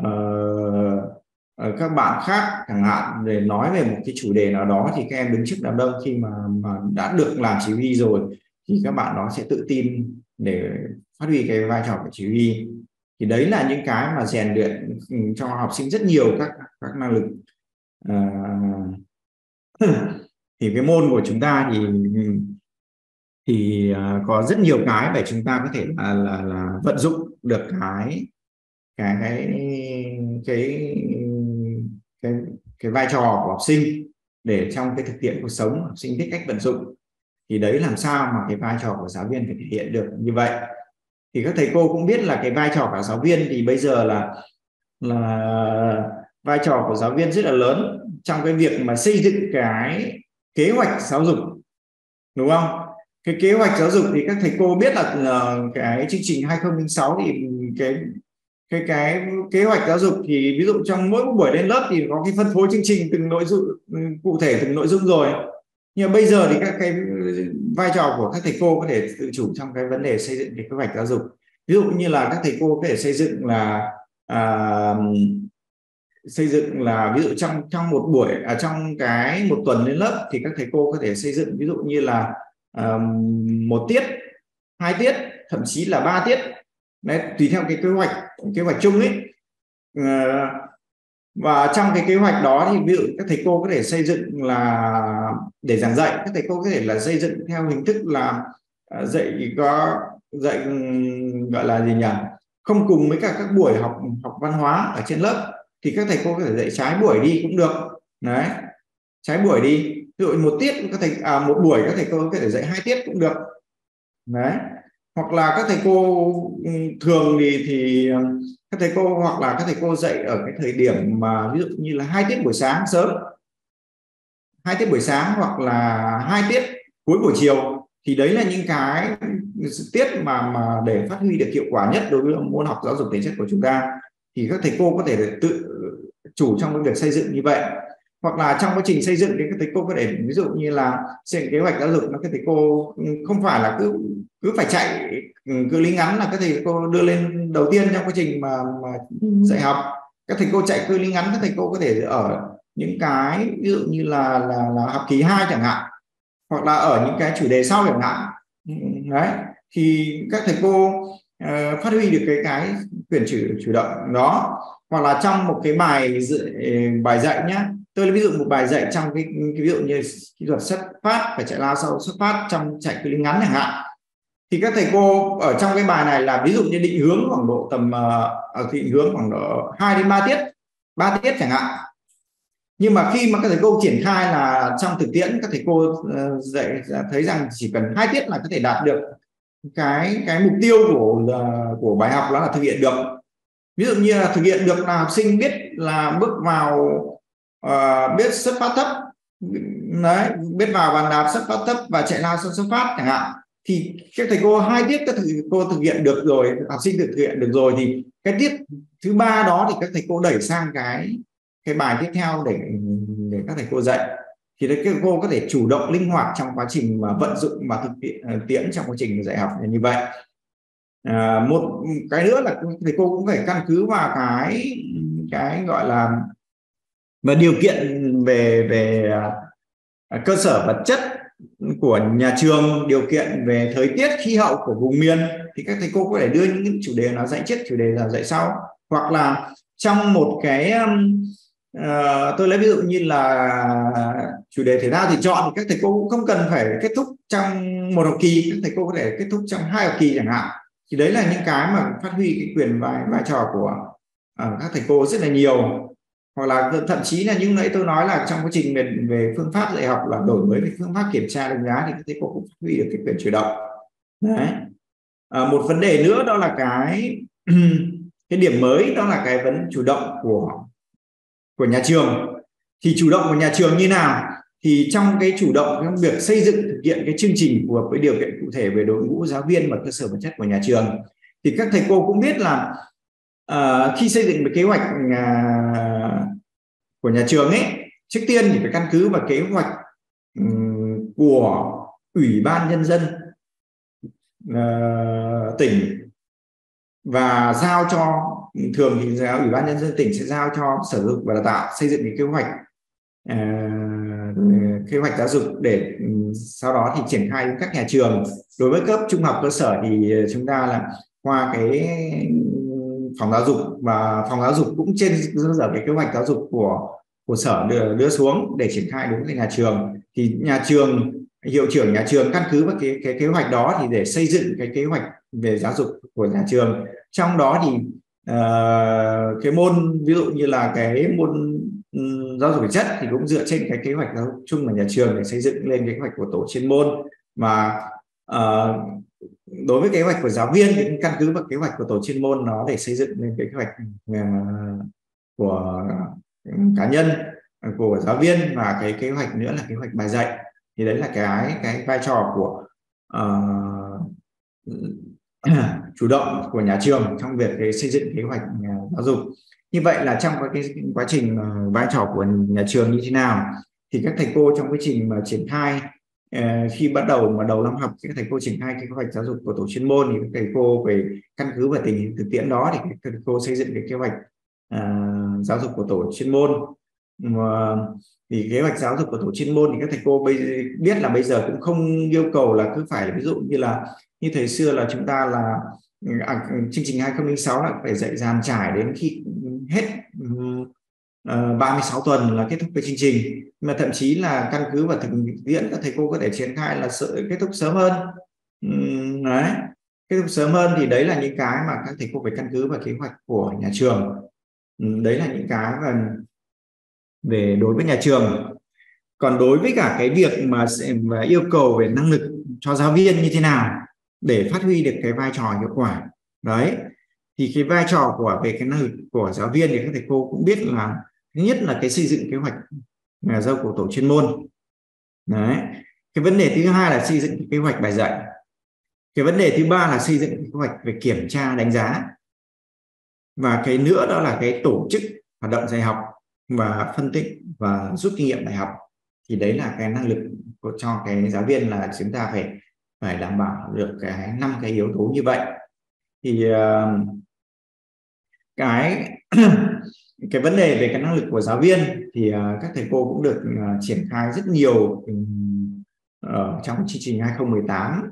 uh, các bạn khác chẳng hạn để nói về một cái chủ đề nào đó, thì các em đứng trước đám đông khi mà, mà đã được làm chỉ huy rồi thì các bạn đó sẽ tự tin để phát huy cái vai trò của chỉ huy. Thì đấy là những cái mà rèn luyện cho học sinh rất nhiều các các năng lực. À, thì cái môn của chúng ta thì thì có rất nhiều cái để chúng ta có thể là, là, là vận dụng được cái cái cái cái cái, cái vai trò của học sinh để trong cái thực tiễn cuộc sống học sinh biết cách vận dụng. Thì đấy làm sao mà cái vai trò của giáo viên phải thể hiện được như vậy. Thì các thầy cô cũng biết là cái vai trò của giáo viên thì bây giờ là là vai trò của giáo viên rất là lớn trong cái việc mà xây dựng cái kế hoạch giáo dục, đúng không? cái kế hoạch giáo dục thì các thầy cô biết là uh, cái chương trình hai không không sáu thì cái cái cái kế hoạch giáo dục thì ví dụ trong mỗi buổi lên lớp thì có cái phân phối chương trình từng nội dung cụ thể, từng nội dung rồi. Nhưng mà bây giờ thì các cái vai trò của các thầy cô có thể tự chủ trong cái vấn đề xây dựng cái kế hoạch giáo dục. Ví dụ như là các thầy cô có thể xây dựng là à, xây dựng là ví dụ trong trong một buổi à, trong cái một tuần lên lớp thì các thầy cô có thể xây dựng ví dụ như là à, một tiết, hai tiết, thậm chí là ba tiết. Đấy, tùy theo cái kế hoạch kế hoạch chung ấy. À, và trong cái kế hoạch đó thì ví dụ các thầy cô có thể xây dựng là để giảng dạy, các thầy cô có thể là xây dựng theo hình thức là dạy có dạy gọi là gì nhỉ, không cùng với cả các buổi học học văn hóa ở trên lớp thì các thầy cô có thể dạy trái buổi đi cũng được. Đấy, trái buổi đi, ví dụ một tiết các thầy à, một buổi các thầy cô có thể dạy hai tiết cũng được. Đấy, hoặc là các thầy cô thường thì thì các thầy cô hoặc là các thầy cô dạy ở cái thời điểm mà ví dụ như là hai tiết buổi sáng sớm, hai tiết buổi sáng hoặc là hai tiết cuối buổi chiều, thì đấy là những cái tiết mà mà để phát huy được hiệu quả nhất đối với môn học giáo dục thể chất của chúng ta, thì các thầy cô có thể tự chủ trong cái việc xây dựng như vậy. Hoặc là trong quá trình xây dựng thì các thầy cô có thể ví dụ như là xây kế hoạch giáo dục mà các thầy cô không phải là cứ cứ phải chạy cự ly ngắn là các thầy cô đưa lên đầu tiên trong quá trình mà, mà dạy học. Các thầy cô chạy cự ly ngắn, các thầy cô có thể ở những cái ví dụ như là, là, là học kỳ hai chẳng hạn, hoặc là ở những cái chủ đề sau chẳng hạn. Đấy, thì các thầy cô uh, phát huy được cái cái quyền chủ chủ động đó. Hoặc là trong một cái bài bài dạy nhé, tôi lấy ví dụ một bài dạy trong cái, cái ví dụ như kỹ thuật xuất phát, phải chạy lao sau xuất phát trong chạy cự ly ngắn chẳng hạn, thì các thầy cô ở trong cái bài này là ví dụ như định hướng khoảng độ tầm ở uh, định hướng khoảng độ hai đến ba tiết, ba tiết chẳng hạn. Nhưng mà khi mà các thầy cô triển khai là trong thực tiễn, các thầy cô uh, dạy thấy rằng chỉ cần hai tiết là có thể đạt được cái cái mục tiêu của uh, của bài học, đó là thực hiện được. Ví dụ như là thực hiện được là học sinh biết là bước vào uh, biết xuất phát thấp, đấy, biết vào bàn đạp xuất phát thấp và chạy lao sau xuất phát chẳng hạn. Thì các thầy cô hai tiết các thầy cô thực hiện được rồi, học sinh thực hiện được rồi, thì cái tiết thứ ba đó thì các thầy cô đẩy sang cái cái bài tiếp theo để để các thầy cô dạy, thì đấy, các cô có thể chủ động linh hoạt trong quá trình mà vận dụng và thực tiễn trong quá trình dạy học như vậy. À, một cái nữa là thầy cô cũng phải căn cứ vào cái cái gọi là và điều kiện về về cơ sở vật chất của nhà trường, điều kiện về thời tiết khí hậu của vùng miền, thì các thầy cô có thể đưa những chủ đề nó dạy trước, chủ đề là dạy sau. Hoặc là trong một cái uh, tôi lấy ví dụ như là chủ đề thể thao thì chọn, thì các thầy cô cũng không cần phải kết thúc trong một học kỳ, các thầy cô có thể kết thúc trong hai học kỳ chẳng hạn. Thì đấy là những cái mà phát huy cái quyền vai vai trò của uh, các thầy cô rất là nhiều. Hoặc là thậm chí là như nãy tôi nói là trong quá trình về, về phương pháp dạy học là đổi mới về phương pháp kiểm tra đánh giá, thì các thầy cô cũng phát huy được cái quyền chủ động. Đấy. À, một vấn đề nữa đó là cái cái điểm mới, đó là cái vấn chủ động của của nhà trường. Thì chủ động của nhà trường như nào? Thì trong cái chủ động trong việc xây dựng thực hiện cái chương trình phù hợp với điều kiện cụ thể về đội ngũ giáo viên và cơ sở vật chất của nhà trường, thì các thầy cô cũng biết là à, khi xây dựng về kế hoạch à, của nhà trường ấy, trước tiên thì phải căn cứ vào kế hoạch um, của Ủy ban Nhân dân uh, tỉnh, và giao cho thường thì giao, Ủy ban Nhân dân tỉnh sẽ giao cho Sở Giáo dục và Đào tạo xây dựng cái kế hoạch uh, kế hoạch giáo dục, để um, sau đó thì triển khai đến các nhà trường. Đối với cấp trung học cơ sở thì chúng ta là qua cái phòng giáo dục, và phòng giáo dục cũng trên cơ sở cái kế hoạch giáo dục của của sở đưa, đưa xuống để triển khai đúng với nhà trường, thì nhà trường, hiệu trưởng nhà trường căn cứ vào cái, cái kế hoạch đó thì để xây dựng cái kế hoạch về giáo dục của nhà trường. Trong đó thì uh, cái môn ví dụ như là cái môn um, giáo dục thể chất thì cũng dựa trên cái kế hoạch giáo dục chung của nhà trường để xây dựng lên kế hoạch của tổ chuyên môn. Mà uh, đối với kế hoạch của giáo viên thì căn cứ vào kế hoạch của tổ chuyên môn nó để xây dựng lên cái kế hoạch của cá nhân của giáo viên, và cái kế hoạch nữa là kế hoạch bài dạy. Thì đấy là cái cái vai trò của uh, chủ động của nhà trường trong việc cái xây dựng kế hoạch giáo dục. Như vậy là trong cái quá trình uh, vai trò của nhà trường như thế nào, thì các thầy cô trong quá trình mà triển khai, khi bắt đầu mà đầu năm học, các thầy cô triển khai cái kế hoạch giáo dục của tổ chuyên môn, thì các thầy cô về căn cứ và tình hình thực tiễn đó thì các thầy cô xây dựng cái kế hoạch uh, giáo dục của tổ chuyên môn. Mà thì kế hoạch giáo dục của tổ chuyên môn thì các thầy cô bây biết là bây giờ cũng không yêu cầu là cứ phải, ví dụ như là như thời xưa là chúng ta là à, chương trình hai không không sáu là phải dạy dàn trải đến khi hết Uh, ba mươi sáu tuần là kết thúc cái chương trình, mà thậm chí là căn cứ và thực tiễn các thầy cô có thể triển khai là sự kết thúc sớm hơn. uhm, đấy. Kết thúc sớm hơn thì đấy là những cái mà các thầy cô phải căn cứ vào kế hoạch của nhà trường. uhm, đấy là những cái mà về đối với nhà trường. Còn đối với cả cái việc mà, mà yêu cầu về năng lực cho giáo viên như thế nào để phát huy được cái vai trò hiệu quả đấy, thì cái vai trò của về cái năng lực của giáo viên thì các thầy cô cũng biết là thứ nhất là cái xây dựng kế hoạch giáo của tổ chuyên môn. Đấy. Cái vấn đề thứ hai là xây dựng kế hoạch bài dạy. Cái vấn đề thứ ba là xây dựng kế hoạch về kiểm tra đánh giá. Và cái nữa đó là cái tổ chức hoạt động dạy học và phân tích và rút kinh nghiệm đại học. Thì đấy là cái năng lực của, cho cái giáo viên là chúng ta phải phải đảm bảo được cái năm cái yếu tố như vậy. Thì uh, cái cái vấn đề về cái năng lực của giáo viên thì uh, các thầy cô cũng được uh, triển khai rất nhiều um, ở trong chương trình hai không một tám.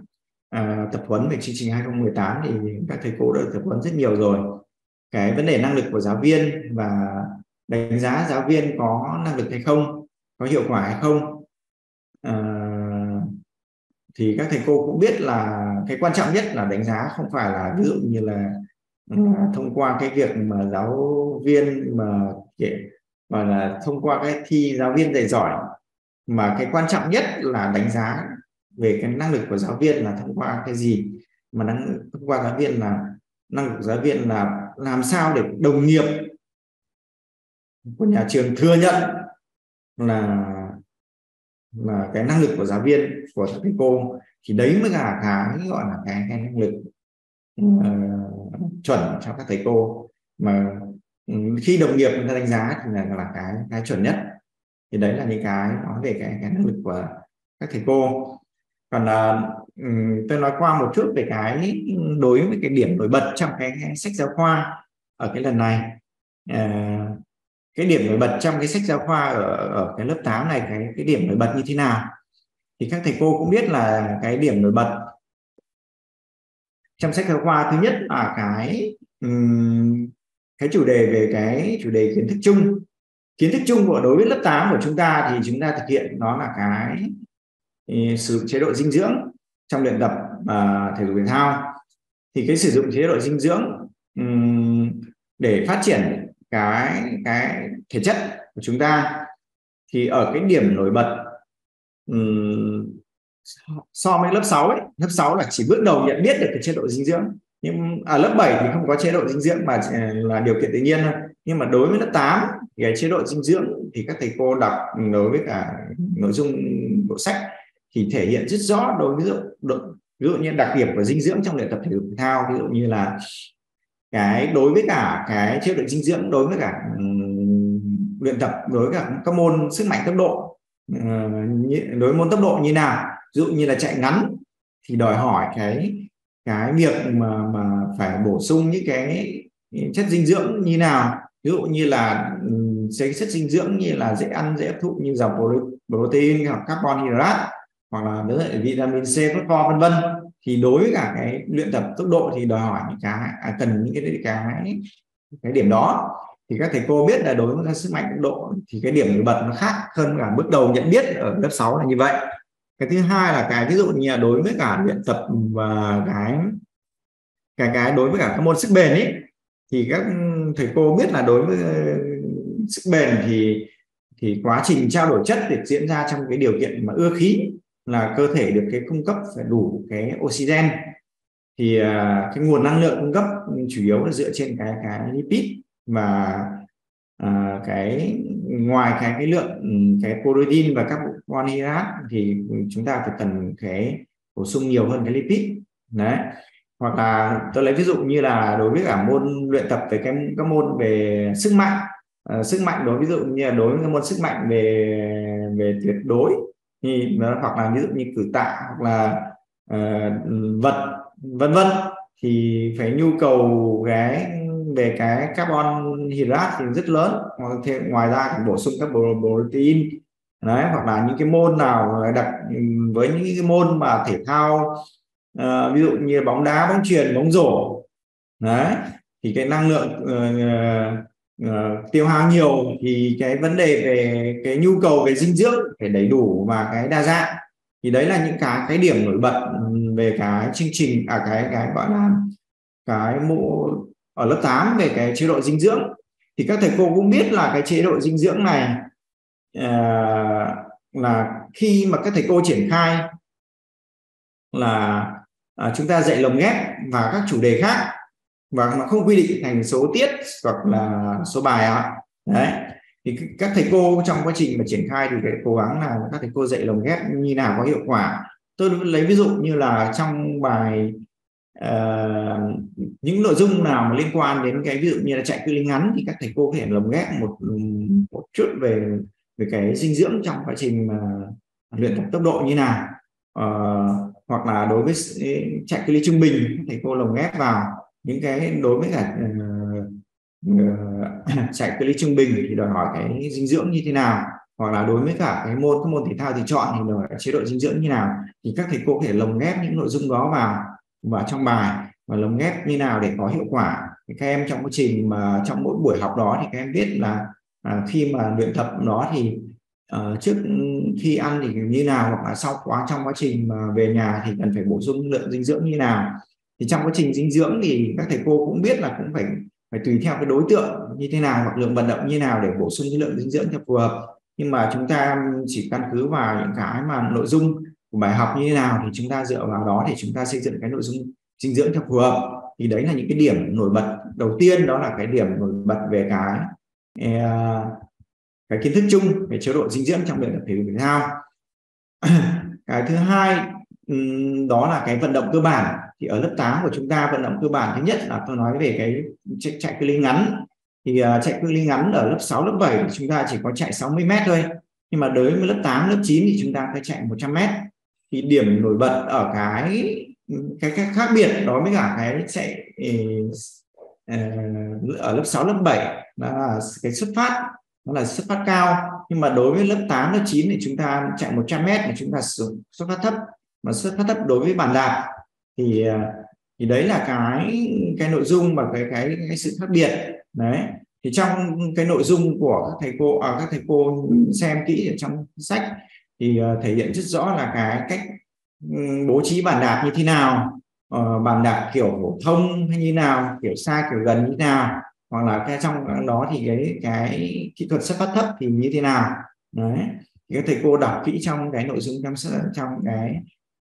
Uh, tập huấn về chương trình hai không một tám thì các thầy cô đã tập huấn rất nhiều rồi. Cái vấn đề năng lực của giáo viên và đánh giá giáo viên có năng lực hay không, có hiệu quả hay không. Uh, thì các thầy cô cũng biết là cái quan trọng nhất là đánh giá không phải là ví dụ như là thông qua cái việc mà giáo viên mà mà là thông qua cái thi giáo viên dạy giỏi, mà cái quan trọng nhất là đánh giá về cái năng lực của giáo viên là thông qua cái gì, mà năng, thông qua giáo viên là năng lực của giáo viên là làm sao để đồng nghiệp của nhà trường thừa nhận là là cái năng lực của giáo viên của thầy cô. Thì đấy mới là cái gọi là cái, cái năng lực uh, chuẩn cho các thầy cô, mà khi đồng nghiệp người ta đánh giá thì là, là cái cái chuẩn nhất. Thì đấy là những cái nói về cái, cái năng lực của các thầy cô. Còn uh, tôi nói qua một chút về cái đối với cái điểm nổi bật trong cái, cái sách giáo khoa ở cái lần này. Uh, cái điểm nổi bật trong cái sách giáo khoa ở, ở cái lớp tám này, cái, cái điểm nổi bật như thế nào thì các thầy cô cũng biết là cái điểm nổi bật trong sách giáo khoa thứ nhất là cái cái chủ đề về cái chủ đề kiến thức chung. Kiến thức chung của đối với lớp tám của chúng ta thì chúng ta thực hiện đó là cái sử dụng chế độ dinh dưỡng trong luyện tập uh, thể dục thể thao. Thì cái sử dụng chế độ dinh dưỡng um, để phát triển cái cái thể chất của chúng ta, thì ở cái điểm nổi bật Um, so với lớp sáu ấy, lớp sáu là chỉ bước đầu nhận biết được cái chế độ dinh dưỡng, nhưng à, lớp bảy thì không có chế độ dinh dưỡng mà là điều kiện tự nhiên thôi. Nhưng mà đối với lớp tám thì cái chế độ dinh dưỡng thì các thầy cô đọc đối với cả nội dung bộ sách thì thể hiện rất rõ đối với ví dụ như đặc điểm của dinh dưỡng trong luyện tập thể dục thể thao, ví dụ như là cái đối với cả cái chế độ dinh dưỡng đối với cả um, luyện tập đối với cả các môn sức mạnh tốc độ. Đối môn tốc độ như nào, ví dụ như là chạy ngắn thì đòi hỏi cái cái việc mà mà phải bổ sung những cái những chất dinh dưỡng như nào, ví dụ như là cái chất dinh dưỡng như là dễ ăn dễ hấp thụ như dòng protein hoặc carbon hydrate hoặc là vitamin C, phốt pho vân vân. Thì đối với cả cái luyện tập tốc độ thì đòi hỏi những cái à, cần những cái cái cái điểm đó. Thì các thầy cô biết là đối với sức mạnh tốc độ thì cái điểm nổi bật nó khác hơn cả bước đầu nhận biết ở lớp sáu là như vậy. Cái thứ hai là cái ví dụ như là đối với cả luyện tập và cái cái cái đối với cả các môn sức bền ấy, thì các thầy cô biết là đối với sức bền thì thì quá trình trao đổi chất được diễn ra trong cái điều kiện mà ưa khí, là cơ thể được cái cung cấp phải đủ cái oxygen. Thì cái nguồn năng lượng cung cấp chủ yếu là dựa trên cái cái lipid và à, cái ngoài cái cái lượng cái protein và các carbon hydrate thì chúng ta phải cần cái bổ sung nhiều hơn cái lipid đấy. Hoặc là tôi lấy ví dụ như là đối với cả môn luyện tập về cái các môn về sức mạnh, à, sức mạnh đối ví dụ như là đối với môn sức mạnh về về tuyệt đối thì hoặc là ví dụ như cử tạ hoặc là à, vật vân vân thì phải nhu cầu cái về cái carbon hydrate thì rất lớn. Ngoài ra thì bổ sung các protein đấy, hoặc là những cái môn nào đặc với những cái môn mà thể thao uh, ví dụ như bóng đá, bóng chuyền, bóng rổ đấy thì cái năng lượng uh, uh, tiêu hao nhiều thì cái vấn đề về cái nhu cầu về dinh dưỡng phải đầy đủ và cái đa dạng. Thì đấy là những cái cái điểm nổi bật về cái chương trình à cái cái gọi là cái mũ ở lớp tám về cái chế độ dinh dưỡng. Thì các thầy cô cũng biết là cái chế độ dinh dưỡng này à, là khi mà các thầy cô triển khai là à, chúng ta dạy lồng ghép và các chủ đề khác và nó không quy định thành số tiết hoặc là số bài ạ. Đấy thì các thầy cô trong quá trình mà triển khai thì phải cố gắng là các thầy cô dạy lồng ghép như nào có hiệu quả. Tôi lấy ví dụ như là trong bài Uh, những nội dung nào mà liên quan đến cái ví dụ như là chạy cự ly ngắn thì các thầy cô có thể lồng ghép một, một chút về về cái dinh dưỡng trong quá trình mà luyện tập tốc độ như nào, uh, hoặc là đối với chạy cự ly trung bình các thầy cô lồng ghép vào những cái đối với cả uh, uh, chạy cự ly trung bình thì đòi hỏi cái dinh dưỡng như thế nào, hoặc là đối với cả cái môn các môn thể thao thì chọn thì đòi hỏi chế độ dinh dưỡng như nào. Thì các thầy cô có thể lồng ghép những nội dung đó vào và trong bài và lồng ghép như nào để có hiệu quả. Thì các em trong quá trình mà trong mỗi buổi học đó thì các em biết là à, khi mà luyện tập đó thì à, trước khi ăn thì như nào, hoặc là sau quá trong quá trình mà về nhà thì cần phải bổ sung lượng dinh dưỡng như nào. Thì trong quá trình dinh dưỡng thì các thầy cô cũng biết là cũng phải phải tùy theo cái đối tượng như thế nào hoặc lượng vận động như nào để bổ sung cái lượng dinh dưỡng cho phù hợp. Nhưng mà chúng ta chỉ căn cứ vào những cái mà nội dung của bài học như thế nào thì chúng ta dựa vào đó để chúng ta xây dựng cái nội dung dinh dưỡng cho phù hợp. Thì đấy là những cái điểm nổi bật đầu tiên, đó là cái điểm nổi bật về cái cái kiến thức chung về chế độ dinh dưỡng trong luyện tập thể dục thể thao. Cái thứ hai đó là cái vận động cơ bản. Thì ở lớp tám của chúng ta vận động cơ bản thứ nhất là tôi nói về cái chạy, chạy cự ly ngắn. Thì chạy cự ly ngắn ở lớp sáu, lớp bảy thì chúng ta chỉ có chạy sáu mươi mét thôi. Nhưng mà đối với lớp tám, lớp chín thì chúng ta phải chạy một trăm mét. Thì điểm nổi bật ở cái cái, cái khác biệt đó với cả cái chạy ở lớp sáu, lớp bảy đó là cái xuất phát, nó là xuất phát cao. Nhưng mà đối với lớp tám, lớp chín thì chúng ta chạy một trăm mét mà chúng ta xuất phát thấp, mà xuất phát thấp đối với bàn đạp thì thì đấy là cái cái nội dung và cái cái cái sự khác biệt đấy. Thì trong cái nội dung của các thầy cô à, các thầy cô xem kỹ ở trong sách thì thể hiện rất rõ là cái cách bố trí bàn đạp như thế nào, uh, bàn đạp kiểu phổ thông hay như nào, kiểu xa kiểu gần như thế nào, hoặc là cái trong đó thì cái cái kỹ thuật xuất phát thấp thì như thế nào. Đấy thì các thầy cô đọc kỹ trong cái nội dung trong trong cái,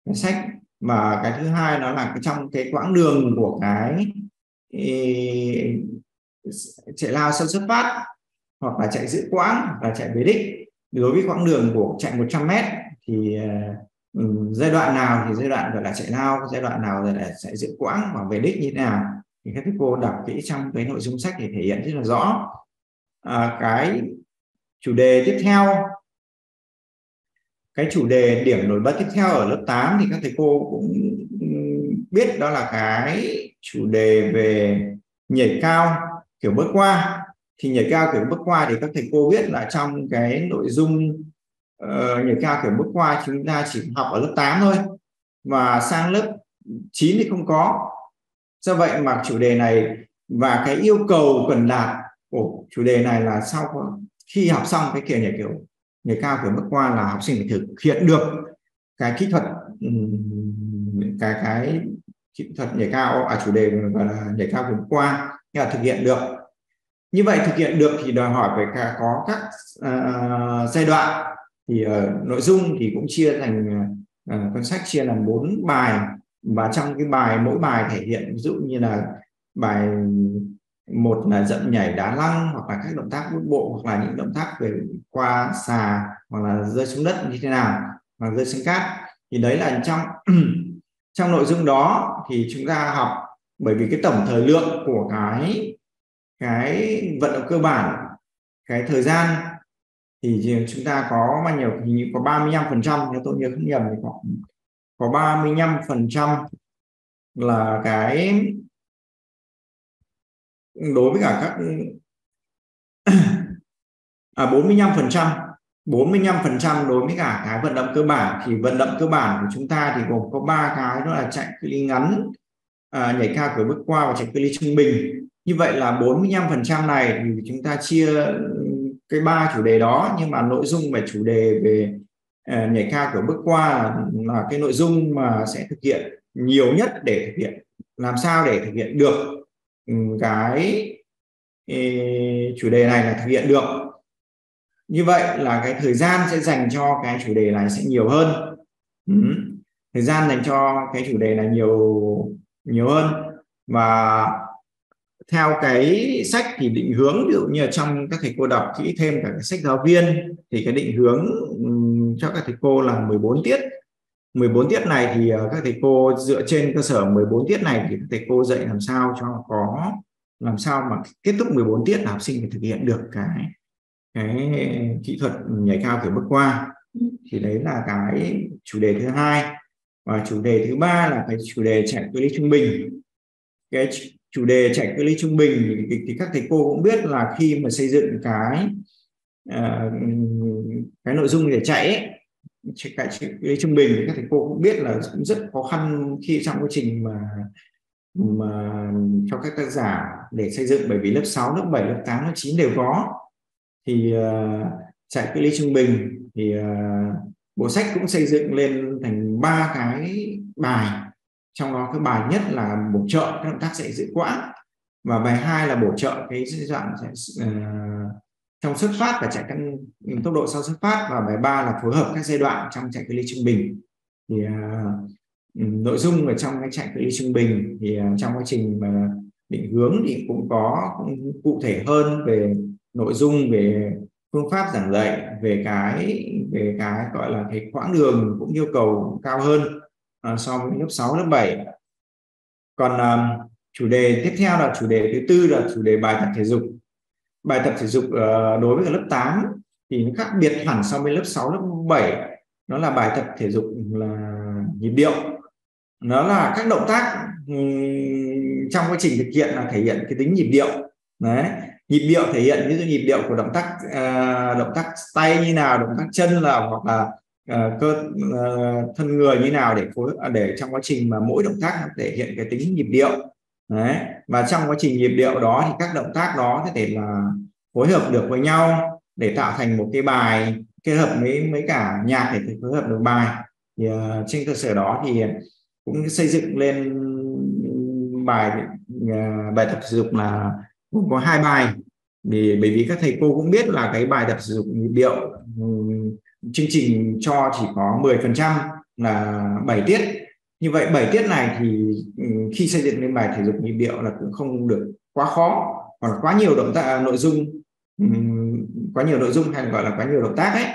cái sách. Mà cái thứ hai đó là trong cái quãng đường của cái ý, chạy lao sau xuất phát hoặc là chạy giữ quãng hoặc là chạy về đích. Đối với quãng đường của chạy một trăm mét thì uh, giai đoạn nào thì giai đoạn gọi là chạy lao, giai đoạn nào là chạy giữ quãng và về đích như thế nào thì các thầy cô đọc kỹ trong cái nội dung sách để thể hiện rất là rõ. À, cái chủ đề tiếp theo, cái chủ đề điểm nổi bật tiếp theo ở lớp tám thì các thầy cô cũng biết đó là cái chủ đề về nhảy cao kiểu bước qua. Thì nhảy cao kiểu bước qua thì các thầy cô biết là trong cái nội dung uh, nhảy cao kiểu bước qua chúng ta chỉ học ở lớp tám thôi, và sang lớp chín thì không có. Do vậy mà chủ đề này và cái yêu cầu cần đạt của chủ đề này là sau khi học xong cái kiểu nhảy kiểu nhảy cao kiểu bước qua là học sinh phải thực hiện được cái kỹ thuật cái cái kỹ thuật nhảy cao à chủ đề gọi là nhảy cao kiểu bước qua, nghĩa là thực hiện được. Như vậy thực hiện được thì đòi hỏi phải cả có các uh, giai đoạn. Thì uh, nội dung thì cũng chia thành uh, cuốn sách chia làm bốn bài, và trong cái bài mỗi bài thể hiện ví dụ như là bài một là dậm nhảy đá lăng, hoặc là các động tác bước bộ, hoặc là những động tác về qua xà, hoặc là rơi xuống đất như thế nào, hoặc rơi xuống cát. Thì đấy là trong Trong nội dung đó thì chúng ta học, bởi vì cái tổng thời lượng của cái cái vận động cơ bản, cái thời gian thì chúng ta có bao nhiêu, hình như có ba mươi lăm phần trăm, nếu tôi nhớ không nhầm thì có, có ba mươi lăm phần trăm là cái đối với cả các à, bốn mươi lăm phần trăm đối với cả cái vận động cơ bản. Thì vận động cơ bản của chúng ta thì gồm có ba cái, đó là chạy cự ly ngắn, à, nhảy cao cửa bước qua và chạy cự ly trung bình. Như vậy là bốn mươi lăm phần trăm này thì chúng ta chia cái ba chủ đề đó, nhưng mà nội dung về chủ đề về uh, nhảy cao cửa bước qua là cái nội dung mà sẽ thực hiện nhiều nhất, để thực hiện làm sao để thực hiện được cái ý, chủ đề này là thực hiện được. Như vậy là cái thời gian sẽ dành cho cái chủ đề này sẽ nhiều hơn. Ừ. Thời gian dành cho cái chủ đề này nhiều nhiều hơn. Và theo cái sách thì định hướng, ví dụ như trong các thầy cô đọc kỹ thêm cả cái sách giáo viên, thì cái định hướng cho các thầy cô là mười bốn tiết. mười bốn tiết này thì các thầy cô dựa trên cơ sở mười bốn tiết này thì các thầy cô dạy làm sao cho có, làm sao mà kết thúc mười bốn tiết là học sinh phải thực hiện được cái cái kỹ thuật nhảy cao kiểu bước qua. Thì đấy là cái chủ đề thứ hai. Và chủ đề thứ ba là cái chủ đề chạy cự ly trung bình. Cái chủ đề chạy cự ly trung bình thì, thì các thầy cô cũng biết là khi mà xây dựng cái uh, cái nội dung để chạy ấy, chạy cự ly trung bình, thì các thầy cô cũng biết là cũng rất khó khăn khi trong quá trình mà mà cho các tác giả để xây dựng, bởi vì lớp sáu, lớp bảy, lớp tám, lớp chín đều có. Thì uh, chạy cự ly trung bình thì uh, bộ sách cũng xây dựng lên thành ba cái bài, trong đó cái bài nhất là bổ trợ các động tác chạy giữ quãng, và bài hai là bổ trợ cái giai đoạn uh, trong xuất phát và chạy căn tốc độ sau xuất phát, và bài ba là phối hợp các giai đoạn trong chạy cự ly trung bình. Thì uh, nội dung ở trong cái chạy cự ly trung bình thì uh, trong quá trình uh, định hướng thì cũng có cũng cụ thể hơn về nội dung, về phương pháp giảng dạy, về cái về cái gọi là cái quãng đường cũng yêu cầu cao hơn uh, so với lớp sáu, lớp bảy. Còn uh, chủ đề tiếp theo là chủ đề thứ tư là chủ đề bài tập thể dục. Bài tập thể dục uh, đối với lớp tám thì nó khác biệt hẳn so với lớp sáu, lớp bảy. Nó là bài tập thể dục là nhịp điệu. Nó là các động tác um, trong quá trình thực hiện là thể hiện cái tính nhịp điệu. Đấy. Nhịp điệu thể hiện ví dụ nhịp điệu của động tác uh, động tác tay như nào, động tác chân là, hoặc là uh, cơ uh, thân người như nào, để phối để trong quá trình mà mỗi động tác thể hiện cái tính nhịp điệu. Đấy. Và trong quá trình nhịp điệu đó thì các động tác đó có thể là phối hợp được với nhau để tạo thành một cái bài, kết hợp với mấy cả nhạc để phối hợp được bài. Thì, uh, trên cơ sở đó thì cũng xây dựng lên bài uh, bài tập thể dục là cũng có hai bài, vì bởi vì các thầy cô cũng biết là cái bài tập thể dục nhịp điệu chương trình cho chỉ có mười phần trăm là bảy tiết. Như vậy bảy tiết này thì khi xây dựng lên bài thể dục nhịp điệu là cũng không được quá khó, còn quá nhiều động tác nội dung quá nhiều nội dung hay gọi là quá nhiều động tác ấy,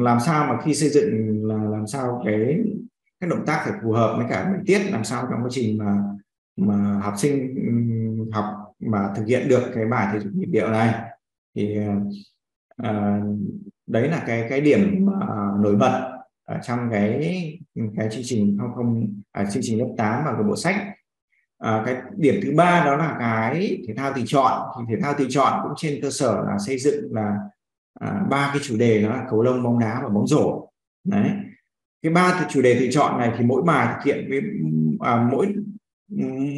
làm sao mà khi xây dựng là làm sao cái các động tác phải phù hợp với cả bảy tiết, làm sao trong quá trình mà mà học sinh học mà thực hiện được cái bài thể dục nhịp điệu này. Thì à, đấy là cái cái điểm uh, nổi bật ở trong cái cái chương trình không không ở chương trình lớp tám và cái bộ sách. À, cái điểm thứ ba đó là cái thể thao tự chọn. Thì thể thao tự chọn cũng trên cơ sở là xây dựng là ba à, cái chủ đề, đó là cầu lông, bóng đá và bóng rổ. Đấy, cái ba chủ đề tự chọn này thì mỗi bài thực hiện với à, mỗi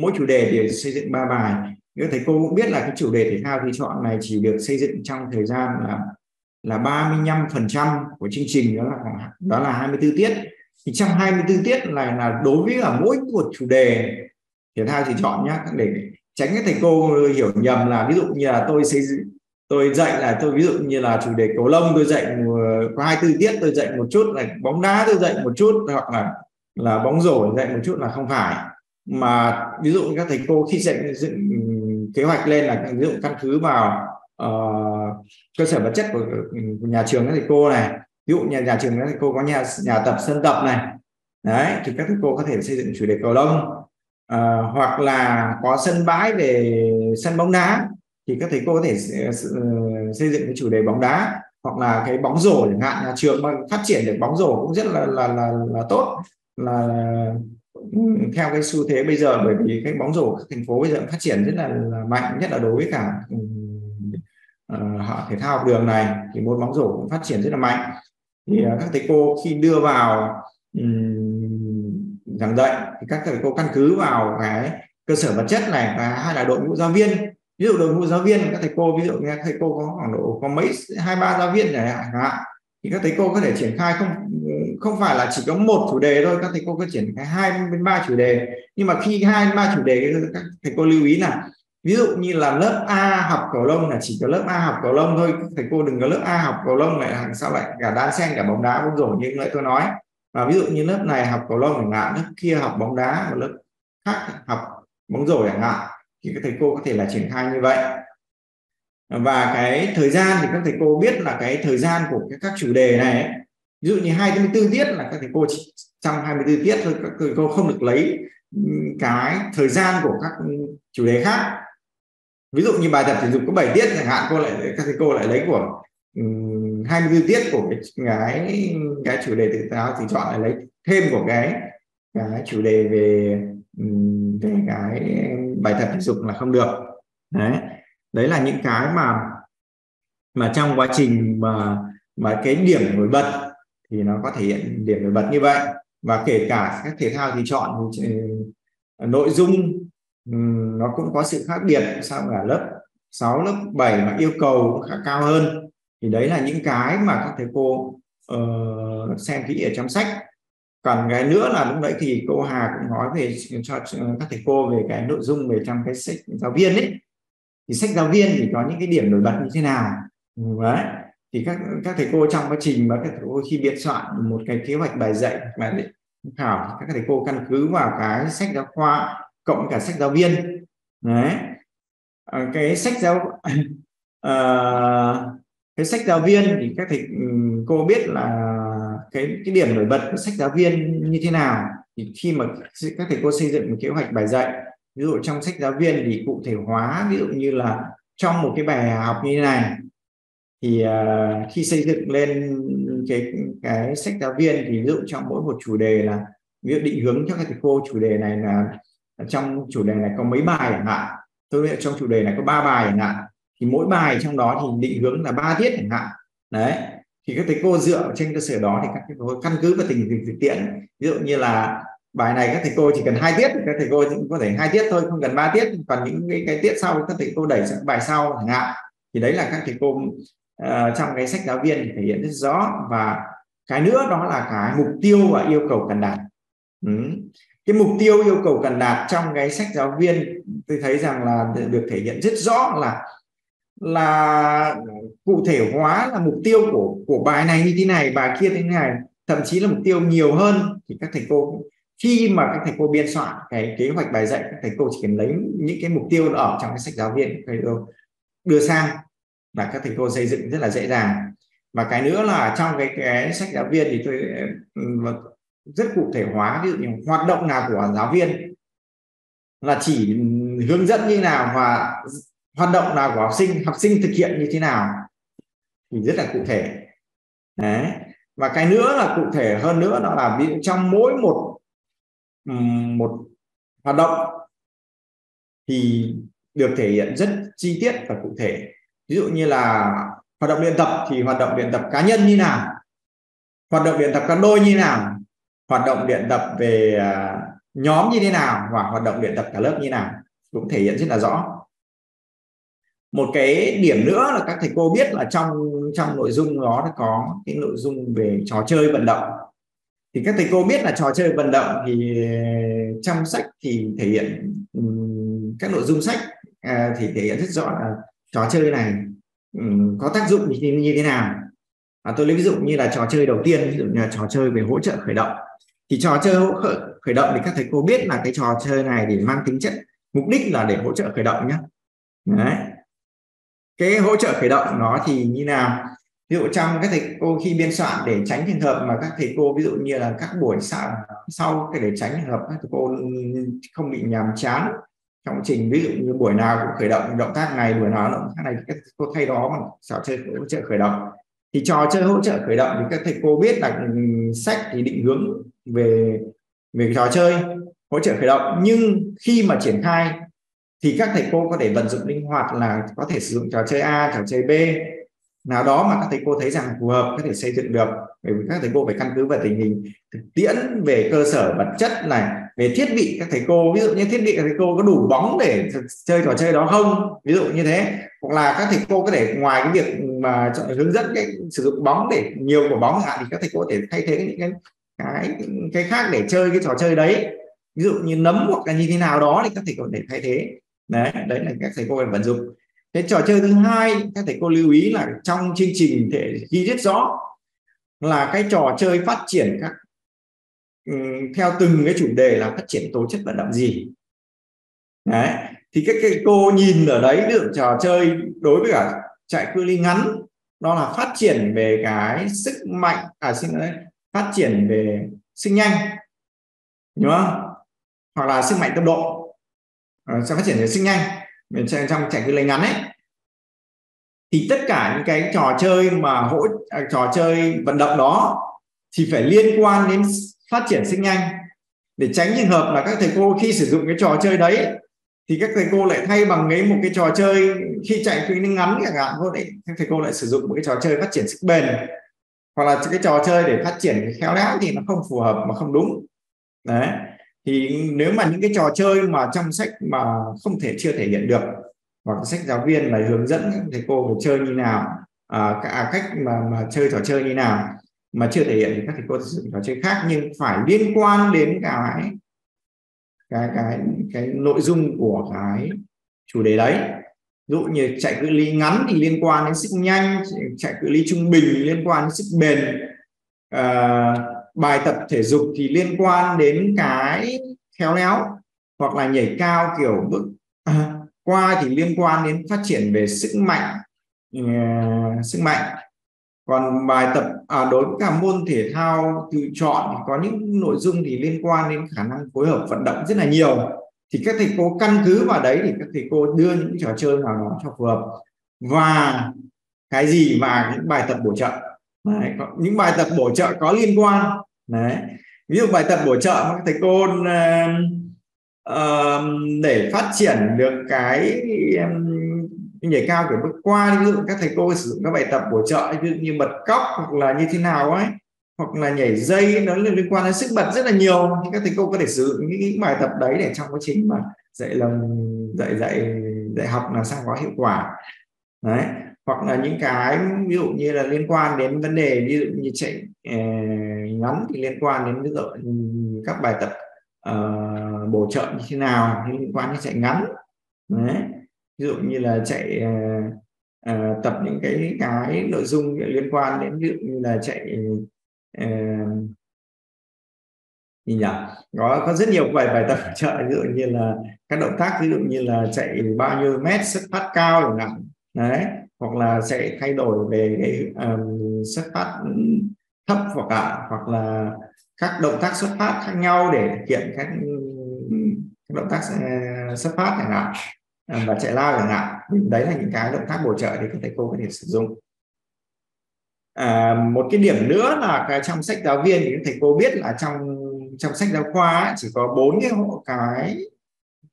mỗi chủ đề để xây dựng ba bài. Các thầy cô cũng biết là cái chủ đề thể thao tự chọn này chỉ được xây dựng trong thời gian là là ba mươi lăm phần trăm của chương trình, đó là đó là hai mươi tư tiết. Thì trong hai mươi tư tiết này là đối với ở mỗi một chủ đề thể thao tự chọn nhá, để tránh các thầy cô hiểu nhầm là ví dụ như là tôi xây tôi dạy là tôi ví dụ như là chủ đề cầu lông tôi dạy có hai mươi tư tiết, tôi dạy một chút là bóng đá tôi dạy một chút, hoặc là là bóng rổ dạy một chút, là không phải. Mà ví dụ các thầy cô khi dạy dựng kế hoạch lên là ví dụ căn cứ vào uh, cơ sở vật chất của, của nhà trường các thầy cô này, ví dụ nhà nhà trường các thầy cô có nhà nhà tập, sân tập này, Đấy, thì các thầy cô có thể xây dựng chủ đề cầu lông, à, hoặc là có sân bãi về sân bóng đá thì các thầy cô có thể xây dựng cái chủ đề bóng đá, hoặc là cái bóng rổ chẳng hạn. Nhà trường mà phát triển được bóng rổ cũng rất là là là, là tốt, là theo cái xu thế bây giờ, bởi vì cái bóng rổ thành phố bây giờ phát triển rất là, là mạnh, nhất là đối với cả uh, thể thao học đường này thì môn bóng rổ cũng phát triển rất là mạnh. Thì uh, các thầy cô khi đưa vào um, giảng dạy thì các thầy cô căn cứ vào cái cơ sở vật chất này, và hay là đội ngũ giáo viên. Ví dụ đội ngũ giáo viên các thầy cô, ví dụ các thầy cô có khoảng độ có mấy hai ba giáo viên này ạ, thì các thầy cô có thể triển khai không không phải là chỉ có một chủ đề thôi, các thầy cô có triển khai hai đến ba chủ đề. Nhưng mà khi hai đến ba chủ đề các thầy cô lưu ý là ví dụ như là lớp A học cầu lông là chỉ có lớp A học cầu lông thôi, các thầy cô đừng có lớp A học cầu lông lại hàng sau lại cả đan xen cả bóng đá bóng rổ như nãy tôi nói. Và ví dụ như lớp này học cầu lông chẳng hạn, lớp kia học bóng đá, và lớp khác học bóng rổ chẳng hạn, thì các thầy cô có thể là triển khai như vậy. Và cái thời gian thì các thầy cô biết là cái thời gian của các chủ đề này ấy. Ví dụ như hai mươi tư tiết là các thầy cô chỉ trong hai mươi tư tiết thôi, các thầy cô không được lấy cái thời gian của các chủ đề khác. Ví dụ như bài tập thể dục có bảy tiết chẳng hạn, cô lại các thầy cô lại lấy của um, hai mươi tư tiết của cái cái chủ đề thể thao thì chọn lại lấy thêm của cái cái chủ đề về về cái bài tập thể dục là không được. Đấy, đấy là những cái mà mà trong quá trình mà mà cái điểm nổi bật thì nó có thể hiện điểm nổi bật như vậy. Và kể cả các thể thao thì chọn nội dung nó cũng có sự khác biệt, sao cả lớp sáu, lớp bảy mà yêu cầu cũng khá cao hơn. Thì đấy là những cái mà các thầy cô uh, xem kỹ ở trong sách. Còn cái nữa là lúc nãy thì cô Hà cũng nói về cho các thầy cô về cái nội dung về trong cái sách giáo viên ấy, thì sách giáo viên thì có những cái điểm nổi bật như thế nào. Đấy, thì các các thầy cô trong quá trình mà các thầy cô khi biên soạn một cái kế hoạch bài dạy và khảo, các thầy cô căn cứ vào cái sách giáo khoa cộng cả sách giáo viên. Đấy, cái sách giáo uh, cái sách giáo viên thì các thầy cô biết là cái cái điểm nổi bật của sách giáo viên như thế nào. Thì khi mà các thầy cô xây dựng một kế hoạch bài dạy, ví dụ trong sách giáo viên thì cụ thể hóa, ví dụ như là trong một cái bài học như thế này, thì uh, khi xây dựng lên cái cái sách giáo viên thì ví dụ trong mỗi một chủ đề là ví dụ định hướng cho các thầy cô chủ đề này là trong chủ đề này có mấy bài chẳng hạn, tôi biết trong chủ đề này có ba bài chẳng hạn, thì mỗi bài trong đó thì định hướng là ba tiết chẳng hạn. Đấy, thì các thầy cô dựa trên cơ sở đó thì các thầy cô căn cứ vào tình hình thực tiễn. Ví dụ như là bài này các thầy cô chỉ cần hai tiết, các thầy cô cũng có thể hai tiết thôi, không cần ba tiết. Còn những cái, cái tiết sau các thầy cô đẩy sang bài sau chẳng hạn. Thì đấy là các thầy cô uh, trong cái sách giáo viên thì thể hiện rất rõ. Và cái nữa đó là cái mục tiêu và yêu cầu cần đạt. ừ. Cái mục tiêu yêu cầu cần đạt trong cái sách giáo viên tôi thấy rằng là được thể hiện rất rõ, là là cụ thể hóa là mục tiêu của của bài này như thế này, bài kia thế này, thậm chí là mục tiêu nhiều hơn. Thì các thầy cô khi mà các thầy cô biên soạn cái kế hoạch bài dạy, các thầy cô chỉ cần lấy những cái mục tiêu ở trong cái sách giáo viên thầy cô đưa sang và các thầy cô xây dựng rất là dễ dàng. Và cái nữa là trong cái, cái sách giáo viên thì tôi rất cụ thể hóa, ví dụ như hoạt động nào của giáo viên là chỉ hướng dẫn như nào, và hoạt động nào của học sinh, học sinh thực hiện như thế nào, thì rất là cụ thể. Đấy. Và cái nữa là cụ thể hơn nữa đó là ví dụ trong mỗi một một hoạt động thì được thể hiện rất chi tiết và cụ thể. Ví dụ như là hoạt động luyện tập thì hoạt động luyện tập cá nhân như nào, hoạt động luyện tập cặp đôi như nào, hoạt động luyện tập về nhóm như thế nào, và hoạt động luyện tập cả lớp như nào, cũng thể hiện rất là rõ. Một cái điểm nữa là các thầy cô biết là trong trong nội dung đó nó có cái nội dung về trò chơi vận động. Thì các thầy cô biết là trò chơi vận động thì trong sách thì thể hiện các nội dung sách à, thì thể hiện rất rõ là trò chơi này um, có tác dụng như, như thế nào. À, tôi lấy ví dụ như là trò chơi đầu tiên, ví dụ như là trò chơi về hỗ trợ khởi động. Thì trò chơi hỗ trợ khởi động thì các thầy cô biết là cái trò chơi này để mang tính chất mục đích là để hỗ trợ khởi động nhé. Đấy, cái hỗ trợ khởi động nó thì như nào, Ví dụ trong các thầy cô khi biên soạn để tránh trường hợp mà các thầy cô ví dụ như là các buổi sau, sau để tránh trường hợp các thầy cô không bị nhàm chán trong trình, ví dụ như buổi nào cũng khởi động động tác này, buổi nào động tác này, các thầy cô thay đó bằng trò chơi hỗ trợ khởi động. Thì trò chơi hỗ trợ khởi động thì các thầy cô biết là sách thì định hướng về về trò chơi hỗ trợ khởi động, nhưng khi mà triển khai thì các thầy cô có thể vận dụng linh hoạt, là có thể sử dụng trò chơi A, trò chơi B nào đó mà các thầy cô thấy rằng phù hợp, có thể xây dựng được. Bởi vì các thầy cô phải căn cứ vào tình hình thực tiễn về cơ sở vật chất này, về thiết bị các thầy cô, ví dụ như thiết bị các thầy cô có đủ bóng để chơi trò chơi đó không, ví dụ như thế. Hoặc là các thầy cô có thể ngoài cái việc mà hướng dẫn cái sử dụng bóng để nhiều của bóng hạn, thì các thầy cô có thể thay thế những cái cái cái khác để chơi cái trò chơi đấy, ví dụ như nấm hoặc là như thế nào đó thì các thầy cô để thay thế. Đấy, đấy là các thầy cô vận dụng. Cái trò chơi thứ hai các thầy cô lưu ý là trong chương trình thể ghi rất rõ là cái trò chơi phát triển các theo từng cái chủ đề là phát triển tố chất vận động gì. Đấy, thì các thầy cô nhìn ở đấy được trò chơi đối với cả chạy cự ly ngắn đó là phát triển về cái sức mạnh, à xin lỗi, phát triển về sức nhanh, đúng không? Hoặc là sức mạnh tốc độ, sẽ phát triển về sức nhanh trong chạy cự ly ngắn ấy. Thì tất cả những cái trò chơi mà hỗ trò chơi vận động đó thì phải liên quan đến phát triển sức nhanh, để tránh trường hợp là các thầy cô khi sử dụng cái trò chơi đấy thì các thầy cô lại thay bằng cái một cái trò chơi khi chạy cự ly ngắn chẳng hạn, các thầy cô lại sử dụng một cái trò chơi phát triển sức bền hoặc là cái trò chơi để phát triển cái khéo léo, thì nó không phù hợp mà không đúng. Đấy, thì nếu mà những cái trò chơi mà trong sách mà không thể chưa thể hiện được, hoặc sách giáo viên là hướng dẫn các thầy cô phải chơi như nào, à, cả cách mà, mà chơi trò chơi như nào mà chưa thể hiện, thì các thầy cô sử dụng trò chơi khác nhưng phải liên quan đến cái cái cái cái nội dung của cái chủ đề đấy. Ví dụ như chạy cự ly ngắn thì liên quan đến sức nhanh, chạy cự ly trung bình liên quan đến sức bền, à, bài tập thể dục thì liên quan đến cái khéo léo, hoặc là nhảy cao kiểu bước à, qua thì liên quan đến phát triển về sức mạnh, uh, sức mạnh. Còn bài tập à, đối với cả môn thể thao tự chọn có những nội dung thì liên quan đến khả năng phối hợp vận động rất là nhiều, thì các thầy cô căn cứ vào đấy thì các thầy cô đưa những trò chơi nào đó cho phù hợp, và cái gì và những bài tập bổ trợ. Đấy, có, những bài tập bổ trợ có liên quan. Đấy, ví dụ bài tập bổ trợ mà các thầy cô uh, uh, để phát triển được cái um, nhảy cao kiểu bước qua, ví dụ các thầy cô sử dụng các bài tập bổ trợ ví dụ như bật cóc hoặc là như thế nào ấy, hoặc là nhảy dây, nó liên quan đến sức bật rất là nhiều, thì các thầy cô có thể sử dụng những, những bài tập đấy để trong quá trình mà dạy làm dạy dạy dạy học làm sao có hiệu quả. Đấy, hoặc là những cái ví dụ như là liên quan đến vấn đề ví dụ như chạy eh, ngắn thì liên quan đến ví dụ các bài tập uh, bổ trợ như thế nào liên quan đến chạy ngắn. Đấy, ví dụ như là chạy uh, uh, tập những cái cái nội dung liên quan đến ví dụ như là chạy uh, gì nhỉ, có có rất nhiều bài bài tập bổ trợ, ví dụ như là các động tác ví dụ như là chạy bao nhiêu mét xuất phát cao chẳng hạn. Đấy, hoặc là sẽ thay đổi về cái um, xuất phát thấp hoặc là hoặc là các động tác xuất phát khác nhau để thực hiện các động tác xuất phát chẳng hạn, và chạy lao chẳng hạn. Đấy là những cái động tác bổ trợ thì các thầy cô có thể sử dụng. À, một cái điểm nữa là cái trong sách giáo viên thì các thầy cô biết là trong trong sách giáo khoa ấy, chỉ có bốn cái hộ cái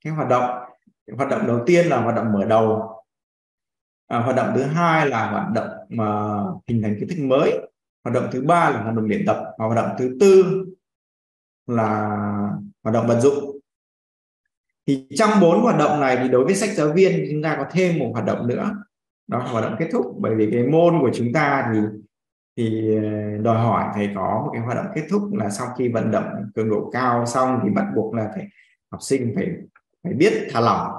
cái hoạt động. Hoạt động đầu tiên là hoạt động mở đầu. À, hoạt động thứ hai là hoạt động mà hình thành kiến thức mới, hoạt động thứ ba là hoạt động luyện tập, và hoạt động thứ tư là hoạt động vận dụng. Thì trong bốn hoạt động này thì đối với sách giáo viên chúng ta có thêm một hoạt động nữa, đó là hoạt động kết thúc, bởi vì cái môn của chúng ta thì thì đòi hỏi thầy có một cái hoạt động kết thúc, là sau khi vận động cường độ cao xong thì bắt buộc là phải học sinh phải phải biết thả lỏng,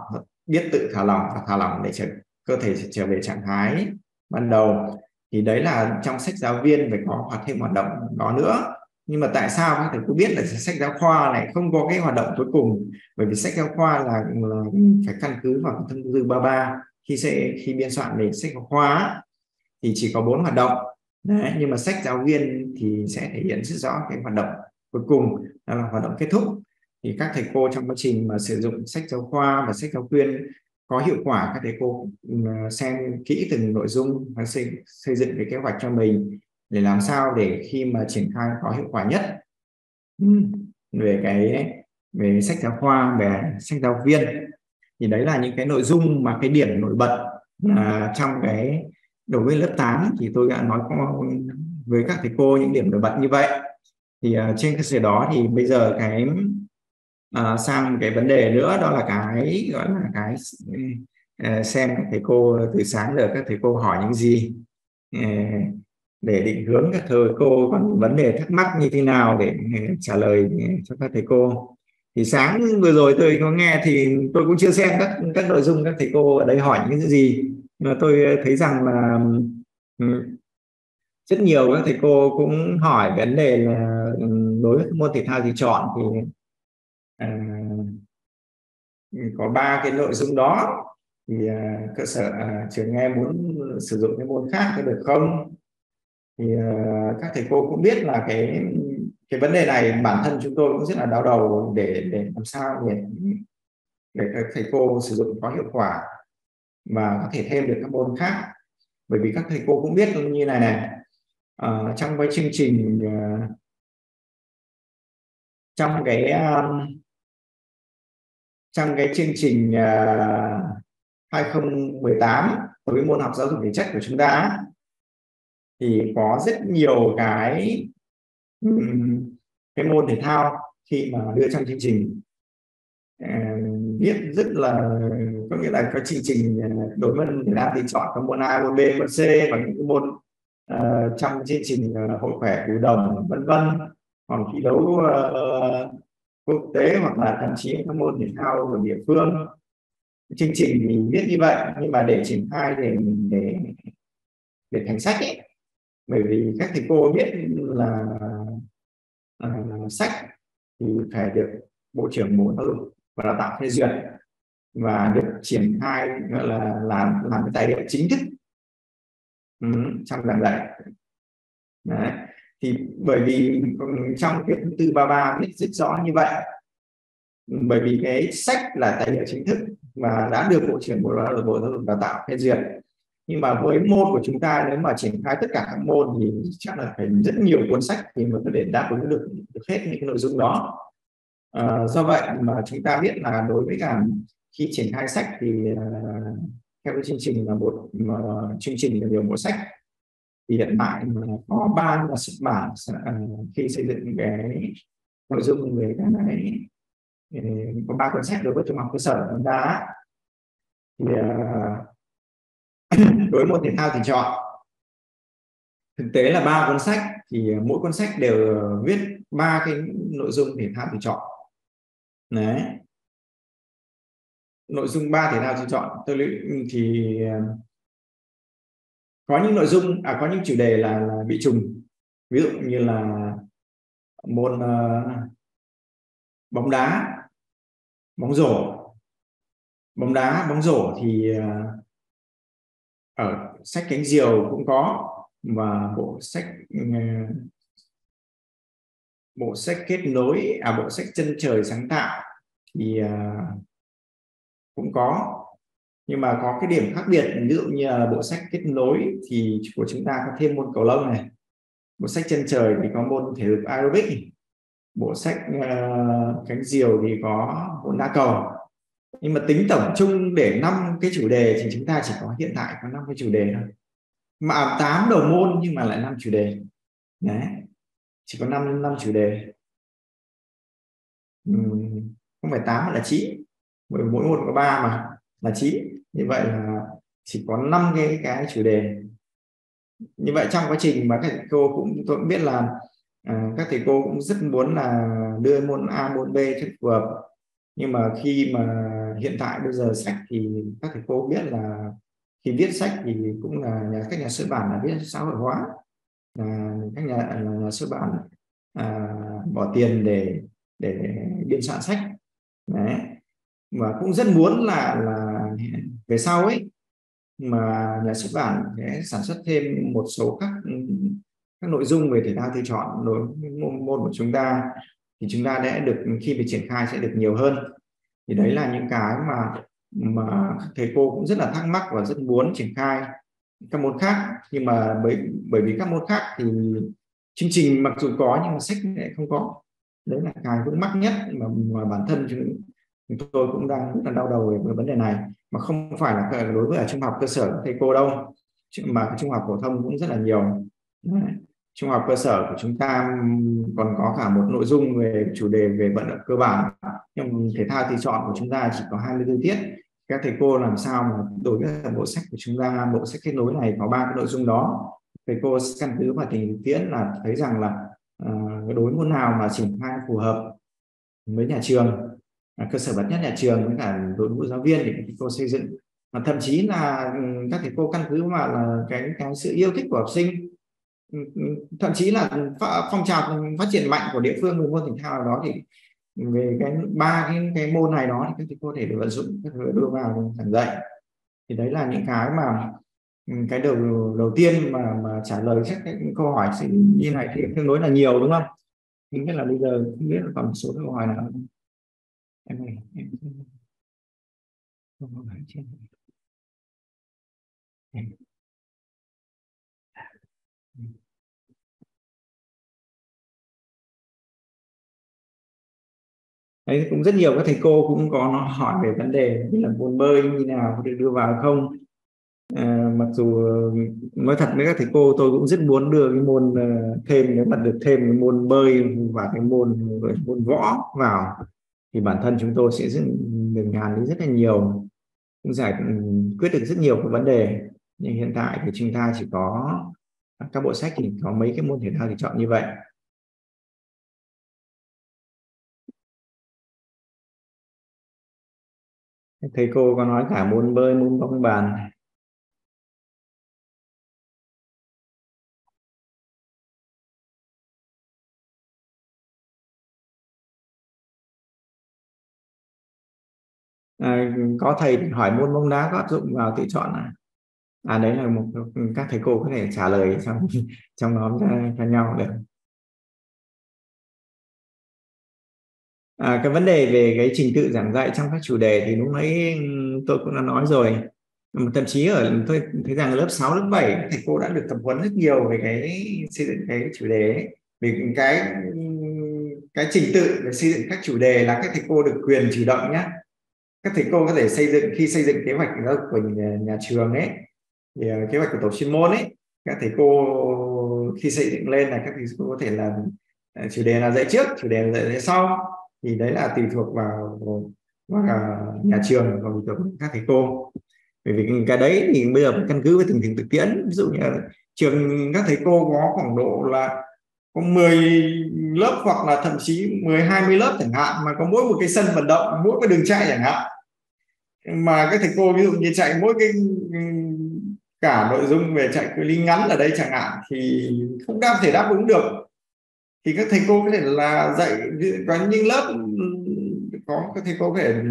biết tự thả lỏng và thả lỏng để trở cơ thể trở về trạng thái ban đầu. Thì đấy là trong sách giáo viên phải có hoạt thêm hoạt động đó nữa. Nhưng mà tại sao các thầy cô biết là sách giáo khoa này không có cái hoạt động cuối cùng? Bởi vì sách giáo khoa là, là phải căn cứ vào thông tư ba mươi ba khi sẽ khi biên soạn về sách giáo khoa. thì chỉ có bốn hoạt động. Đấy, nhưng mà sách giáo viên thì sẽ thể hiện rất rõ cái hoạt động cuối cùng, đó là hoạt động kết thúc. Thì các thầy cô trong quá trình mà sử dụng sách giáo khoa và sách giáo khuyên có hiệu quả, các thầy cô xem kỹ từng nội dung và xây, xây dựng cái kế hoạch cho mình để làm sao để khi mà triển khai có hiệu quả nhất về cái về sách giáo khoa, về sách giáo viên. Thì đấy là những cái nội dung mà cái điểm nổi bật à, trong cái đối với lớp tám thì tôi đã nói với các thầy cô những điểm nổi bật như vậy. Thì uh, trên cơ sở đó thì bây giờ cái uh, sang cái vấn đề nữa, đó là cái gọi là cái uh, xem các thầy cô từ sáng giờ các thầy cô hỏi những gì, uh, để định hướng các thầy cô còn vấn đề thắc mắc như thế nào để uh, trả lời uh, cho các thầy cô. Thì sáng vừa rồi tôi có nghe thì tôi cũng chưa xem các các nội dung các thầy cô ở đây hỏi những gì, nhưng mà tôi thấy rằng là um, rất nhiều các thầy cô cũng hỏi vấn đề là đối với môn thể thao thì chọn, thì à, có ba cái nội dung đó thì à, cơ sở à, trường em muốn sử dụng cái môn khác có được không. Thì à, các thầy cô cũng biết là cái cái vấn đề này bản thân chúng tôi cũng rất là đau đầu để để làm sao để để các thầy cô sử dụng có hiệu quả và có thể thêm được các môn khác, bởi vì các thầy cô cũng biết như này này. Uh, trong cái chương trình uh, trong cái uh, trong cái chương trình uh, hai không một tám với môn học giáo dục thể chất của chúng ta thì có rất nhiều cái um, cái môn thể thao khi mà đưa trong chương trình uh, biết rất là, có nghĩa là cái chương trình đối với môn thể thao thì chọn các môn A, môn B, môn C và những cái môn Uh, trong chương trình uh, hội khỏe cử đồng vân vân, còn thi đấu uh, quốc tế hoặc là thậm chí các môn thể thao của địa phương. Chương trình mình biết như vậy, nhưng mà để triển khai để để để thành sách ấy, bởi vì các thầy cô biết là uh, sách thì phải được Bộ trưởng Bộ Giáo dục và Đào tạo phê duyệt và được triển khai, gọi là làm làm cái tài liệu chính thức Ừ, trong giảng dạy. Đấy. Thì bởi vì trong cái thông tư ba mươi ba rất rõ như vậy, bởi vì cái sách là tài liệu chính thức và đã được Bộ trưởng Bộ Giáo dục Đào tạo phê duyệt, nhưng mà với môn của chúng ta nếu mà triển khai tất cả các môn thì chắc là phải rất nhiều cuốn sách thì mới có thể đáp ứng được, được hết những cái nội dung đó. À, do vậy mà chúng ta biết là đối với cả khi triển khai sách thì theo cái chương trình là một mà, chương trình là nhiều bộ sách, thì hiện tại có ba nhà xuất bản khi xây dựng cái nội dung về cái này có ba cuốn sách đối với trung học cơ sở đã. Thì đối với môn thể thao thì chọn thực tế là ba cuốn sách, thì mỗi cuốn sách đều viết ba cái nội dung thể thao thì chọn. Đấy, nội dung ba thể thao thì chọn tôi thì có những nội dung à có những chủ đề là, là bị trùng, ví dụ như là môn uh, bóng đá, bóng rổ, bóng đá bóng rổ thì uh, ở sách Cánh Diều cũng có, và bộ sách uh, bộ sách kết nối à bộ sách Chân Trời Sáng Tạo thì uh, cũng có. Nhưng mà có cái điểm khác biệt, ví dụ như là bộ sách Kết Nối thì của chúng ta có thêm môn cầu lông này, bộ sách Chân Trời thì có môn thể dục aerobic, bộ sách uh, Cánh Diều thì có môn đá cầu. Nhưng mà tính tổng chung để năm cái chủ đề thì chúng ta chỉ có hiện tại có năm cái chủ đề thôi, mà tám đầu môn nhưng mà lại năm chủ đề. Đấy, chỉ có năm năm chủ đề, uhm, không phải tám là chín, bởi mỗi một có ba mà là chín, như vậy là chỉ có năm cái cái chủ đề. Như vậy trong quá trình mà các thầy cô cũng tôi cũng biết là à, các thầy cô cũng rất muốn là đưa môn A môn B cho phù hợp, nhưng mà khi mà hiện tại bây giờ sách thì các thầy cô biết là khi viết sách thì cũng là nhà, các nhà xuất bản là viết xã hội hóa, à, các nhà, nhà xuất bản à, bỏ tiền để để biên soạn sách. Đấy, mà cũng rất muốn là, là về sau ấy mà nhà xuất bản sẽ sản xuất thêm một số các các nội dung về thể thao tự chọn đối môn của chúng ta, thì chúng ta đã được khi về triển khai sẽ được nhiều hơn. Thì đấy là những cái mà mà thầy cô cũng rất là thắc mắc và rất muốn triển khai các môn khác, nhưng mà bởi bởi vì các môn khác thì chương trình mặc dù có nhưng mà sách lại không có. Đấy là cái vướng mắc nhất mà, mà bản thân chúng tôi cũng đang rất là đau đầu về vấn đề này, mà không phải là đối với ở trung học cơ sở thầy cô đâu, mà trung học phổ thông cũng rất là nhiều. Đấy. Trung học cơ sở của chúng ta còn có cả một nội dung về chủ đề về vận động cơ bản, nhưng thể thao tự chọn của chúng ta chỉ có hai mươi tư tiết. Các thầy cô làm sao mà đối với bộ sách của chúng ta, bộ sách kết nối này có ba cái nội dung đó, thầy cô căn cứ vào tình tiễn là thấy rằng là uh, đối môn nào mà triển khai phù hợp với nhà trường, uh, cơ sở vật nhất nhà trường với cả đội ngũ giáo viên để thầy cô xây dựng. Và thậm chí là các thầy cô căn cứ vào là cái, cái sự yêu thích của học sinh, thậm chí là phong trào phát triển mạnh của địa phương về môn thể thao nào đó, thì về cái ba cái, cái môn này đó thì các thầy cô thể được vận dụng, các người đưa vào giảng dạy. Thì đấy là những cái mà cái đầu đầu tiên mà, mà trả lời các câu hỏi như này thì tương đối là nhiều, đúng không? Không biết là bây giờ không biết là còn một số câu hỏi nào không? Em này, em không hỏi trên. Đấy, cũng rất nhiều các thầy cô cũng có nó hỏi về vấn đề như là môn bơi như nào có được đưa vào không. À, mặc dù nói thật với các thầy cô, tôi cũng rất muốn đưa cái môn thêm, nếu mà được thêm cái môn bơi và cái môn môn võ vào thì bản thân chúng tôi sẽ được ngàn đi rất là nhiều, cũng giải quyết được rất nhiều cái vấn đề. Nhưng hiện tại thì chúng ta chỉ có các bộ sách thì có mấy cái môn thể thao thì chọn như vậy. Thầy cô có nói cả môn bơi, môn bóng bàn. À, có thầy hỏi môn bóng đá có áp dụng vào tự chọn à? À đấy là một các thầy cô có thể trả lời trong trong nhóm cho nhau được. À, cái vấn đề về cái trình tự giảng dạy trong các chủ đề thì lúc nãy tôi cũng đã nói rồi. Thậm chí ở tôi thấy rằng lớp sáu, lớp bảy thầy cô đã được tập huấn rất nhiều về cái xây dựng cái chủ đề ấy. Vì cái cái trình tự về xây dựng các chủ đề là các thầy cô được quyền chủ động nhé. Các thầy cô có thể xây dựng khi xây dựng kế hoạch giáo dục của nhà, nhà trường ấy, thì kế hoạch của tổ chuyên môn ấy, các thầy cô khi xây dựng lên là các thầy cô có thể là chủ đề là dạy trước, chủ đề là dạy sau. Thì đấy là tùy thuộc vào, vào nhà trường và các thầy cô. Bởi vì cái đấy thì bây giờ phải căn cứ với tình hình thực tiễn. Ví dụ như là trường các thầy cô có khoảng độ là có mười lớp hoặc là thậm chí mười, hai mươi lớp chẳng hạn, mà có mỗi một cái sân vận động, mỗi cái đường chạy chẳng hạn, mà các thầy cô ví dụ như chạy mỗi cái cả nội dung về chạy cự ly ngắn ở đây chẳng hạn thì không đáp thể đáp ứng được. Thì các thầy cô có thể là dạy, có những lớp có các thầy cô có thể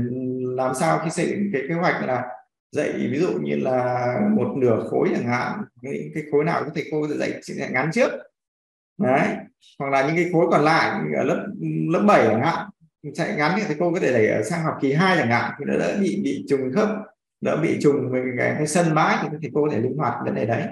làm sao khi xây dựng cái kế hoạch là dạy ví dụ như là một nửa khối chẳng hạn, những cái khối nào các thầy cô có thể dạy, dạy ngắn trước đấy, hoặc là những cái khối còn lại ở lớp bảy chẳng hạn chạy ngắn thì thầy cô có thể đẩy sang học kỳ hai chẳng hạn, thì nó đỡ bị bị trùng khớp, đỡ bị trùng với cái, cái sân bãi, thì các thầy cô có thể linh hoạt vấn đề đấy.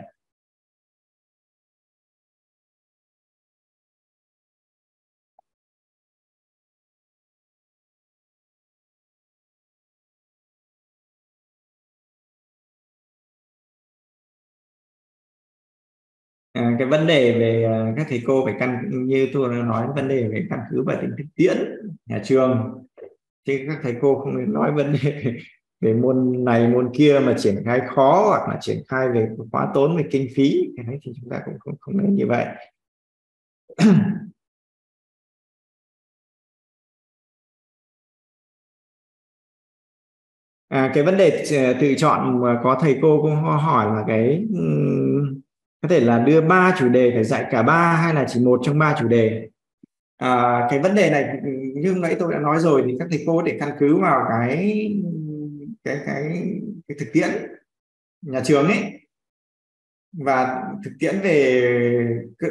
Cái vấn đề về các thầy cô phải căn như tôi đã nói, vấn đề về căn cứ và tính thực tiễn nhà trường, chứ các thầy cô không nên nói vấn đề về, về môn này môn kia mà triển khai khó hoặc là triển khai về quá tốn về kinh phí, cái thì chúng ta cũng không, không nên như vậy. À, cái vấn đề tự chọn mà có thầy cô cũng hỏi là cái có thể là đưa ba chủ đề phải dạy cả ba hay là chỉ một trong ba chủ đề. À, cái vấn đề này như nãy tôi đã nói rồi, thì các thầy cô để căn cứ vào cái cái cái, cái thực tiễn nhà trường ấy, và thực tiễn về cơ,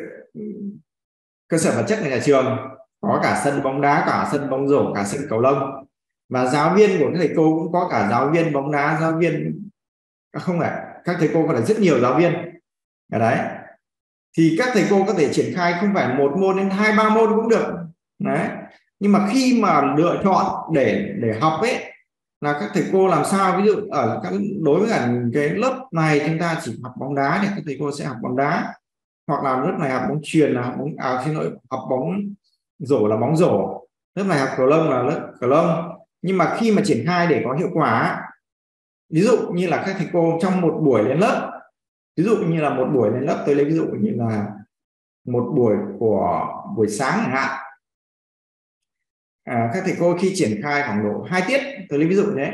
cơ sở vật chất của nhà trường có cả sân bóng đá, cả sân bóng rổ, cả sân cầu lông, và giáo viên của các thầy cô cũng có cả giáo viên bóng đá, giáo viên không phải các thầy cô có rất nhiều giáo viên ở đấy, thì các thầy cô có thể triển khai không phải một môn đến hai ba môn cũng được đấy. Nhưng mà khi mà lựa chọn để để học ấy là các thầy cô làm sao, ví dụ ở các đối với cả cái lớp này chúng ta chỉ học bóng đá thì các thầy cô sẽ học bóng đá, hoặc là lớp này học bóng chuyền là học bóng à, xin lỗi học bóng rổ là bóng rổ, lớp này học cầu lông là lớp cầu lông. Nhưng mà khi mà triển khai để có hiệu quả, ví dụ như là các thầy cô trong một buổi lên lớp, ví dụ như là một buổi lên lớp, tôi lấy ví dụ như là một buổi của buổi sáng chẳng hạn, à, các thầy cô khi triển khai khoảng độ hai tiết, tôi lấy ví dụ đấy,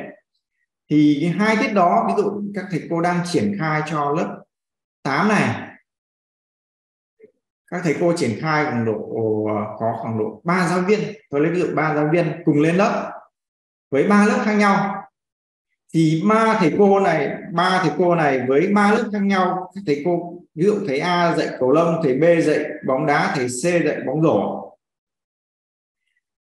thì hai tiết đó ví dụ các thầy cô đang triển khai cho lớp tám này, các thầy cô triển khai khoảng độ có khoảng độ ba giáo viên, tôi lấy ví dụ ba giáo viên cùng lên lớp với ba lớp khác nhau, thì ba thầy cô này ba thầy cô này với ba lớp khác nhau, các thầy cô ví dụ thầy A dạy cầu lông, thầy B dạy bóng đá, thầy C dạy bóng rổ,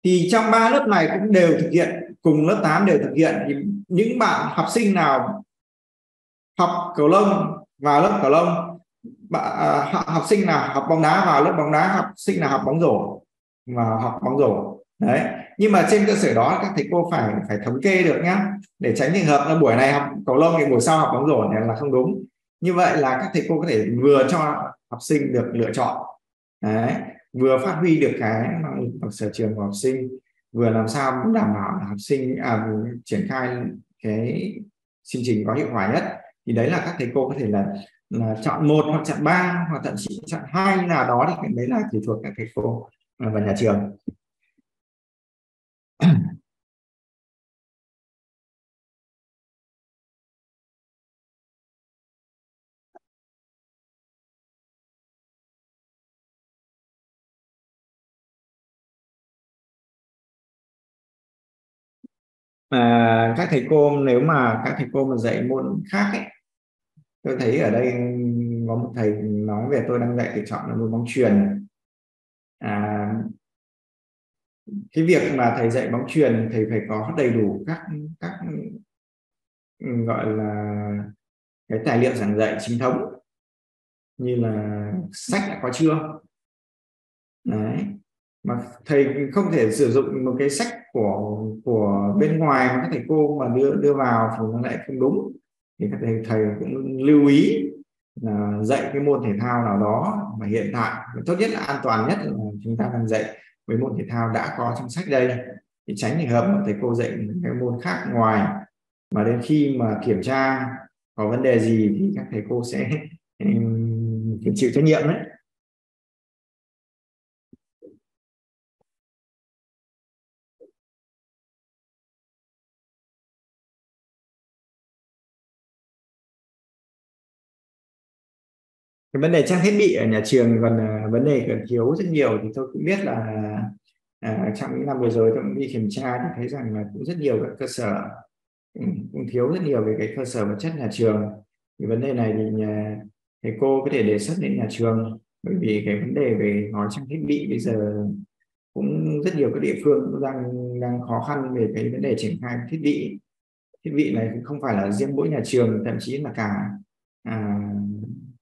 thì trong ba lớp này cũng đều thực hiện cùng lớp tám đều thực hiện, thì những bạn học sinh nào học cầu lông vào lớp cầu lông, học sinh nào học bóng đá vào lớp bóng đá, học sinh nào học bóng rổ và học bóng rổ đấy. Nhưng mà trên cơ sở đó các thầy cô phải phải thống kê được nhá, để tránh trường hợp là buổi này học cầu lông thì buổi sau học bóng rổ này là không đúng. Như vậy là các thầy cô có thể vừa cho học sinh được lựa chọn đấy, vừa phát huy được cái sở trường của học sinh, vừa làm sao cũng đảm bảo học sinh à, triển khai cái chương trình có hiệu quả nhất. Thì đấy là các thầy cô có thể là, là chọn một hoặc chọn ba hoặc thậm chí chọn hai như nào đó, thì đấy là tùy thuộc các thầy cô và nhà trường. À, các thầy cô nếu mà các thầy cô mà dạy môn khác ấy, tôi thấy ở đây có một thầy nói về tôi đang dạy thì chọn là môn bóng chuyền. À, cái việc mà thầy dạy bóng chuyền thầy phải có đầy đủ các các gọi là cái tài liệu giảng dạy chính thống, như là sách đã có chưa đấy, mà thầy không thể sử dụng một cái sách của của bên ngoài mà các thầy cô mà đưa đưa vào thì nó lại không đúng. Thì các thầy thầy cũng lưu ý là dạy cái môn thể thao nào đó mà hiện tại tốt nhất là an toàn nhất là chúng ta đang dạy với môn thể thao đã có trong sách đây, thì tránh trường hợp mà thầy cô dạy cái môn khác ngoài mà đến khi mà kiểm tra có vấn đề gì thì các thầy cô sẽ chịu trách nhiệm đấy. Cái vấn đề trang thiết bị ở nhà trường còn uh, vấn đề còn thiếu rất nhiều, thì tôi cũng biết là uh, trong những năm vừa rồi tôi cũng đi kiểm tra thì thấy rằng là cũng rất nhiều các cơ sở cũng, cũng thiếu rất nhiều về cái cơ sở vật chất nhà trường. Thì vấn đề này thì nhà, thầy cô có thể đề xuất đến nhà trường, bởi vì cái vấn đề về gói trang thiết bị bây giờ cũng rất nhiều các địa phương cũng đang đang khó khăn về cái vấn đề triển khai thiết bị. Thiết bị này cũng không phải là riêng mỗi nhà trường, thậm chí là cả uh,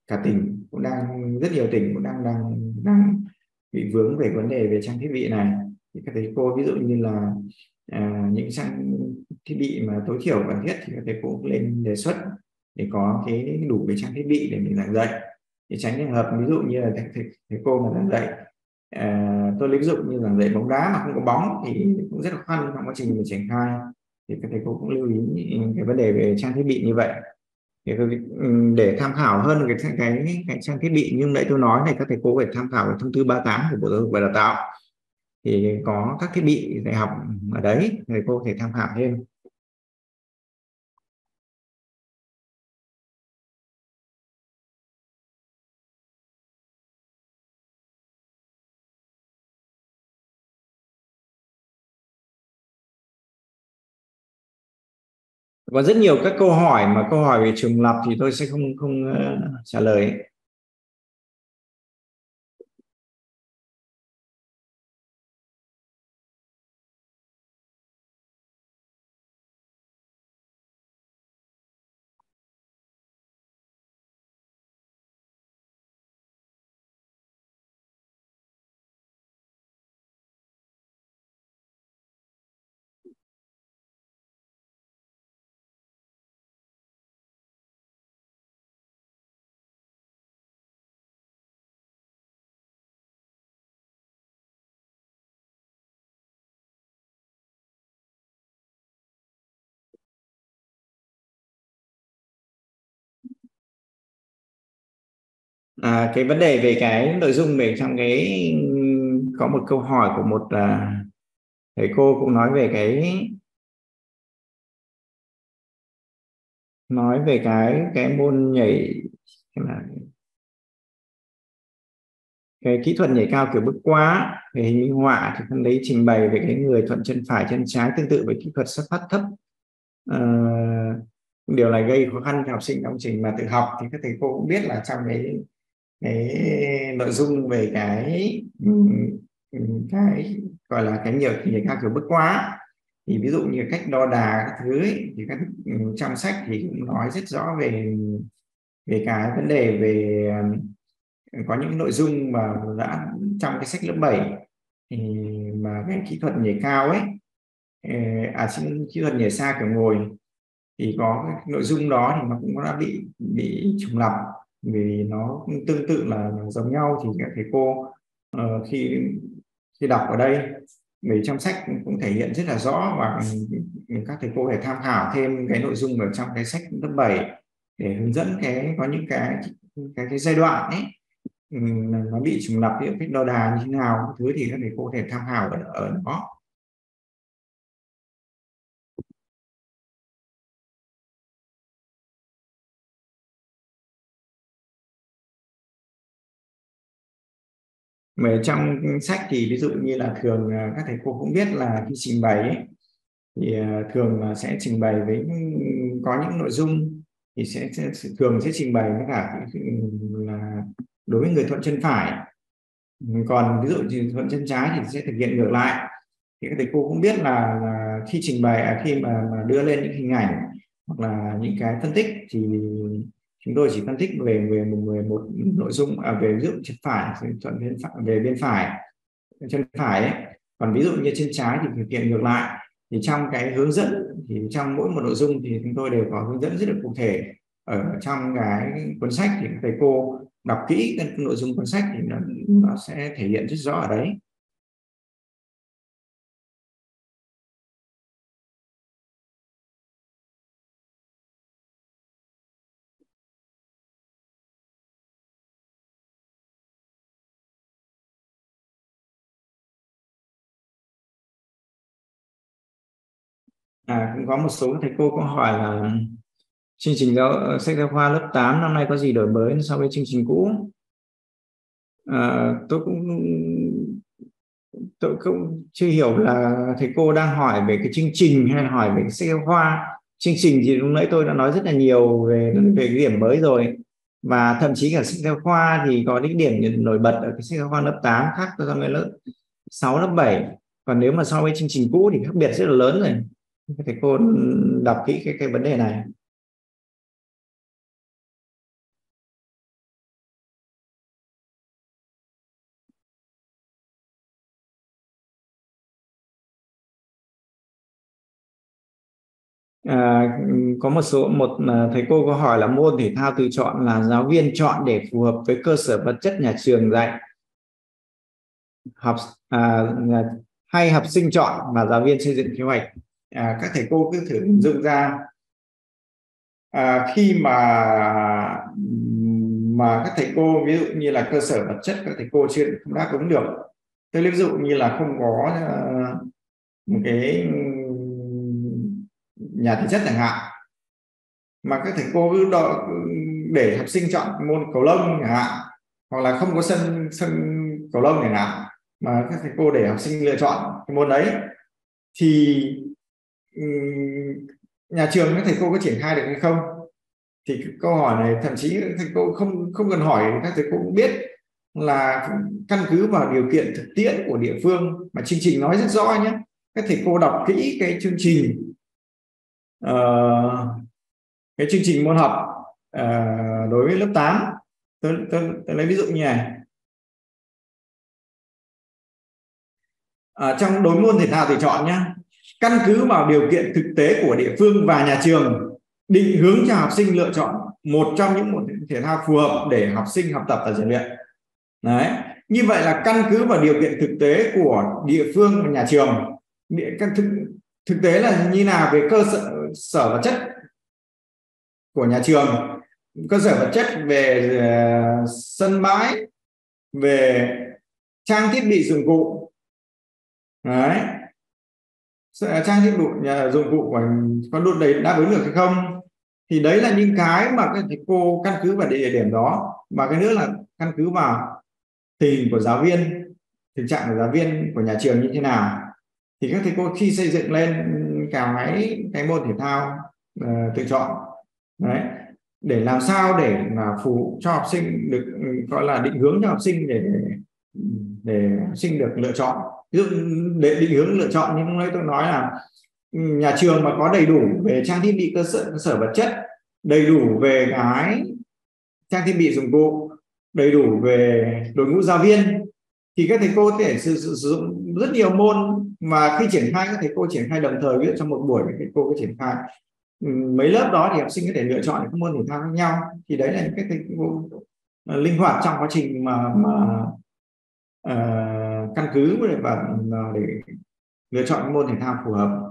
cả tỉnh cũng đang, rất nhiều tỉnh cũng đang đang đang bị vướng về vấn đề về trang thiết bị này. Thì các thầy cô ví dụ như là à, những trang thiết bị mà tối thiểu cần thiết thì các thầy cô cũng lên đề xuất để có cái đủ về trang thiết bị để mình giảng dạy, để tránh trường hợp ví dụ như là thầy, thầy, thầy cô mà giảng dạy à, tôi lấy ví dụ như giảng dạy bóng đá mà không có bóng thì cũng rất là khó khăn trong quá trình mình triển khai. Thì các thầy cô cũng lưu ý cái vấn đề về trang thiết bị như vậy. Để tham khảo hơn về cái, cái, cái trang thiết bị nhưng nãy tôi nói này, các thầy cô phải tham khảo thông tư ba mươi tám của Bộ Giáo dục và Đào tạo, thì có các thiết bị dạy học ở đấy thầy cô có thể tham khảo thêm. Có rất nhiều các câu hỏi mà câu hỏi về trùng lặp thì tôi sẽ không không uh, trả lời. À, cái vấn đề về cái nội dung về trong cái có một câu hỏi của một à, thầy cô cũng nói về cái nói về cái cái môn nhảy là cái kỹ thuật nhảy cao kiểu bước quá về hình minh họa thì con đấy trình bày về cái người thuận chân phải chân trái tương tự với kỹ thuật sắp phát thấp. À, điều này gây khó khăn cho học sinh trong trình mà tự học thì các thầy cô cũng biết là trong cái cái nội dung về cái cái gọi là cái nhiều thì các kiểu bước quá thì ví dụ như cách đo đà các thứ ấy, thì các trong sách thì cũng nói rất rõ về về cái vấn đề về có những nội dung mà đã trong cái sách lớp bảy thì mà cái kỹ thuật nhảy cao ấy à kỹ thuật nhảy xa kiểu ngồi thì có cái nội dung đó thì nó cũng đã bị bị trùng lặp vì nó cũng tương tự là giống nhau thì các thầy cô uh, khi khi đọc ở đây vì trong sách cũng thể hiện rất là rõ và các thầy cô phải tham khảo thêm cái nội dung ở trong cái sách lớp bảy để hướng dẫn cái có những cái cái, cái giai đoạn ấy um, nó bị trùng lặp những cách đo đà như thế nào thứ thì các thầy cô thể tham khảo ở, ở đó. Mà trong sách thì ví dụ như là thường các thầy cô cũng biết là khi trình bày ấy, thì thường là sẽ trình bày với có những nội dung thì sẽ, sẽ thường sẽ trình bày với cả là đối với người thuận chân phải, còn ví dụ như thuận chân trái thì sẽ thực hiện ngược lại. Thì các thầy cô cũng biết là, là khi trình bày khi mà, mà đưa lên những hình ảnh hoặc là những cái phân tích thì chúng tôi chỉ phân tích về mười một nội dung à, về ví dụ chân phải thuận bên phải, về bên phải chân phải ấy. Còn ví dụ như chân trái thì thực hiện ngược lại thì trong cái hướng dẫn thì trong mỗi một nội dung thì chúng tôi đều có hướng dẫn rất là cụ thể ở trong cái cuốn sách thì thầy cô đọc kỹ cái nội dung cuốn sách thì nó, nó sẽ thể hiện rất rõ ở đấy. À, cũng có một số thầy cô có hỏi là chương trình giáo sách giáo khoa lớp tám năm nay có gì đổi mới so với chương trình cũ. À, tôi cũng tôi cũng chưa hiểu là thầy cô đang hỏi về cái chương trình hay hỏi về cái sách giáo khoa. Chương trình thì lúc nãy tôi đã nói rất là nhiều về về cái điểm mới rồi, và thậm chí cả sách giáo khoa thì có những điểm nổi bật ở cái sách giáo khoa lớp tám khác so với lớp sáu, lớp bảy. Còn nếu mà so với chương trình cũ thì khác biệt rất là lớn rồi. Thầy cô đọc kỹ cái, cái vấn đề này. À, có một số một thầy cô có hỏi là môn thể thao tự chọn là giáo viên chọn để phù hợp với cơ sở vật chất nhà trường dạy học à, hay học sinh chọn và giáo viên xây dựng kế hoạch. À, các thầy cô cứ thử hình dung ra à, khi mà mà các thầy cô ví dụ như là cơ sở vật chất các thầy cô chưa không đáp ứng được, tôi ví dụ như là không có uh, một cái nhà thể chất chẳng hạn, mà các thầy cô cứ đợi để học sinh chọn môn cầu lông chẳng hạn, hoặc là không có sân sân cầu lông chẳng hạn, mà các thầy cô để học sinh lựa chọn cái môn đấy thì nhà trường các thầy cô có triển khai được hay không, thì câu hỏi này thậm chí thầy cô không không cần hỏi, các thầy cô cũng biết là căn cứ vào điều kiện thực tiễn của địa phương. Mà chương trình nói rất rõ nhé, các thầy cô đọc kỹ cái chương trình uh, cái chương trình môn học uh, đối với lớp tám. Tôi, tôi, tôi lấy ví dụ như này. À, trong đối môn thể thao thì chọn nhé, căn cứ vào điều kiện thực tế của địa phương và nhà trường định hướng cho học sinh lựa chọn một trong những môn thể thao phù hợp để học sinh học tập và rèn luyện. Đấy, như vậy là căn cứ vào điều kiện thực tế của địa phương và nhà trường. Thực, thực tế là như nào về cơ sở, sở vật chất của nhà trường, cơ sở vật chất về uh, sân bãi, về trang thiết bị dụng cụ. Đấy, trang thiết bị dụng cụ của con đốt đấy đáp ứng được hay không, thì đấy là những cái mà các thầy cô căn cứ vào địa điểm đó. Và cái nữa là căn cứ vào tình hình của giáo viên, tình trạng của giáo viên của nhà trường như thế nào, thì các thầy cô khi xây dựng lên cái cái môn thể thao uh, tự chọn đấy, để làm sao để mà phụ cho học sinh được, gọi là định hướng cho học sinh để để học sinh được lựa chọn. Ví dụ để định hướng lựa chọn như lúc nãy tôi nói là nhà trường mà có đầy đủ về trang thiết bị cơ sở, cơ sở vật chất, đầy đủ về cái trang thiết bị dụng cụ, đầy đủ về đội ngũ giáo viên, thì các thầy cô có thể sử, sử, sử dụng rất nhiều môn. Mà khi triển khai, các thầy cô triển khai đồng thời, ví dụ trong một buổi các thầy cô có triển khai mấy lớp đó thì học sinh có thể lựa chọn các môn thể thao khác nhau. Thì đấy là những cái thầy cô linh hoạt trong quá trình mà, mà uh, căn cứ và để lựa chọn các môn thể thao phù hợp.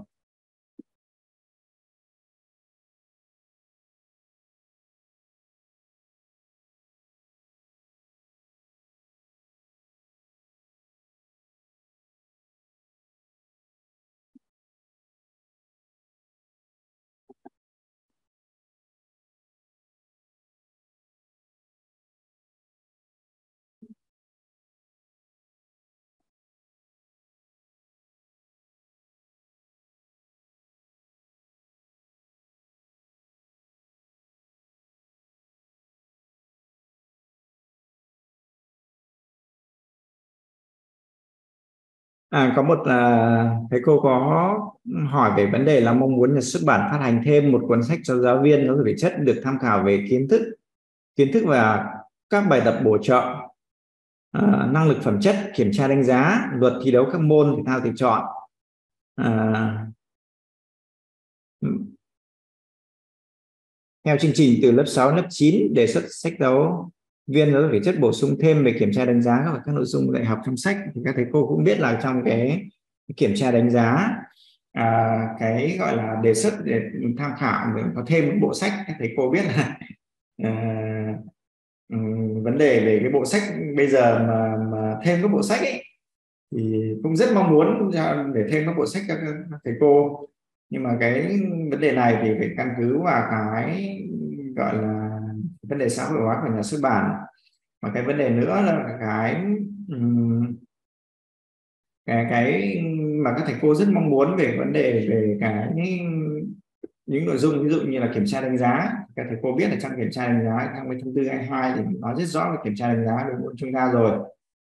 À, có một à, thầy cô có hỏi về vấn đề là mong muốn nhà xuất bản phát hành thêm một cuốn sách cho giáo viên giáo dục thể chất được tham khảo về kiến thức, kiến thức và các bài tập bổ trợ, à, năng lực phẩm chất, kiểm tra đánh giá, luật thi đấu các môn thể thao tự chọn. À, theo chương trình từ lớp sáu, lớp chín đề xuất sách giáo viên giáo dục thể chất bổ sung thêm về kiểm tra đánh giá và các nội dung dạy học trong sách. Thì các thầy cô cũng biết là trong cái kiểm tra đánh giá, à, cái gọi là đề xuất để tham khảo để có thêm một bộ sách, các thầy cô biết là à, vấn đề về cái bộ sách bây giờ mà, mà thêm các bộ sách ấy, thì cũng rất mong muốn để thêm các bộ sách các thầy cô. Nhưng mà cái vấn đề này thì phải căn cứ vào cái gọi là vấn đề xã hội hóa của nhà xuất bản. Và cái vấn đề nữa là cái cái cái mà các thầy cô rất mong muốn về vấn đề về cái những nội dung ví dụ như là kiểm tra đánh giá. Các thầy cô biết là trong kiểm tra đánh giá, trong cái thông tư hai mươi hai thì nói rất rõ về kiểm tra đánh giá đối với chúng ta rồi.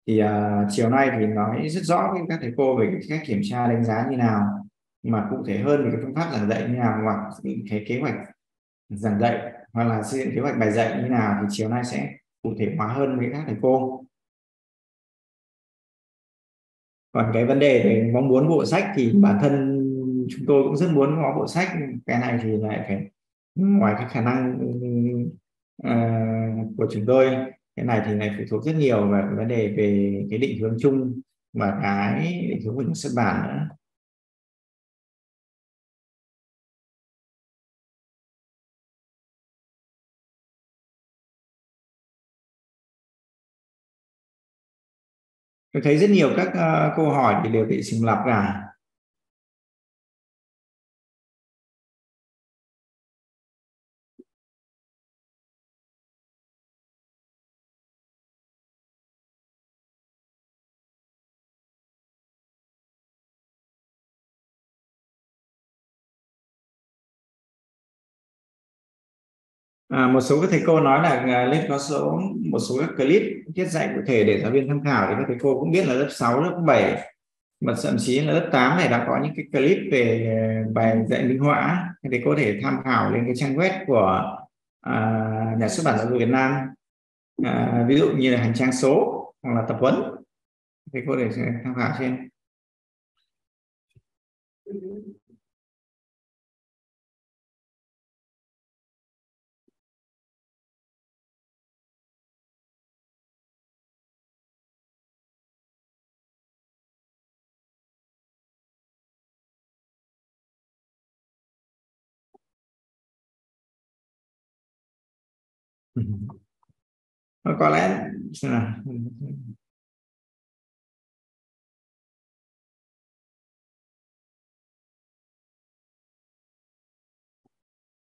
Thì uh, chiều nay thì nói rất rõ với các thầy cô về các kiểm tra đánh giá như nào, mà cụ thể hơn về cái phương pháp giảng dạy như nào, hoặc cái kế hoạch giảng dạy, hoặc là xây dựng kế hoạch bài dạy như nào, thì chiều nay sẽ cụ thể hóa hơn với các thầy cô. Còn cái vấn đề về mong muốn bộ sách thì bản thân chúng tôi cũng rất muốn có bộ sách. Cái này thì lại phải ngoài cái khả năng uh, của chúng tôi, cái này thì lại phụ thuộc rất nhiều vào vấn đề về cái định hướng chung và cái định hướng của nhà xuất bản nữa. Tôi thấy rất nhiều các uh, câu hỏi thì đều bị sình lặp cả. À, một số các thầy cô nói là lên có số một số các clip tiết dạy cụ thể để giáo viên tham khảo, thì các thầy cô cũng biết là lớp sáu, lớp bảy, mà thậm chí là lớp tám này đã có những cái clip về bài dạy minh họa, thì có thể tham khảo lên cái trang web của à, Nhà xuất bản Giáo dục Việt Nam, à, ví dụ như là hành trang số hoặc là tập huấn, thì có thể tham khảo trên. Có lẽ